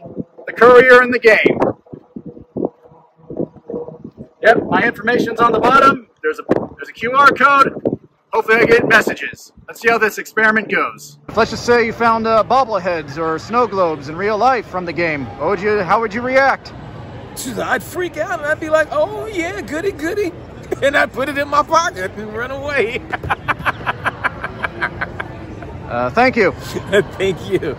the courier in the game. Yep, my information's on the bottom. There's a there's a Q R code. Hopefully I get messages. Let's see how this experiment goes. Let's just say you found uh, bobbleheads or snow globes in real life from the game. What would you? How would you react? I'd freak out and I'd be like, oh yeah, goody goody. And I'd put it in my pocket and run away. uh, thank you. Thank you.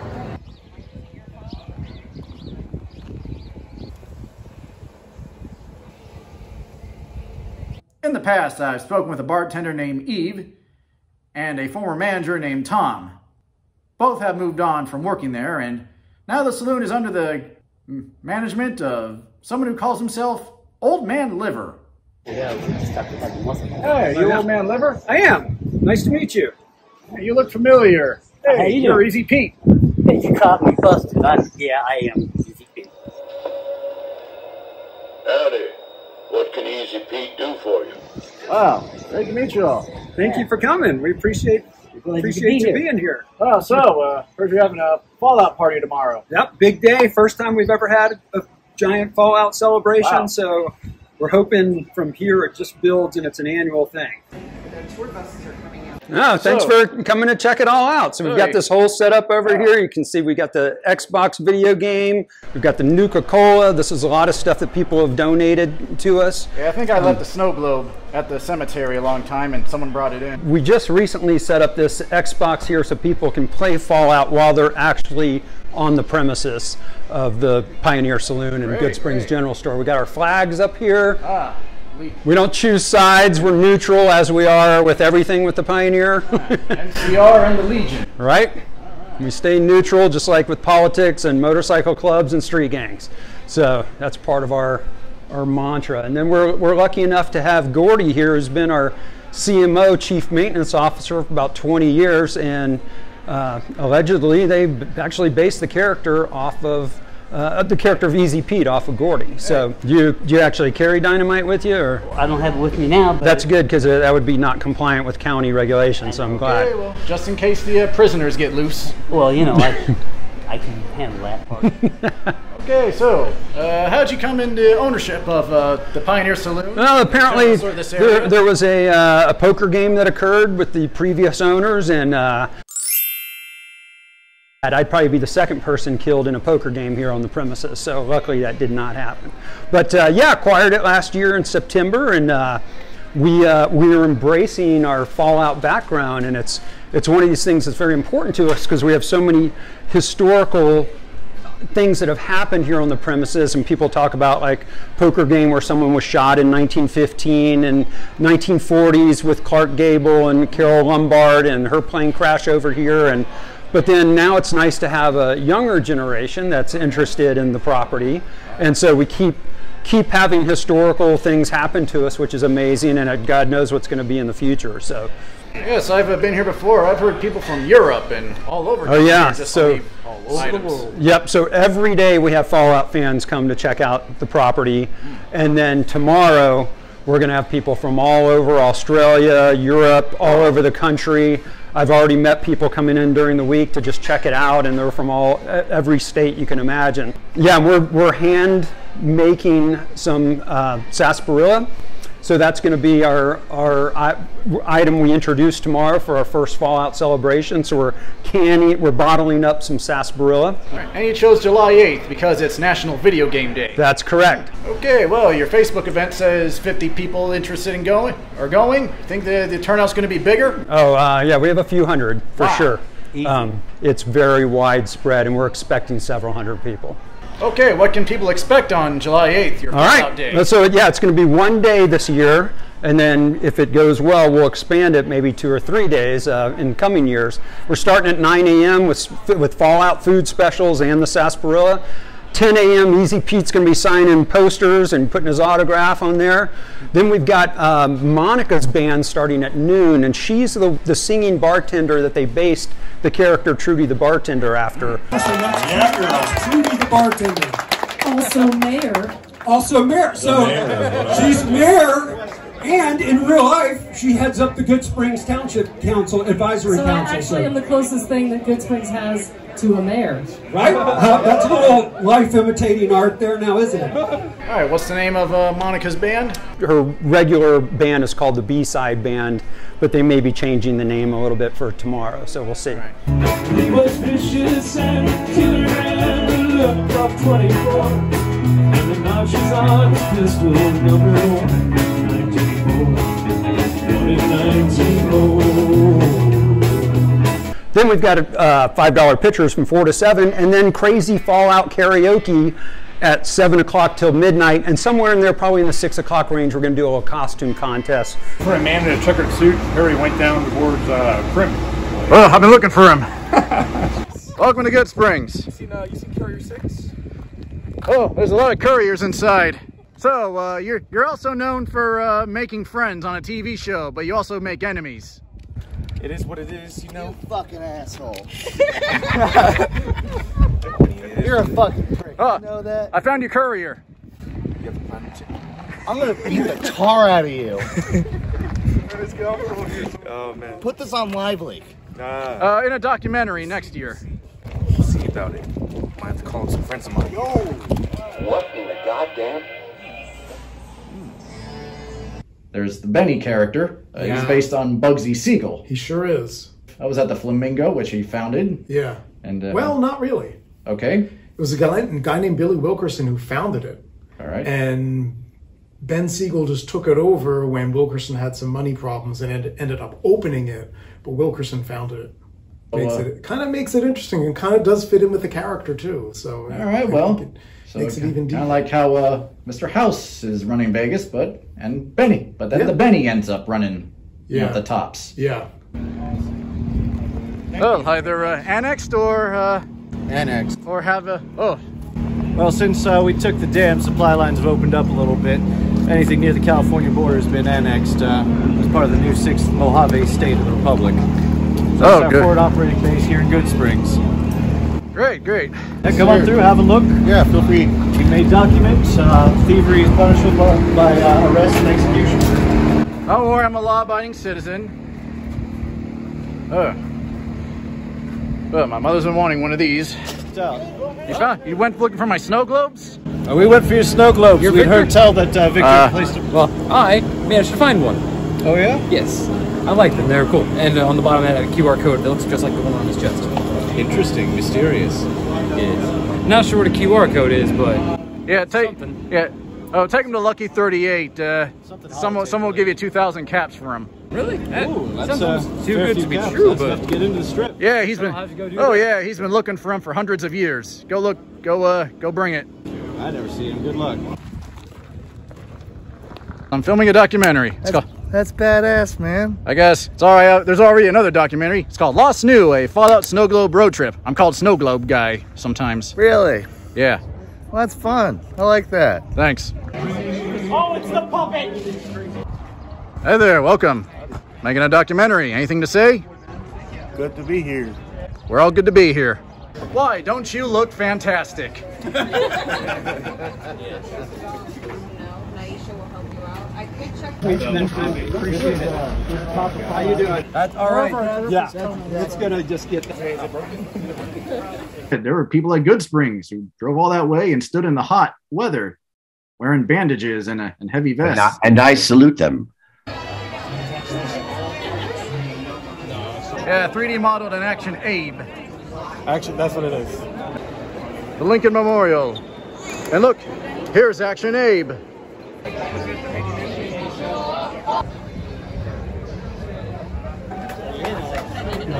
In the past, I've spoken with a bartender named Eve and a former manager named Tom. Both have moved on from working there, and now the saloon is under the management of someone who calls himself Old Man Liver. Yeah, we just talked about the muscle. Hey, you Old Man Liver? I am. Nice to meet you. Hey, you look familiar. Hey, hey you're Easy Pete. Hey, you caught me busted. I'm, yeah, I am Easy Pete. Howdy. What can Easy Pete do for you? Wow, great to meet you all. Thank yeah. you for coming. We appreciate it. Glad Appreciate you, be you being here. Oh, so, uh, heard you're having a Fallout party tomorrow. Yep, big day. First time we've ever had a giant Fallout celebration. Wow. So we're hoping from here it just builds and it's an annual thing. The tour buses are coming out. No, thanks so, for coming to check it all out. So we've got this whole setup over wow. here. You can see we got the Xbox video game. We've got the Nuka-Cola. This is a lot of stuff that people have donated to us. Yeah, I think I um, left the snow globe at the cemetery a long time and someone brought it in. We just recently set up this Xbox here so people can play Fallout while they're actually on the premises of the Pioneer Saloon and great, Good Springs great. General Store. We got our flags up here. Ah. We don't choose sides. We're neutral, as we are with everything with the Pioneer. N C R and the Legion. Right? right? We stay neutral, just like with politics and motorcycle clubs and street gangs. So that's part of our our mantra. And then we're we're lucky enough to have Gordy here, who's been our C M O, Chief Maintenance Officer, for about twenty years. And uh, allegedly, they actually based the character off of. Uh, the character of Easy Pete off of Gordy. So do you, do you actually carry dynamite with you? Or? I don't have it with me now. But that's good, because that would be not compliant with county regulations, so I'm glad. Okay, well, just in case the uh, prisoners get loose. Well, you know, I, I can handle that part. Okay, so uh, how'd you come into ownership of uh, the Pioneer Saloon? Well, apparently there, there was a, uh, a poker game that occurred with the previous owners, and uh, I'd probably be the second person killed in a poker game here on the premises, so luckily that did not happen. But uh, yeah, acquired it last year in September, and uh, we uh, we are embracing our Fallout background, and it's it's one of these things that's very important to us because we have so many historical things that have happened here on the premises, and people talk about like poker game where someone was shot in nineteen fifteen and nineteen forties with Clark Gable and Carol Lombard and her plane crash over here. And but then now it's nice to have a younger generation that's interested in the property. And so we keep keep having historical things happen to us, which is amazing, and God knows what's going to be in the future. So yes, I've been here before. I've heard people from Europe and all over. Oh yeah, just so all items. Yep, so every day we have Fallout fans come to check out the property, and then tomorrow we're going to have people from all over Australia, Europe, all over the country. I've already met people coming in during the week to just check it out, and they're from all every state you can imagine. Yeah, we're, we're hand making some uh, sarsaparilla. So that's going to be our, our I item we introduce tomorrow for our first Fallout celebration. So we're canning, we're bottling up some sarsaparilla. All right. And you chose July eighth because it's National Video Game Day. That's correct. Okay, well, your Facebook event says fifty people interested in going, or going. Think the, the turnout's going to be bigger? Oh, uh, yeah, we have a few hundred for ah, sure. Um, it's very widespread, and we're expecting several hundred people. Okay, what can people expect on July eighth, your Fallout Day? All right, so yeah, it's going to be one day this year, and then if it goes well, we'll expand it maybe two or three days uh, in coming years. We're starting at nine A M with, with Fallout food specials and the sarsaparilla. ten A M Easy Pete's going to be signing posters and putting his autograph on there. Then we've got um, Monica's band starting at noon, and she's the, the singing bartender that they based the character Trudy the Bartender after. So that's yeah. Trudy the Bartender. Also mayor. Also mayor. So mayor. She's mayor, and in real life, she heads up the Good Springs Township Council, Advisory so Council. I actually so. am the closest thing that Good Springs has to a mayor. Right? Uh, that's a little life imitating art there now, isn't it? All right, what's the name of uh, Monica's band? Her regular band is called the B-Side Band, but they may be changing the name a little bit for tomorrow, so we'll see. Right. He was vicious and killer and looked up twenty-four, and the notch is on pistol number one, nineteen oh, Then we've got uh, five dollar pitchers from four to seven, and then crazy Fallout karaoke at seven o'clock till midnight, and somewhere in there, probably in the six o'clock range, we're going to do a little costume contest. For a man in a checkered suit, Harry went down towards uh, Prim. Well, I've been looking for him. Welcome to Good Springs. You seen, uh, you seen Courier six? Oh, there's a lot of couriers inside. So, uh, you're, you're also known for uh, making friends on a T V show, but you also make enemies. It is what it is, you know? You fucking asshole. You're a fucking prick, oh, you know that? I found your courier. You have to find it too. I'm gonna beat the tar out of you. Oh, man. Put this on Live Leak. Uh, uh, in a documentary next year. We'll see about it. I have to call some friends of mine. Yo! What in the goddamn? There's the Benny character. Uh, yeah. He's based on Bugsy Siegel. He sure is. I was at the Flamingo, which he founded. Yeah. And uh, well, not really. Okay. It was a guy, a guy named Billy Wilkerson who founded it. All right. And Ben Siegel just took it over when Wilkerson had some money problems and it ended up opening it. But Wilkerson founded it. Makes well, uh, it, it kind of makes it interesting and kind of does fit in with the character too. So all right, I well, it so makes it, it even deeper. Kind of like how uh, Mister House is running Vegas, but and Benny, but then yeah. the Benny ends up running yeah. you know, the tops. Yeah. Well, either uh, annexed or uh, annexed or have a oh. Well, since uh, we took the dam, supply lines have opened up a little bit. Anything near the California border has been annexed uh, as part of the new sixth Mojave State of the Republic. So oh, our good. forward operating base here in Good Springs. Great, great. Yeah, come on through, have a look. Yeah, feel free. We made documents. Uh, thievery is punishable by uh, arrest and execution. Don't worry, I'm a law-abiding citizen. Ugh. Well, my mother's been wanting one of these. So, you, found, you went looking for my snow globes? Uh, we went for your snow globes. We heard tell that uh, Victor uh, placed them. Well, I managed to find one. Oh, yeah? Yes. I like them, they're cool. And uh, on the bottom it had a Q R code that looks just like the one on his chest. Interesting, mysterious. Yeah. Not sure what a Q R code is, but yeah, take something. Yeah. Oh, take them to Lucky thirty-eight. Uh, someone, someone will give you two thousand caps for him. Really? That, Ooh, that's uh, too good to be caps. true, that's but to get into the strip. Yeah, he's been. Oh that. yeah, he's been looking for him for hundreds of years. Go look, go, uh, go bring it. I never see him. Good luck. I'm filming a documentary. Let's go. That's badass, man. I guess it's all right. Uh, there's already another documentary. It's called Lost New, a Fallout Snow Globe Road Trip. I'm called Snow Globe Guy sometimes. Really? Yeah. Well, that's fun. I like that. Thanks. Oh, it's the puppet. Hey there, welcome. Making a documentary. Anything to say? Good to be here. We're all good to be here. Why don't you look fantastic? How you doing? That's all right. Yeah, it's gonna just get. There were people at Good Springs who drove all that way and stood in the hot weather, wearing bandages and a and heavy vests. And I, and I salute them. Yeah, three D modeled in Action Abe. Action, that's what it is. The Lincoln Memorial, and look, here's Action Abe. Do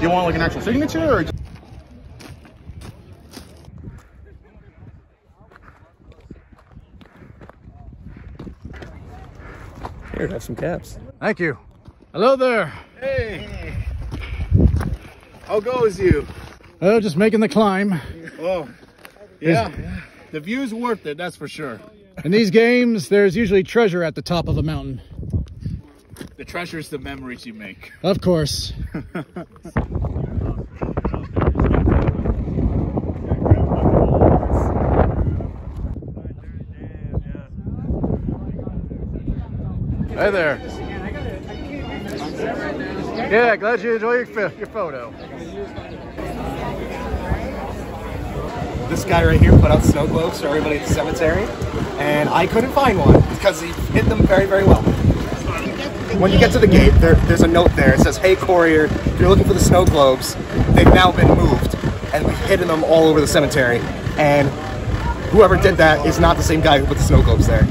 you want like an actual signature or just... Here, have some caps. Thank you. Hello there. Hey. How goes you? Oh, just making the climb. Oh, yeah. yeah. The view's worth it, that's for sure. In these games, there's usually treasure at the top of the mountain. The treasure's the memories you make. Of course. Hey there. Yeah, glad you enjoyed your, your photo. This guy right here put out snow globes for everybody at the cemetery, and I couldn't find one because he hid them very, very well. When you get to the gate, there, there's a note there. It says, hey, courier, if you're looking for the snow globes, they've now been moved, and we've hidden them all over the cemetery. And whoever did that is not the same guy who put the snow globes there.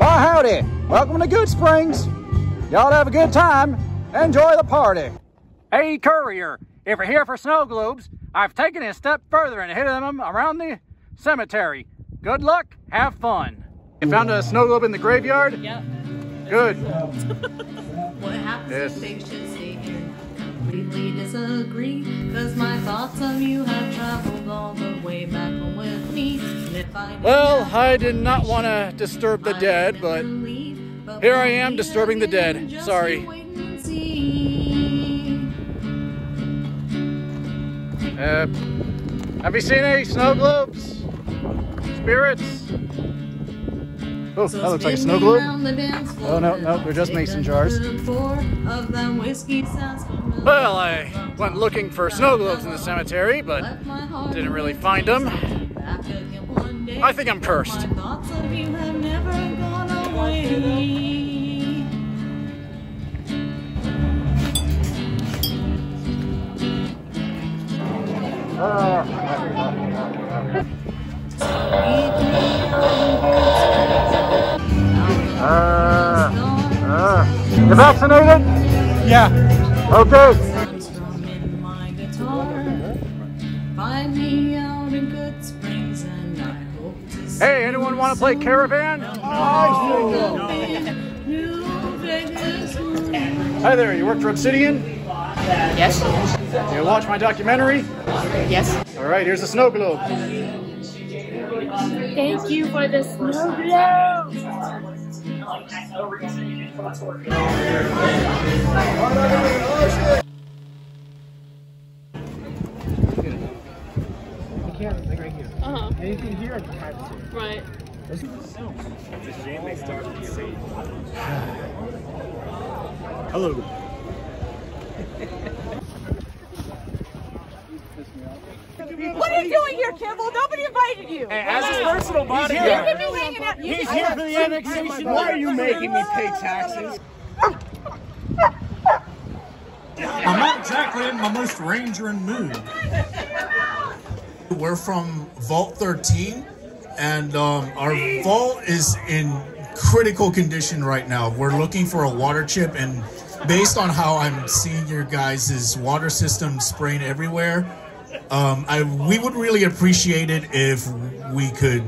Well, howdy. Welcome to Good Springs. Y'all have a good time. Enjoy the party. Hey, courier, if you're here for snow globes, I've taken it a step further and hidden them around the cemetery. Good luck, have fun. You found a snow globe in the graveyard? Yep. Good. What happens yes. if they should stay here? Completely disagree, because my thoughts of you have traveled all the way back home with me. I well, I did not want to disturb the I dead, but, leave, but here I am disturbing the dead. Sorry. Uh, have you seen any snow globes? Spirits? Oh, that looks like a snow globe. Oh, no, no, they're just mason jars. Well, I went looking for snow globes in the cemetery, but didn't really find them. I think I'm cursed. Uh, uh. You vaccinated? Yeah. Okay. Hey, anyone want to play Caravan? No. Oh. Hi there, you work for Obsidian? Yes. You watch my documentary? Yes. Alright, here's a snow globe. Thank you for the snow globe! Anything here, I can hide it too. Right. It's a shame they start with Satan. Hello. What are you doing here, Kimball? Nobody invited you. Hey, as his personal bodyguard. You can be hanging out. You He's here for the annexation. Why are you making me pay taxes? I'm not exactly in my most ranger-in mood. We're from Vault thirteen, and um, our vault is in critical condition right now. We're looking for a water chip, and based on how I'm seeing your guys' water system spraying everywhere, um, I we would really appreciate it if we could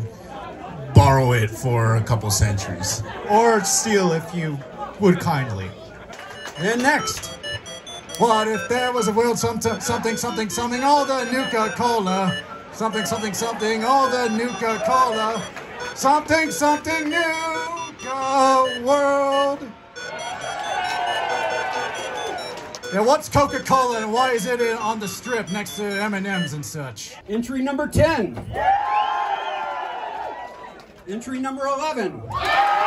borrow it for a couple centuries. Or steal, if you would kindly. And next. What if there was a world something, something, something, something, all the Nuka-Cola. Something, something, something, all the Nuka-Cola. Something, something, Nuka world. Now, what's Coca-Cola and why is it in, on the strip next to M and M's and such? Entry number ten. Yeah. Entry number eleven. Yeah.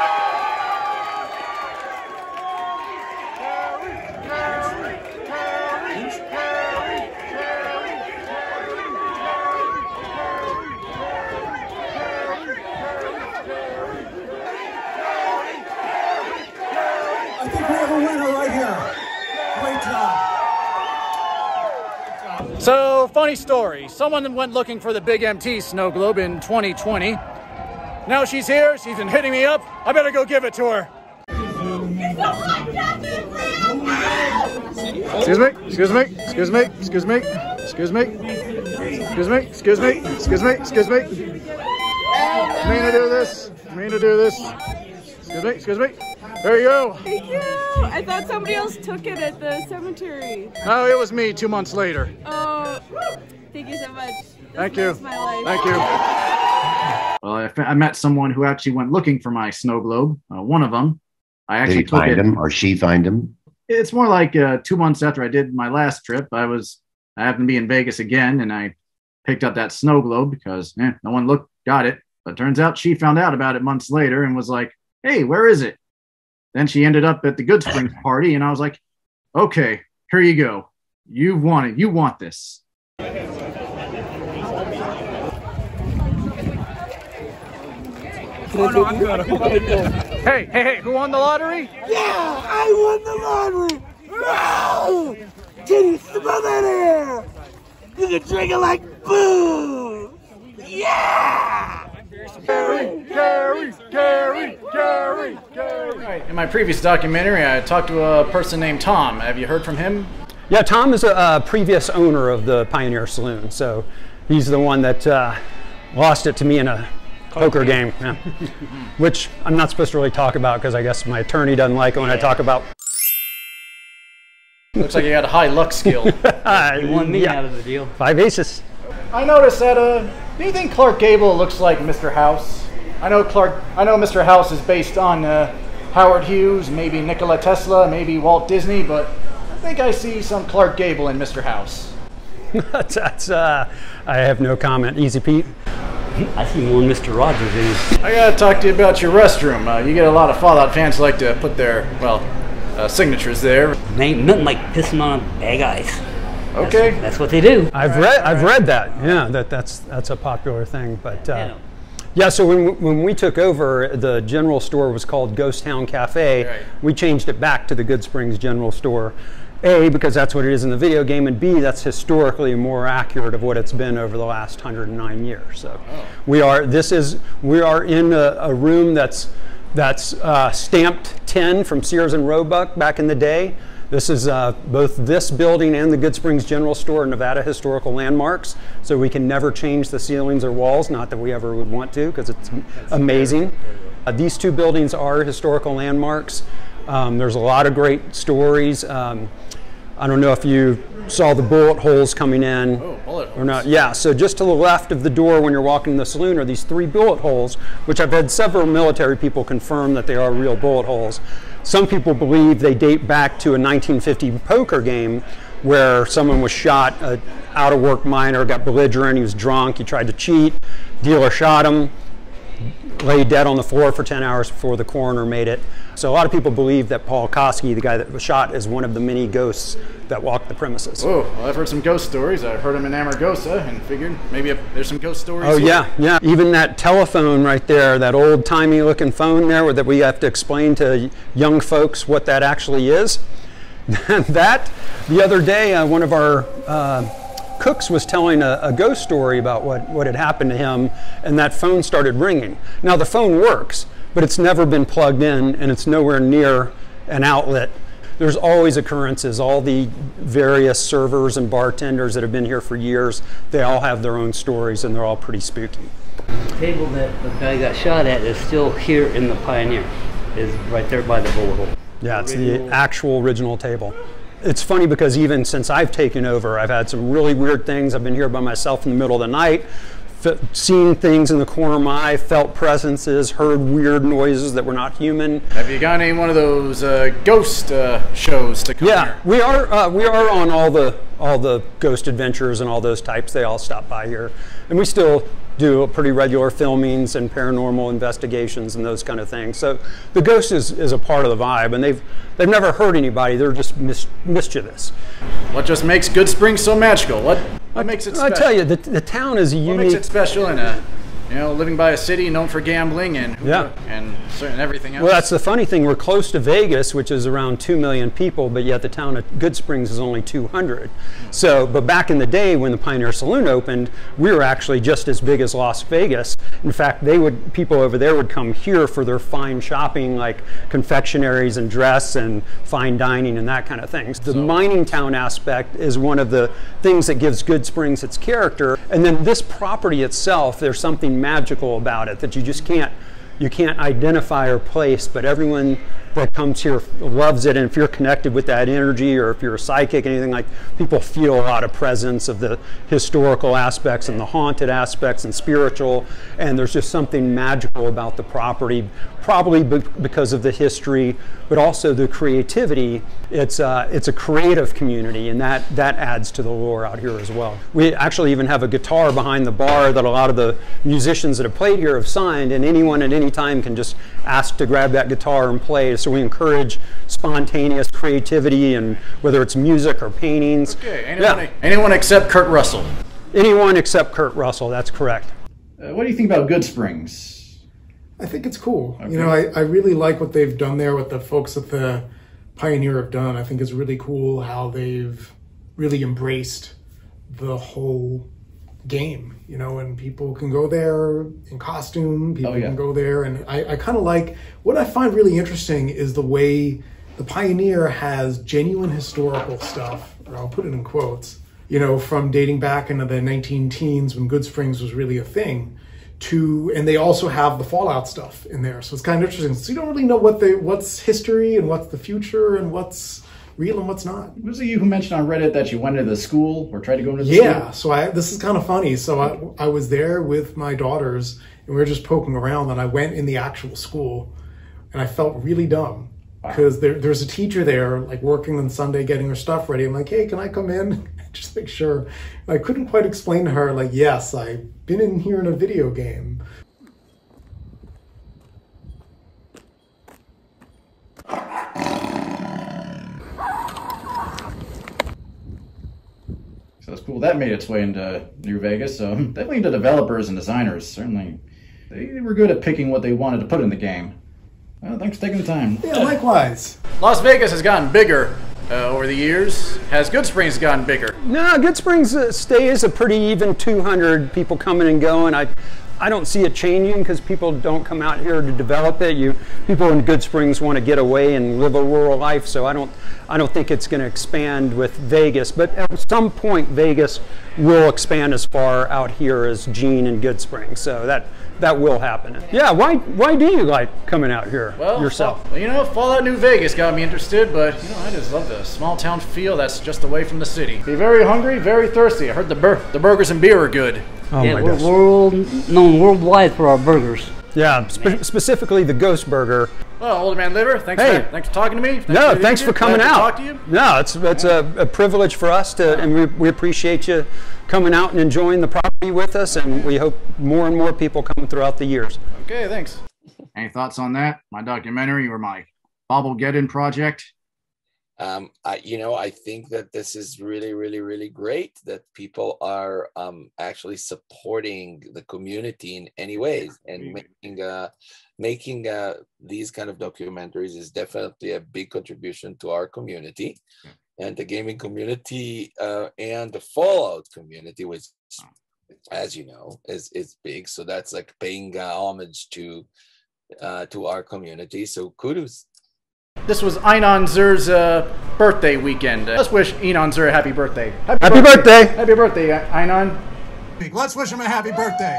So, funny story. Someone went looking for the Big M T snow globe in twenty twenty. Now she's here, she's been hitting me up. I better go give it to her. Excuse me, excuse me, excuse me, excuse me, excuse me, excuse me, excuse me, excuse me, excuse me. I mean to do this, I mean to do this. Excuse me, excuse me. There you go. Thank you. I thought somebody else took it at the cemetery. No, it was me two months later. Oh, thank you so much. Thank you. My life. Thank you. Well, I, I met someone who actually went looking for my snow globe. Uh, one of them. I actually did he took find it. him or she find him? It's more like uh, two months after I did my last trip. I was I happened to be in Vegas again, and I picked up that snow globe because eh, no one looked got it. But turns out she found out about it months later and was like, "Hey, where is it?" Then she ended up at the Good Springs party, and I was like, okay, here you go. You want it. You want this. Oh, no, I'm good. Hey, hey, hey, who won the lottery? Yeah, I won the lottery. Wow! Can you smell that air? You can drink it like boo. Yeah! Gary, Gary, Gary, Gary, Gary. Right. In my previous documentary, I talked to a person named Tom. Have you heard from him? Yeah, Tom is a uh, previous owner of the Pioneer Saloon, so he's the one that uh, lost it to me in a poker game, yeah. Which I'm not supposed to really talk about because I guess my attorney doesn't like it when yeah. I talk about. Looks like you had a high luck skill. You won me yeah. out of the deal. Five aces. I noticed that, uh, do you think Clark Gable looks like Mister House? I know Clark, I know Mister House is based on uh, Howard Hughes, maybe Nikola Tesla, maybe Walt Disney, but I think I see some Clark Gable in Mister House. That's, uh, I have no comment. Easy Pete. I see more Mister Rogers in it. I gotta talk to you about your restroom. Uh, you get a lot of Fallout fans like to put their, well, uh, signatures there. Ain't nothing like pissing on bag eyes. Okay. That's, that's what they do. I've right, read. Right. I've read that. Yeah, that that's that's a popular thing. But uh, yeah, so when when we took over, the general store was called Ghost Town Cafe. Right. We changed it back to the Good Springs General Store. A, because that's what it is in the video game, and B, that's historically more accurate of what it's been over the last one hundred nine years. So oh. we are. This is. We are in a, a room that's that's uh, stamped ten from Sears and Roebuck back in the day. This is uh, both this building and the Good Springs General Store, Nevada Historical Landmarks. So we can never change the ceilings or walls, not that we ever would want to, because it's That's amazing. Uh, these two buildings are historical landmarks. Um, there's a lot of great stories. Um, I don't know if you saw the bullet holes coming in oh, bullet holes. or not. Yeah, so just to the left of the door when you're walking in the saloon are these three bullet holes, which I've had several military people confirm that they are real bullet holes. Some people believe they date back to a nineteen fifty poker game where someone was shot, an out-of-work miner got belligerent, he was drunk, he tried to cheat, dealer shot him, lay dead on the floor for ten hours before the coroner made it. So a lot of people believe that Paul Koski, the guy that was shot, is one of the many ghosts that walked the premises. Oh, well, I've heard some ghost stories. I've heard them in Amargosa and figured maybe if there's some ghost stories. Oh, here. yeah, yeah. Even that telephone right there, that old-timey looking phone there that we have to explain to young folks what that actually is. that, the other day, uh, one of our... Uh, Cooks was telling a, a ghost story about what, what had happened to him, and that phone started ringing. Now the phone works, but it's never been plugged in, and it's nowhere near an outlet. There's always occurrences. All the various servers and bartenders that have been here for years, they all have their own stories, and they're all pretty spooky. The table that the guy got shot at is still here in the Pioneer. It's right there by the bullet hole. Yeah, it's original. The actual original table. It's funny because even since I've taken over, I've had some really weird things. I've been here by myself in the middle of the night, seen things in the corner of my eye, felt presences, heard weird noises that were not human. Have you got any one of those uh, ghost uh, shows to come yeah, here? Yeah, we are. Uh, we are on all the all the ghost adventures and all those types. They all stop by here, and we still do pretty regular filmings and paranormal investigations and those kind of things. So the ghost is, is a part of the vibe, and they've they've never hurt anybody. They're just mis mischievous. What just makes Good Springs so magical? What what makes it special? I tell you, the, the town is a unique. What makes it special in a, you know, living by a city known for gambling and yeah. and certain everything else? Well, that's the funny thing. We're close to Vegas, which is around two million people, but yet the town of Good Springs is only two hundred. So, but back in the day when the Pioneer Saloon opened, we were actually just as big as Las Vegas. In fact, they would people over there would come here for their fine shopping, like confectionaries and dress and fine dining and that kind of thing. So the mining town aspect is one of the things that gives Good Springs its character. And then this property itself, there's something magical about it that you just can't you can't identify or place, but everyone that comes here loves it. And if you're connected with that energy, or if you're a psychic, anything like, people feel a lot of presence of the historical aspects and the haunted aspects and spiritual, and there's just something magical about the property, probably be because of the history, but also the creativity. It's uh, it's a creative community, and that that adds to the lore out here as well. We actually even have a guitar behind the bar that a lot of the musicians that have played here have signed, and anyone at any time can just ask to grab that guitar and play. So we encourage spontaneous creativity, and whether it's music or paintings. Okay, anyone, yeah. anyone except Kurt Russell. Anyone except Kurt Russell, that's correct. Uh, what do you think about Good Springs? I think it's cool. Okay. You know, I, I really like what they've done there, what the folks at the Pioneer have done. I think it's really cool how they've really embraced the whole game, you know, and people can go there in costume, people oh, yeah. can go there, and I, I kind of like, what I find really interesting is the way the Pioneer has genuine historical stuff, or I'll put it in quotes, you know, from dating back into the nineteen teens when Good Springs was really a thing, to, and they also have the Fallout stuff in there, so it's kind of interesting. So you don't really know what they, what's history and what's the future and what's real and what's not. Was it you who mentioned on Reddit that you went into the school or tried to go into the yeah, school? Yeah, so I, this is kind of funny. So I, I was there with my daughters, and we were just poking around, and I went in the actual school, and I felt really dumb because wow. there, there's a teacher there, like, working on Sunday, getting her stuff ready. I'm like, hey, can I come in? Just make sure. And I couldn't quite explain to her, like, yes, I've been in here in a video game. So it's cool that made its way into New Vegas. So definitely into developers and designers. Certainly, they were good at picking what they wanted to put in the game. Well, thanks for taking the time. Yeah, likewise. Las Vegas has gotten bigger uh, over the years. Has Good Springs gotten bigger? No, Good Springs uh, stays a pretty even two hundred people coming and going. I, I don't see it changing because people don't come out here to develop it. You, people in Good Springs want to get away and live a rural life, so I don't, I don't think it's going to expand with Vegas. But at some point, Vegas will expand as far out here as Gene and Good Springs, so that that will happen. Yeah, why why do you like coming out here well, yourself? Well, you know, Fallout New Vegas got me interested, but you know, I just love the small town feel that's just away from the city. Be very hungry, very thirsty. I heard the bur the burgers and beer are good. Oh yeah, my we're gosh. world known worldwide for our burgers. Yeah, spe specifically the Ghost Burger. Well, Old Man Liver, thanks, hey. for, thanks for talking to me. Thanks no, for thanks for coming Glad out. To talk to you. No, it's it's a, a privilege for us to, and we we appreciate you coming out and enjoying the property with us, and we hope more and more people come throughout the years. Okay, thanks. Any thoughts on that? My documentary or my Bobblegeddon project? Um, I, you know, I think that this is really, really, really great that people are um, actually supporting the community in any ways, and making uh, making uh, these kind of documentaries is definitely a big contribution to our community, and the gaming community uh, and the Fallout community, which, as you know, is is big. So that's like paying uh, homage to uh, to our community. So kudos. This was Einon Zur's uh, birthday weekend. Uh, let's wish Einon Zur a happy birthday. Happy, happy birthday. birthday! Happy birthday, Einon. Let's wish him a happy birthday.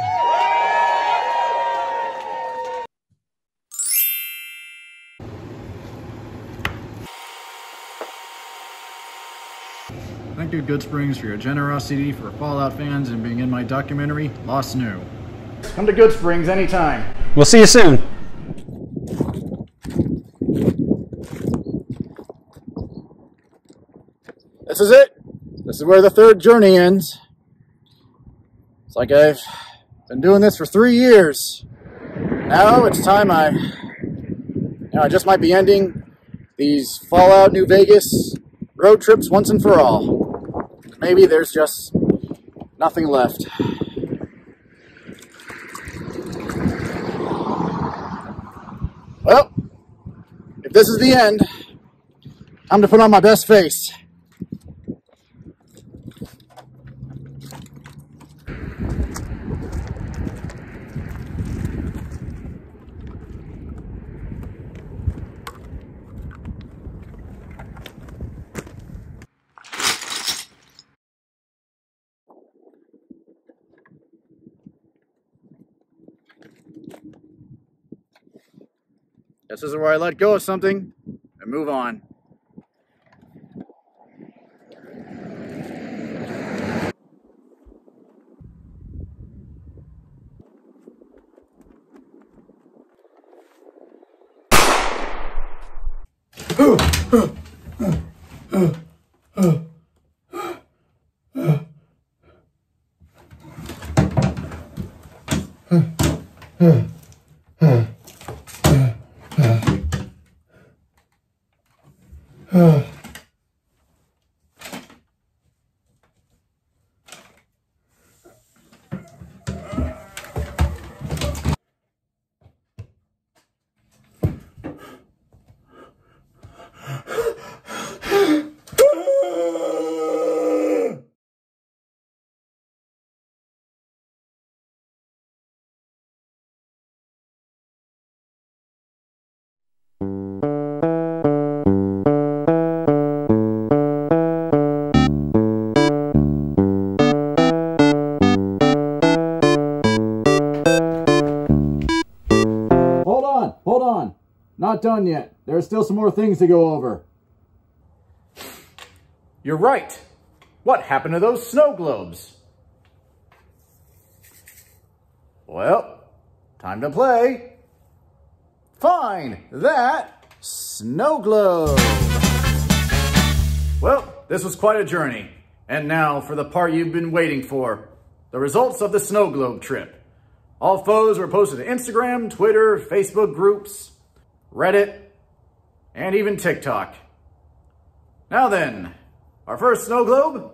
Thank you, Good Springs, for your generosity for Fallout fans and being in my documentary, Lost New. Come to Good Springs anytime. We'll see you soon. This is it. This is where the third journey ends. It's like I've been doing this for three years. Now it's time I, you know, I just might be ending these Fallout New Vegas road trips once and for all. Maybe there's just nothing left. Well, if this is the end, I'm to put on my best face. This is where I let go of something and move on. Not done yet. There are still some more things to go over. You're right. What happened to those snow globes? Well, time to play. Find that snow globe. Well, this was quite a journey. And now for the part you've been waiting for. The results of the snow globe trip. All photos were posted to Instagram, Twitter, Facebook groups, Reddit, and even TikTok. Now then, our first snow globe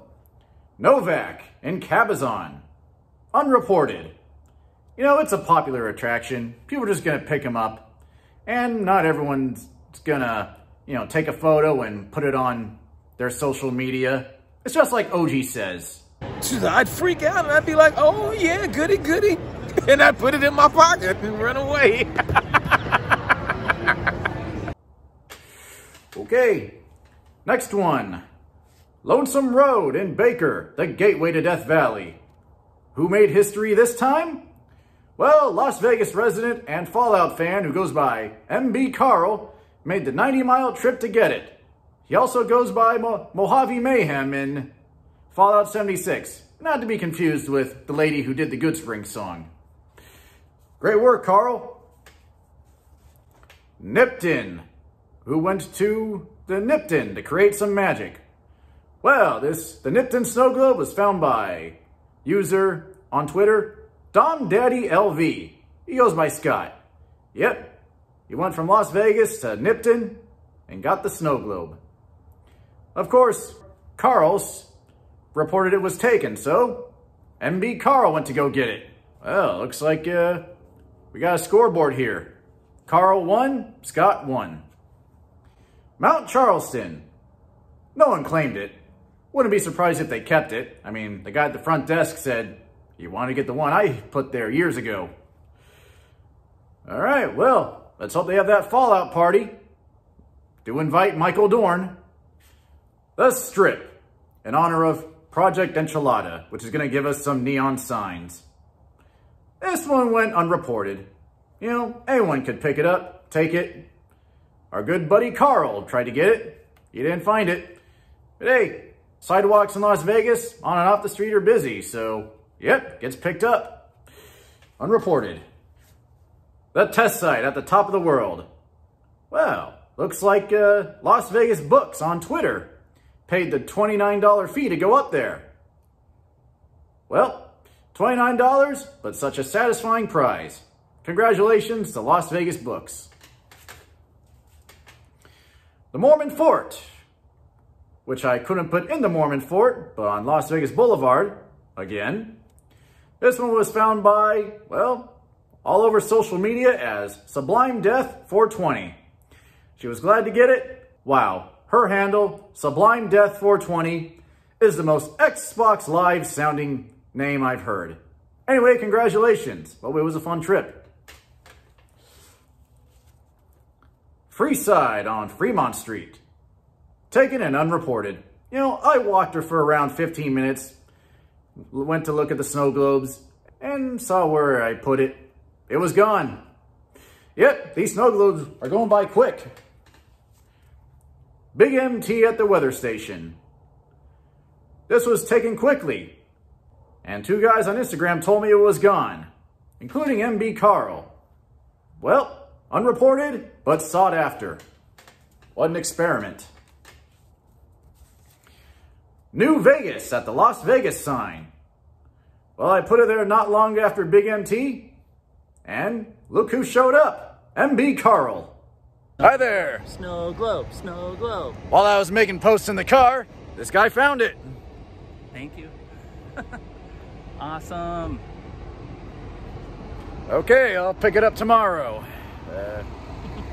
Novak in Cabazon. Unreported. You know, it's a popular attraction. People are just going to pick them up. And not everyone's going to, you know, take a photo and put it on their social media. It's just like O G says. I'd freak out and I'd be like, oh yeah, goody goody. And I'd put it in my pocket and run away. Okay, next one. Lonesome Road in Baker, the gateway to Death Valley. Who made history this time? Well, Las Vegas resident and Fallout fan who goes by M B Carl made the ninety mile trip to get it. He also goes by Mo Mojave Mayhem in Fallout seventy-six, not to be confused with the lady who did the Good Spring song. Great work, Carl. Nipton, who went to the Nipton to create some magic. Well, this the Nipton snow globe was found by user on Twitter, Dom Daddy L V. He goes by Scott. Yep, he went from Las Vegas to Nipton and got the snow globe. Of course, Carl's reported it was taken, so M B Carl went to go get it. Well, looks like uh, we got a scoreboard here. Carl won, Scott won. Mount Charleston. No one claimed it. Wouldn't be surprised if they kept it. I mean, the guy at the front desk said, you want to get the one I put there years ago. All right, well, let's hope they have that Fallout party. Do invite Michael Dorn. The Strip, in honor of Project Enchilada, which is going to give us some neon signs. This one went unreported. You know, anyone could pick it up, take it. Our good buddy Carl tried to get it. He didn't find it. But hey, sidewalks in Las Vegas, on and off the street, are busy, so yep, gets picked up. Unreported. The test site at the top of the world. Well, looks like uh, Las Vegas Books on Twitter paid the twenty-nine dollar fee to go up there. Well, twenty-nine dollars, but such a satisfying prize. Congratulations to Las Vegas Books. The Mormon Fort, which I couldn't put in the Mormon Fort, but on Las Vegas Boulevard, again. This one was found by, well, all over social media as Sublime Death four twenty. She was glad to get it. Wow, her handle, Sublime Death four twenty, is the most Xbox Live sounding name I've heard. Anyway, congratulations. Well, it was a fun trip. Freeside on Fremont Street. Taken and unreported. You know, I walked her for around fifteen minutes. Went to look at the snow globes and saw where I put it. It was gone. Yep, these snow globes are going by quick. Big M T at the weather station. This was taken quickly. And two guys on Instagram told me it was gone, including M B Carl. Well, unreported, but sought after. What an experiment. New Vegas at the Las Vegas sign. Well, I put it there not long after Big M T, and look who showed up, M B Carl. Hi there. Snow globe, snow globe. While I was making posts in the car, this guy found it. Thank you. Awesome. Okay, I'll pick it up tomorrow. Uh,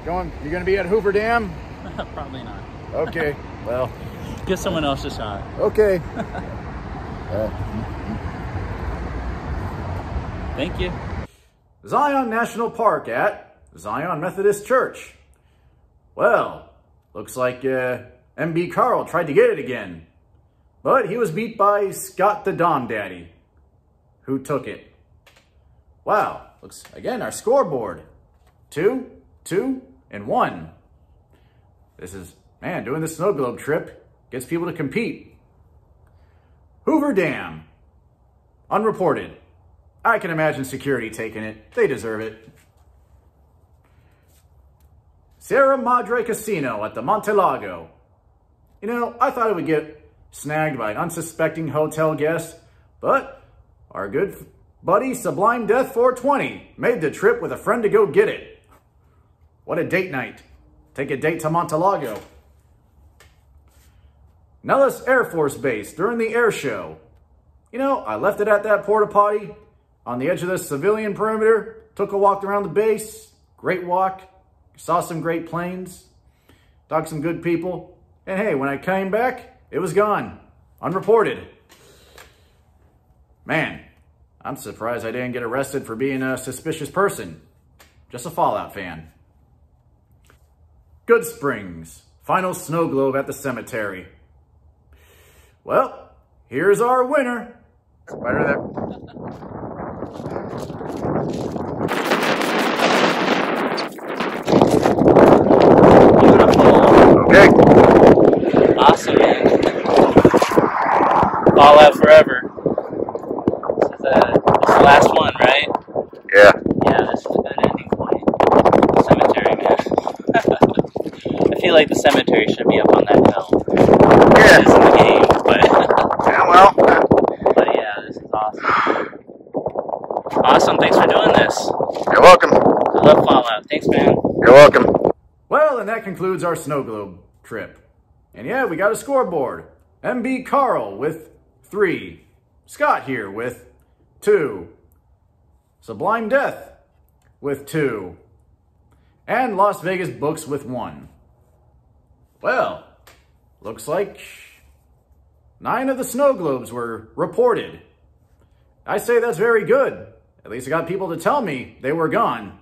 going, you're gonna be at Hoover Dam? Probably not. Okay, well. Give someone else a shot. Okay. uh. Thank you. Zion National Park at Zion Methodist Church. Well, looks like uh, M B Carl tried to get it again, but he was beat by Scott the Dom Daddy, who took it. Wow, looks, again, our scoreboard. Two, two, and one. This is, man, doing the snow globe trip. Gets people to compete. Hoover Dam. Unreported. I can imagine security taking it. They deserve it. Sierra Madre Casino at the Montelago. You know, I thought it would get snagged by an unsuspecting hotel guest, but our good buddy Sublime Death four twenty made the trip with a friend to go get it. What a date night. Take a date to Montelago. Nellis Air Force Base during the air show. You know, I left it at that porta potty on the edge of this civilian perimeter, took a walk around the base, great walk, saw some great planes, talked to some good people, and hey, when I came back, it was gone, unreported. Man, I'm surprised I didn't get arrested for being a suspicious person, just a Fallout fan. Good Springs, final snow globe at the cemetery. Well, here's our winner. Better that. Okay. Awesome, man. Fallout forever. This is, uh, this is the last one, right? Yeah. Yeah, this is a good ending point. The cemetery, man. I feel like the cemetery should be up on that hill. Yeah. It's in the game, but... yeah, well. But yeah, this is awesome. Awesome, thanks for doing this. You're welcome. I love Fallout. Thanks, man. You're welcome. Well, and that concludes our snow globe trip. And yeah, we got a scoreboard. M B Carl with three. Scott here with two. Sublime Death with two. And Las Vegas Books with one. Well, looks like nine of the snow globes were reported. I say that's very good. At least I got people to tell me they were gone.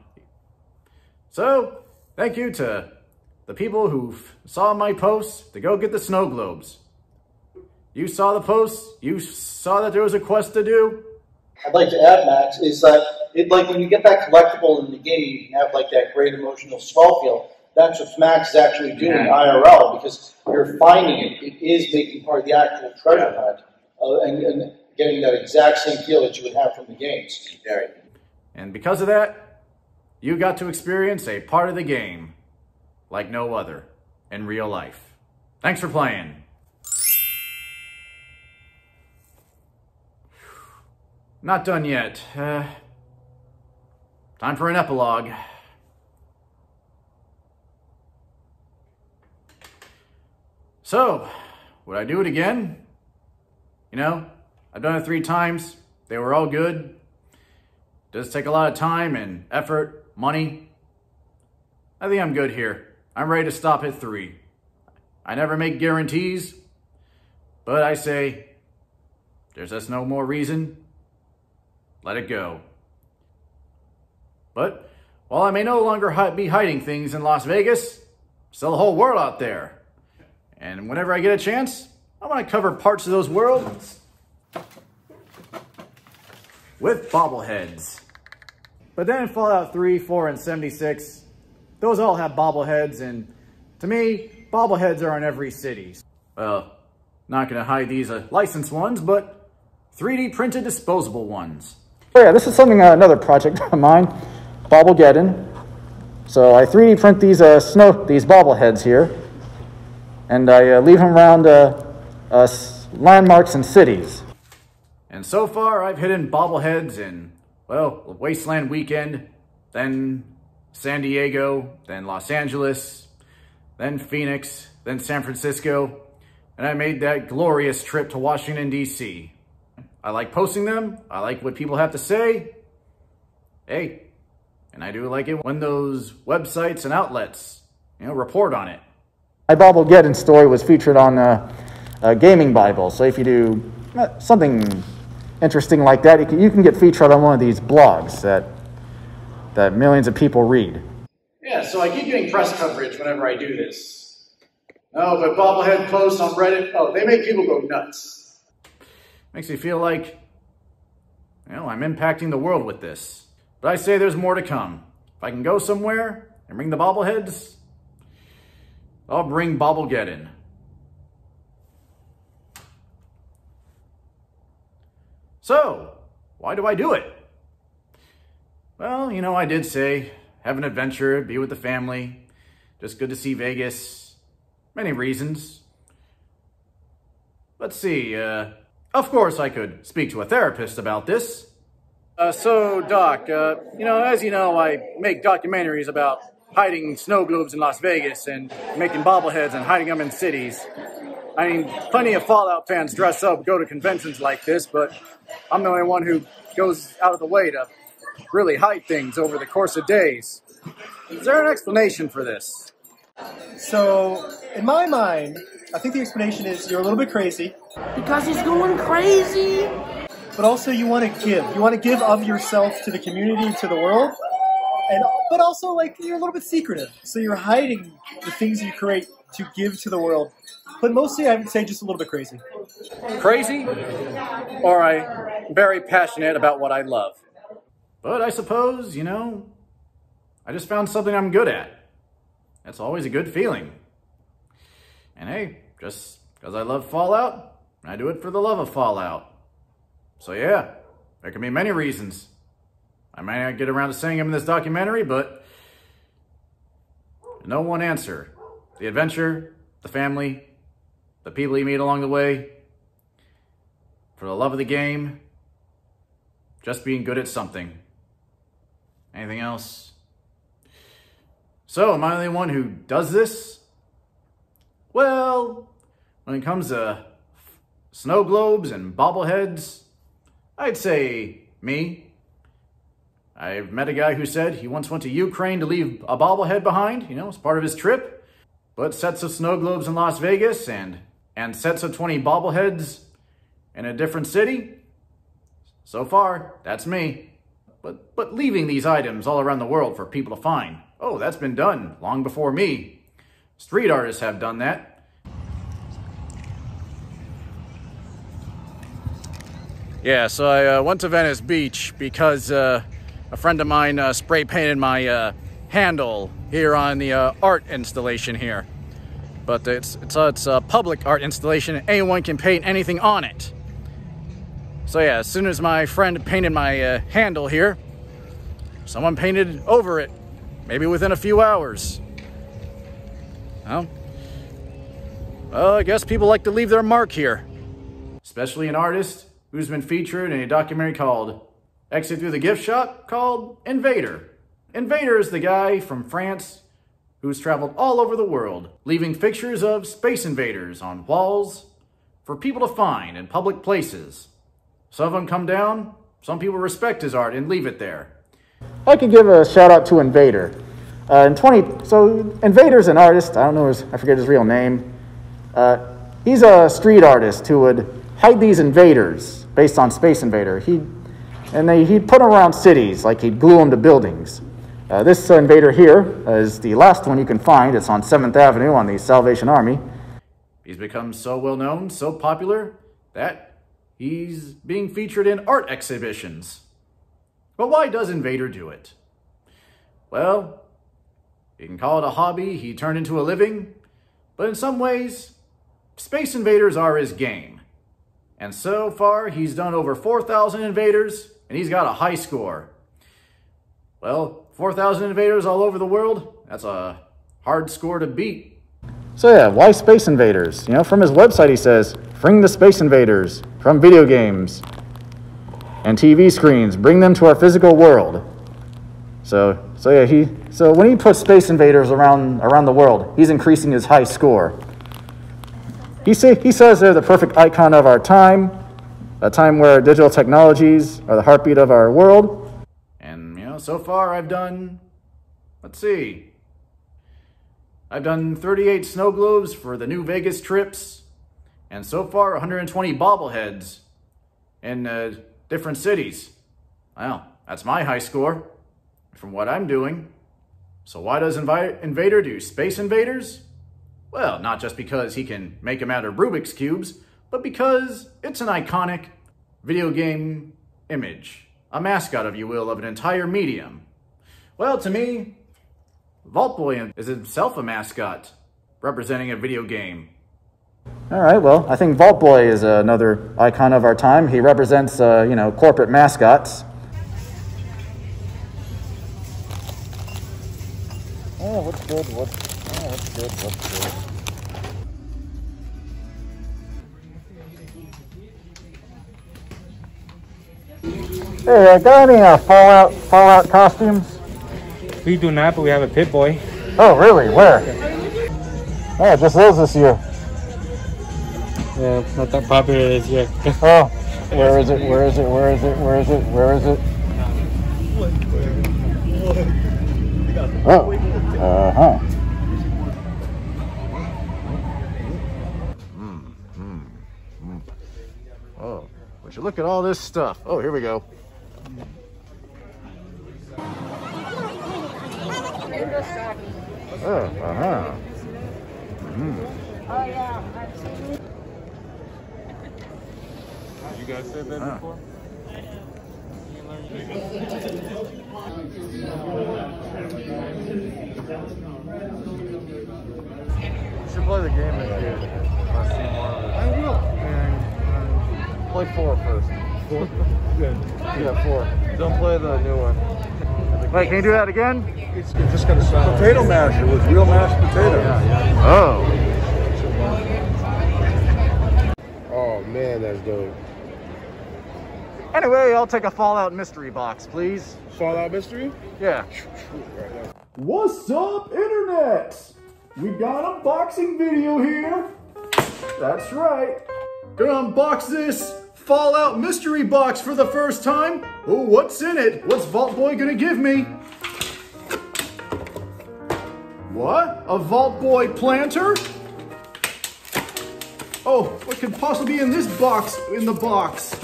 So, thank you to the people who saw my posts to go get the snow globes. You saw the posts. You saw that there was a quest to do. I'd like to add, Max, is that it, like when you get that collectible in the game, you can have like that great emotional swell feel. That's what Max is actually doing I R L, because you're finding it. It is making part of the actual treasure hunt uh, and, and getting that exact same feel that you would have from the games. Very. And because of that, you got to experience a part of the game like no other in real life. Thanks for playing. Not done yet. Uh, time for an epilogue. So, would I do it again? You know, I've done it three times. They were all good. It does take a lot of time and effort, money. I think I'm good here. I'm ready to stop at three. I never make guarantees, but I say, there's just no more reason. Let it go. But while I may no longer be hiding things in Las Vegas, still a whole world out there. And whenever I get a chance, I want to cover parts of those worlds with bobbleheads. But then in Fallout three, four, and seventy-six, those all have bobbleheads, and to me, bobbleheads are in every city. Well, not going to hide these uh, licensed ones, but three D printed disposable ones. Oh yeah, this is something, uh, another project of mine, Bobblegeddon. So I three D print these, uh, snow, these bobbleheads here. And I uh, leave them around uh, uh, landmarks and cities. And so far, I've hidden bobbleheads in, well, Wasteland Weekend, then San Diego, then Los Angeles, then Phoenix, then San Francisco, and I made that glorious trip to Washington, D C I like posting them. I like what people have to say. Hey, and I do like it when those websites and outlets, you know, report on it. My Bobblegeddon story was featured on uh, a gaming Bible, so if you do something interesting like that, you can, you can get featured on one of these blogs that that millions of people read. Yeah, so I keep getting press coverage whenever I do this. Oh, but bobblehead posts on Reddit, oh, they make people go nuts. Makes me feel like, you know, I'm impacting the world with this. But I say there's more to come. If I can go somewhere and bring the bobbleheads, I'll bring Bobblegeddon. So, why do I do it? Well, you know, I did say, have an adventure, be with the family, just good to see Vegas, many reasons. Let's see, uh, of course I could speak to a therapist about this. Uh, so, Doc, uh, you know, as you know, I make documentaries about hiding snow globes in Las Vegas and making bobbleheads and hiding them in cities. I mean, plenty of Fallout fans dress up, go to conventions like this, but I'm the only one who goes out of the way to really hide things over the course of days. Is there an explanation for this? So, in my mind, I think the explanation is you're a little bit crazy. Because he's going crazy! But also you want to give. You want to give of yourself to the community, to the world. And, but also, like, you're a little bit secretive. So you're hiding the things you create to give to the world. But mostly, I would say, just a little bit crazy. Crazy? Or I'm very passionate about what I love. But I suppose, you know, I just found something I'm good at. That's always a good feeling. And hey, just because I love Fallout, I do it for the love of Fallout. So yeah, there can be many reasons. I might not get around to saying them in this documentary, but no one answer. The adventure, the family, the people you meet along the way, for the love of the game, just being good at something. Anything else? So, am I the only one who does this? Well, when it comes to snow globes and bobbleheads, I'd say me. I've met a guy who said he once went to Ukraine to leave a bobblehead behind, you know, as part of his trip. But sets of snow globes in Las Vegas and, and sets of twenty bobbleheads in a different city? So far, that's me. But, but leaving these items all around the world for people to find. Oh, that's been done long before me. Street artists have done that. Yeah, so I uh, went to Venice Beach because uh, a friend of mine uh, spray painted my uh, handle here on the uh, art installation here. But it's, it's, uh, it's a public art installation and anyone can paint anything on it. So yeah, as soon as my friend painted my uh, handle here, someone painted over it, maybe within a few hours. Well, uh, I guess people like to leave their mark here, especially an artist who's been featured in a documentary called Exit Through the Gift Shop, called Invader. Invader is the guy from France who's traveled all over the world, leaving pictures of space invaders on walls for people to find in public places. Some of them come down, some people respect his art and leave it there. I could give a shout out to Invader. Uh, in 20, so Invader's an artist, I don't know his, I forget his real name. Uh, he's a street artist who would hide these invaders based on Space Invader. He, and they, he'd put them around cities, like he'd glue them to buildings. Uh, this uh, invader here is the last one you can find. It's on seventh avenue on the Salvation Army. He's become so well known, so popular, that he's being featured in art exhibitions. But why does Invader do it? Well, you can call it a hobby he turned into a living, but in some ways, Space Invaders are his game. And so far, he's done over four thousand invaders, and he's got a high score. Well, four thousand invaders all over the world, that's a hard score to beat. So yeah, why Space Invaders? You know, from his website he says, bring the Space Invaders from video games and T V screens, bring them to our physical world. So, so yeah, he, so when he puts Space Invaders around, around the world, he's increasing his high score. He, say, he says they're the perfect icon of our time, a time where digital technologies are the heartbeat of our world. And, you know, so far I've done, let's see, I've done thirty-eight snow globes for the New Vegas trips, and so far one hundred twenty bobbleheads in uh, different cities. Well, that's my high score from what I'm doing. So why does Invi- Invader do Space Invaders? Well, not just because he can make them out of Rubik's Cubes, but because it's an iconic video game image. A mascot, if you will, of an entire medium. Well, to me, Vault Boy is himself a mascot, representing a video game. Alright, well, I think Vault Boy is another icon of our time. He represents, uh, you know, corporate mascots. Oh, what's good, what's good? Oh, that's good, that's good. Hey, uh, got any uh, Fallout Fallout costumes? We do not, but we have a Pip-Boy. Oh, really? Where? Yeah, just those this year. Yeah, it's not that popular this year. Oh, where is it? Where is it? Where is it? Where is it? Where is it? Oh, uh huh. Mm, mm, mm. Oh, would you look at all this stuff? Oh, here we go. Oh, uh huh. Mm. Oh yeah, I've seen it. You guys said that before? You should play the game this year. I will. And uh, play four first. Four? Good. Yeah, four. Don't play the new one. Wait, can you do that again? It's, it's just gonna sound potato masher with real mashed potatoes. Oh. Yeah, yeah. Oh. Oh man, that's dope. Anyway, I'll take a Fallout mystery box, please. Fallout mystery? Yeah. What's up, internet? We got a boxing video here. That's right. Gonna unbox this Fallout mystery box for the first time. Oh, what's in it? What's Vault Boy gonna give me? What? A Vault Boy planter? Oh, what could possibly be in this box, in the box?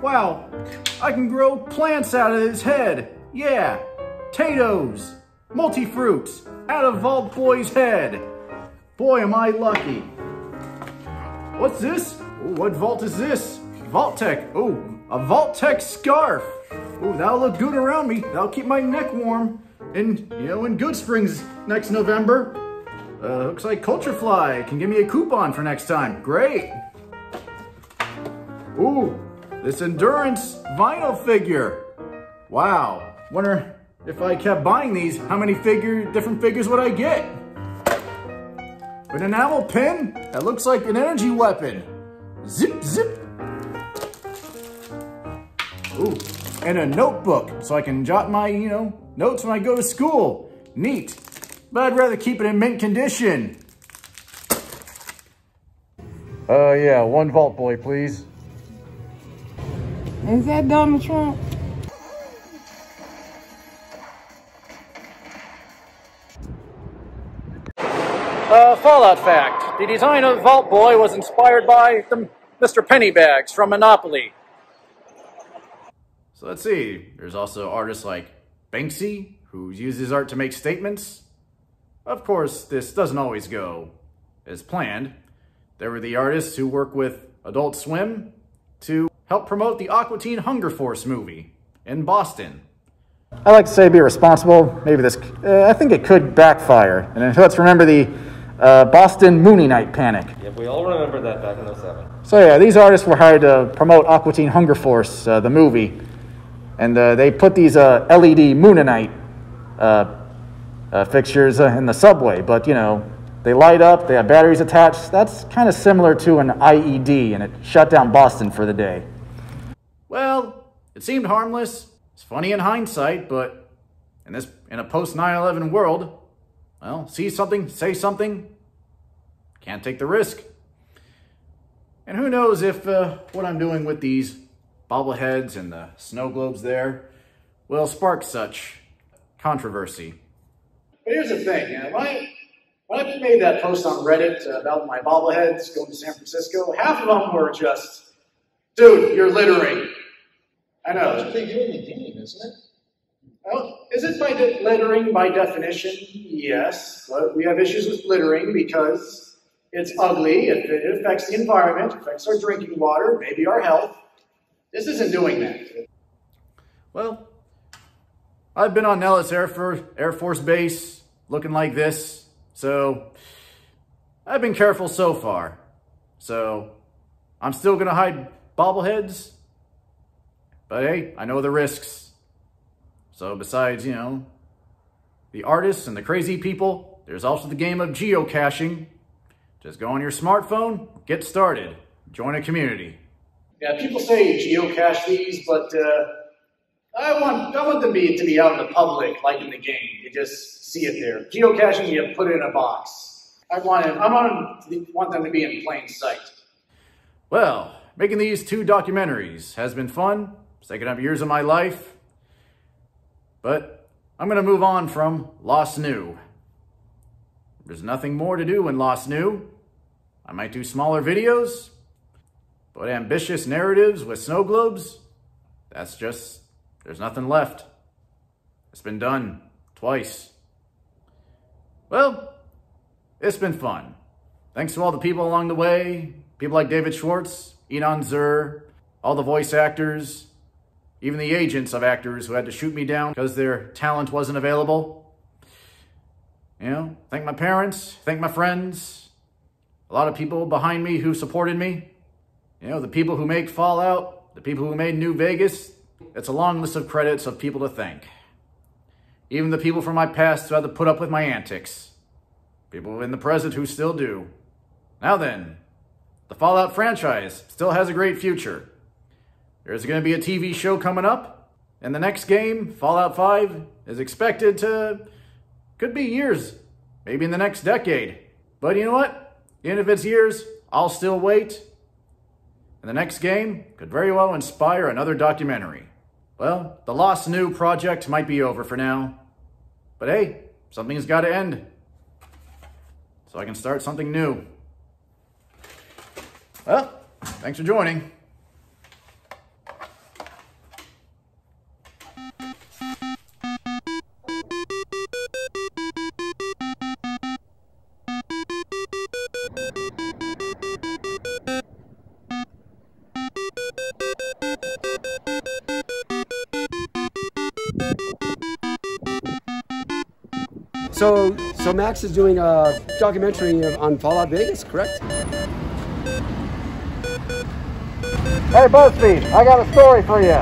Wow, I can grow plants out of his head. Yeah, potatoes, multi-fruits, out of Vault Boy's head. Boy, am I lucky. What's this? Ooh, what vault is this? Vault Tech, oh, a Vault Tech scarf. Ooh, that'll look good around me. That'll keep my neck warm. And, you know, in Good Springs next November. Uh, looks like Culturefly can give me a coupon for next time. Great. Ooh, this Endurance vinyl figure. Wow. Wonder if I kept buying these, how many figure, different figures would I get? An enamel pin that looks like an energy weapon. Zip, zip. Ooh, and a notebook so I can jot my, you know, notes when I go to school. Neat. But I'd rather keep it in mint condition. Uh, yeah, one Vault Boy, please. Is that Donald Trump? Uh, Fallout fact. The design of Vault Boy was inspired by the Mister Pennybags from Monopoly. So let's see. There's also artists like Banksy, who uses art to make statements. Of course, this doesn't always go as planned. There were the artists who work with Adult Swim to help promote the Aqua Teen Hunger Force movie in Boston. I like to say be responsible. Maybe this, uh, I think it could backfire. And let's remember the uh, Boston Mooney Night Panic. Yep, we all remember that back in oh seven. So yeah, these artists were hired to promote Aqua Teen Hunger Force, uh, the movie. And uh, they put these uh, L E D Moonanite uh Uh, fixtures uh, in the subway, but you know, they light up, they have batteries attached. That's kind of similar to an I E D, and it shut down Boston for the day. Well, it seemed harmless. It's funny in hindsight, but in this in a post nine eleven world, well, see something, say something, can't take the risk. And who knows if uh, what I'm doing with these bobbleheads and the snow globes there will spark such controversy. But here's the thing, you know, when, I, when I made that post on Reddit about my bobbleheads going to San Francisco, half of them were just, dude, you're littering. I know. It's pretty good in the game, isn't it? Well, is it by de littering by definition? Yes. But we have issues with littering because it's ugly, it, it affects the environment, it affects our drinking water, maybe our health. This isn't doing that. Well, I've been on Nellis Air Force, Air Force Base, looking like this, so I've been careful so far. So I'm still gonna hide bobbleheads, but hey, I know the risks. So besides, you know, the artists and the crazy people, there's also the game of geocaching. Just go on your smartphone, get started, join a community. Yeah, people say geocache these, but uh, I want, I want them to be, to be out in the public, like in the game. You just see it there. Geocaching, you put it in a box. I want it, I want, it, want them to be in plain sight. Well, making these two documentaries has been fun. It's taken up years of my life. But I'm going to move on from Lost New. There's nothing more to do in Lost New. I might do smaller videos, but ambitious narratives with snow globes, that's just, there's nothing left. It's been done twice. Well, it's been fun. Thanks to all the people along the way, people like David Schwartz, Enon Zur, all the voice actors, even the agents of actors who had to shoot me down because their talent wasn't available. You know, thank my parents, thank my friends, a lot of people behind me who supported me. You know, the people who make Fallout, the people who made New Vegas. It's a long list of credits of people to thank. Even the people from my past who had to put up with my antics. People in the present who still do. Now then, the Fallout franchise still has a great future. There's going to be a T V show coming up, and the next game, Fallout five, is expected to... could be years, maybe in the next decade. But you know what? Even if it's years, I'll still wait. And the next game could very well inspire another documentary. Well, the Lost New project might be over for now. But hey, something's got to end. So I can start something new. Well, thanks for joining. So, so Max is doing a documentary on Fallout Vegas, correct? Hey, BuzzFeed, I got a story for you.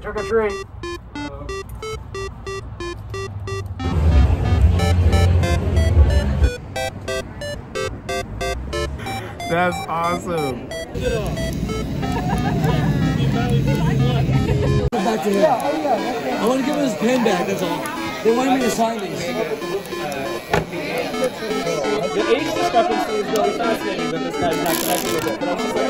Trick or treat. That's awesome. Back to him. I want to give him his pen back, that's all. They wanted me to sign these. The age discrepancy is really fascinating, but this guy's not connected with it.